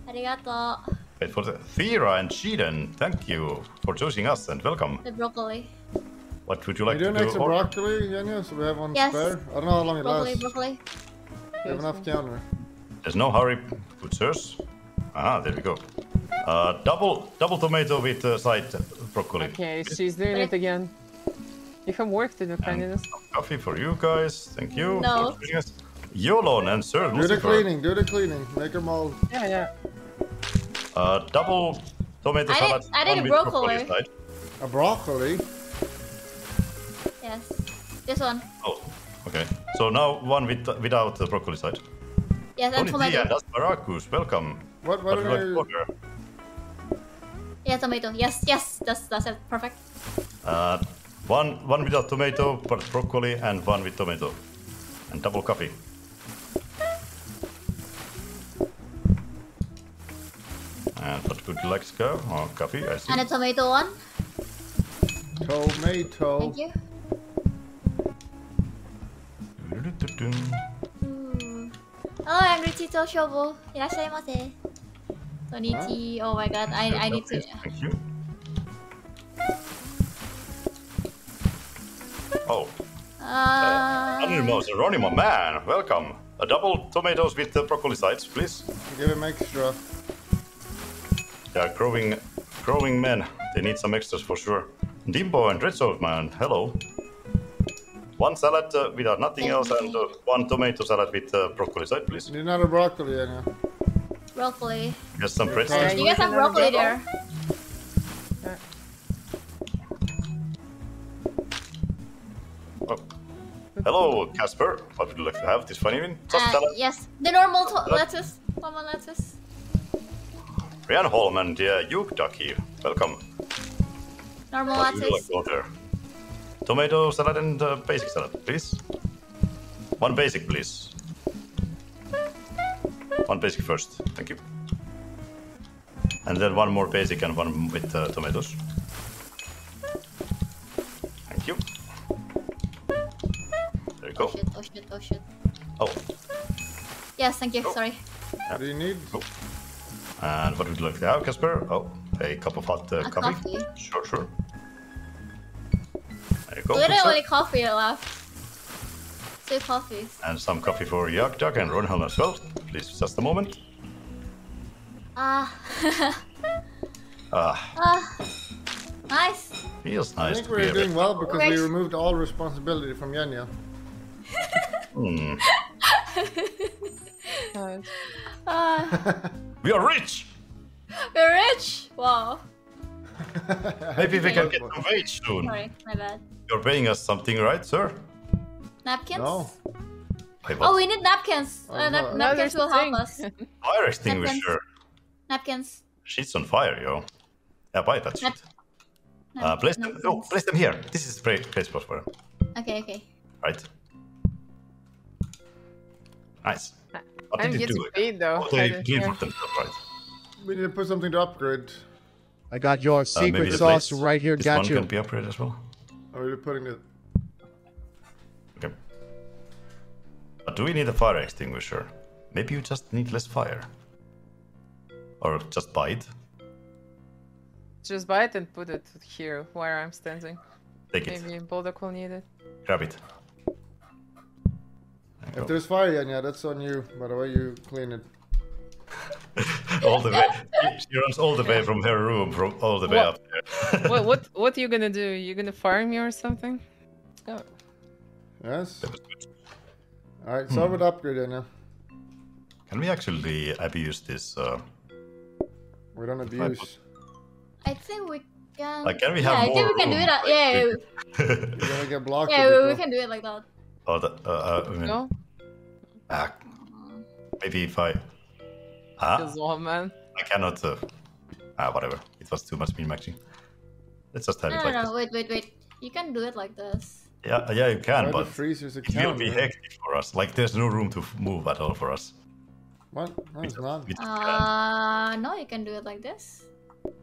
Arigato. Wait for the Thera and Sheeden. Thank you for choosing us and welcome. The broccoli. What would you like to do? We do extra broccoli, Jenny, so we have one spare. I don't know how long it lasts. Broccoli, broccoli. We have enough counter. There's no hurry, good sirs. Ah, there we go. Double tomato with side broccoli. Okay, she's doing it again. You have work to do, kindness. Coffee for you guys. Thank you. No. Yolon and Sir Lucifer. Do the cleaning. Do the cleaning. Make them all. Yeah, yeah. Double tomato salad. I did a broccoli. A broccoli. Yes. This one. Oh, okay. So now one with without the broccoli side. Yes, that's tomato. And asparagus. Welcome. What do you like order? Yeah, tomato. Yes, yes. That's it. Perfect. One without tomato, but broccoli, and one with tomato. And double coffee. And what would you like to go? Oh, coffee, I see. And a tomato one. Tomato. Thank you. Hello, angry Tito Shobo. Irashaimase. Konnichiwa. Oh my god, I need to... Thank you. Oh. Anonymous Anonymous man, welcome. A double tomatoes with the broccoli sides, please. Give him extra. They are growing men. They need some extras for sure. Dimbo and Red Soul man, hello. One salad without nothing else, and one tomato salad with broccoli side, please. You need another broccoli, Anna. Broccoli. Just some pretzels. You guys have broccoli there. Hello, Casper. What would you like to have this funny evening? Just salad. Yes, the normal lettuce. Normal lettuce. Rian Holm and Yuk Ducky, welcome. Normal lettuce. What would you like to order? Tomato salad and basic salad, please. One basic, please. One basic first, thank you. And then one more basic and one with tomatoes. Thank you. Go. Oh shit, oh shit, oh shit. Oh. Yes, thank you, sorry. What do you need? Go. And what would you like to have, Casper? Oh, a cup of hot coffee. Sure, sure. There you go. Literally coffee left. 2 coffees. And some coffee for Yak Duck and Ronald as well. Please, just a moment. Ah. Ah. Nice. Feels nice. I think we're doing well because we removed all responsibility from Yanya. Mm. We are rich. We're rich. Wow. Maybe we can get some wage soon. Sorry, my bad. You're paying us something, right, sir? Napkins? No. Wait, oh, we need napkins. Napkins will help us. Fire extinguisher. Napkins. Sheet's on fire, yo. Yeah, buy that sheet. Place them. Oh, place them here. This is great spot for them. Okay, okay. Right. Nice. What did you do? Paid, though. What did you clean for themselves, right? We need to put something to upgrade. I got your secret sauce right here. Got you. This one can be upgraded as well. Are we putting it? Okay. But do we need a fire extinguisher? Maybe you just need less fire. Or just buy it. Just buy it and put it here where I'm standing. Take it. Maybe Bulldog will need it. Grab it. If there's fire, Yanya, that's on you. By the way, you clean it. All the way. She runs all the way from her room, from all the way up there. What are you gonna do? You gonna fire me or something? Oh. Yes. Alright, so I would upgrade Yanya. Can we actually abuse this? We don't abuse. I think we can. Like, can we have more? I think we can do it. You're gonna get blocked. Yeah, we can do it like that. Oh, that, no. Maybe if I. I cannot. Whatever. It was too much min-maxing. Let's just have it like this. Wait. You can do it like this. Yeah, you can, but it will be hectic for us. Like, there's no room to move at all for us. What? No, it's not. No, you can do it like this.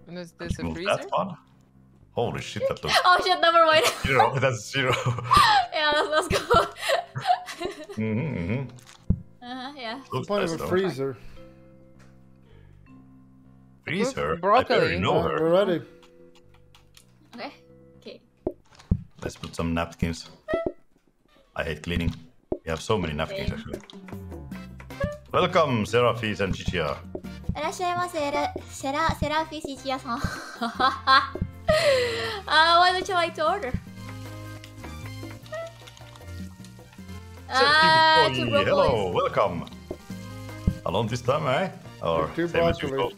And is this a freezer? That one? Holy shit, that looks... Oh shit, never mind. Zero, that's zero. Yeah, let's go. Yeah. Looks nice, though. Freezer. Freezer? Broccoli. I barely know her. We're ready. Okay. Let's put some napkins. I hate cleaning. We have so many napkins, actually. Welcome, Seraphis and Chichia. Seraphis Chichia-san. What would you like to order? Two broccoli. Hello, welcome. Alone this time, eh? Or two broccoli.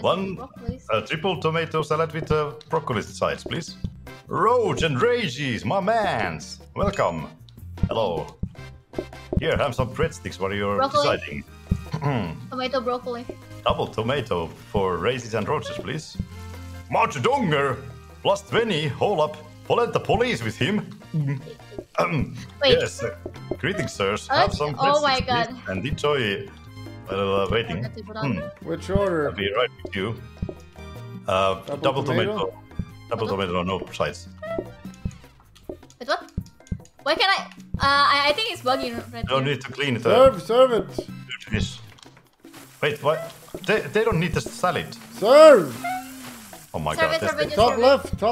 One triple tomato salad with broccoli sides, please. Roach and Raeyei, my mans. Welcome. Hello. Here, have some breadsticks while you're deciding. Tomato broccoli. Double tomato for raisins and roaches, please. March Donger! Plus 20, hold up. Polenta the police with him. Yes. Greetings, sirs. Have some breadsticks, my God. Please, and enjoy waiting. Which order? I'll be right with you. Double tomato. Double tomato, no sides. Wait, what? Why can I? I think it's buggy right now. Don't need to clean it. Serve it. Yes. Wait, what? They don't need the salad. Serve. Oh my God. Top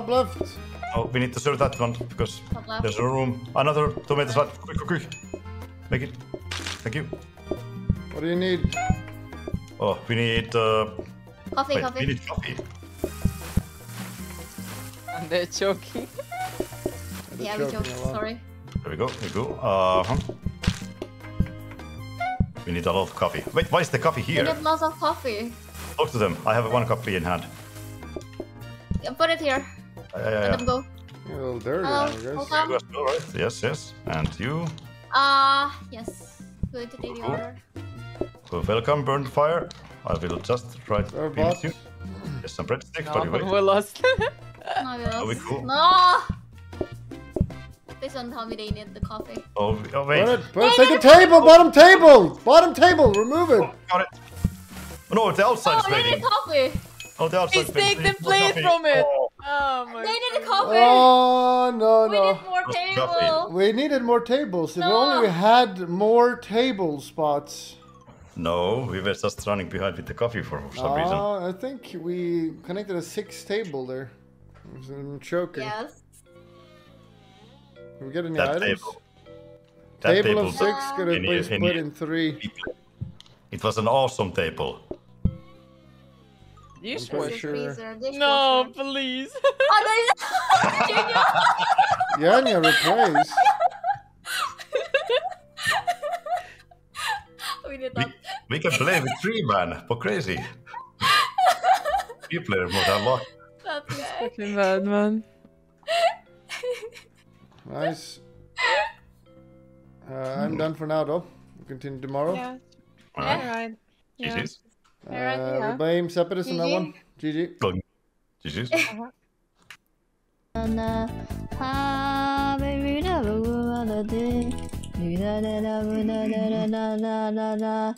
left. Oh, we need to serve that one because there's no room. Another tomato salad. Quick. Make it. Thank you. What do you need? Oh, we need. Coffee. We need coffee. And they're choking. Yeah, we choked. Sorry. There we go, We need a lot of coffee. Wait, why is the coffee here? We need lots of coffee. Talk to them. I have one coffee in hand. Yeah, put it here. Let them go. Well, there you are, I guess. You guys go, right? Yes. And you? Yes. Going to take the order. Well, welcome, Burn Fire. I will just try to be with you. There's some breadsticks, but we're lost. No, we're cool. No! Please don't tell me they need the coffee. Oh wait. Take a table! Bottom table! Remove it! Oh, got it. Oh, no, the outside is waiting. Oh, they need coffee! Oh, the outside is waiting. Please take the plate from it! Oh my God. They need a coffee! Oh, no. We need more tables! We needed more tables. If only we had more table spots. No, we were just running behind with the coffee for some reason. I think we connected a 6th table there. I'm choking. Yes. Can we get any items? Table of 6, could have been split in 3. It was an awesome table. Dishwasher. No, please. Oh, no. Yanya, replace. We did not. We can play with 3 man. For crazy. 3 player mode unlocked. That's fucking bad, man. Nice. I'm done for now, though. We'll continue tomorrow. Yeah. Alright. Yeah. GG's. We blame Separatist on that one. GG. GG's.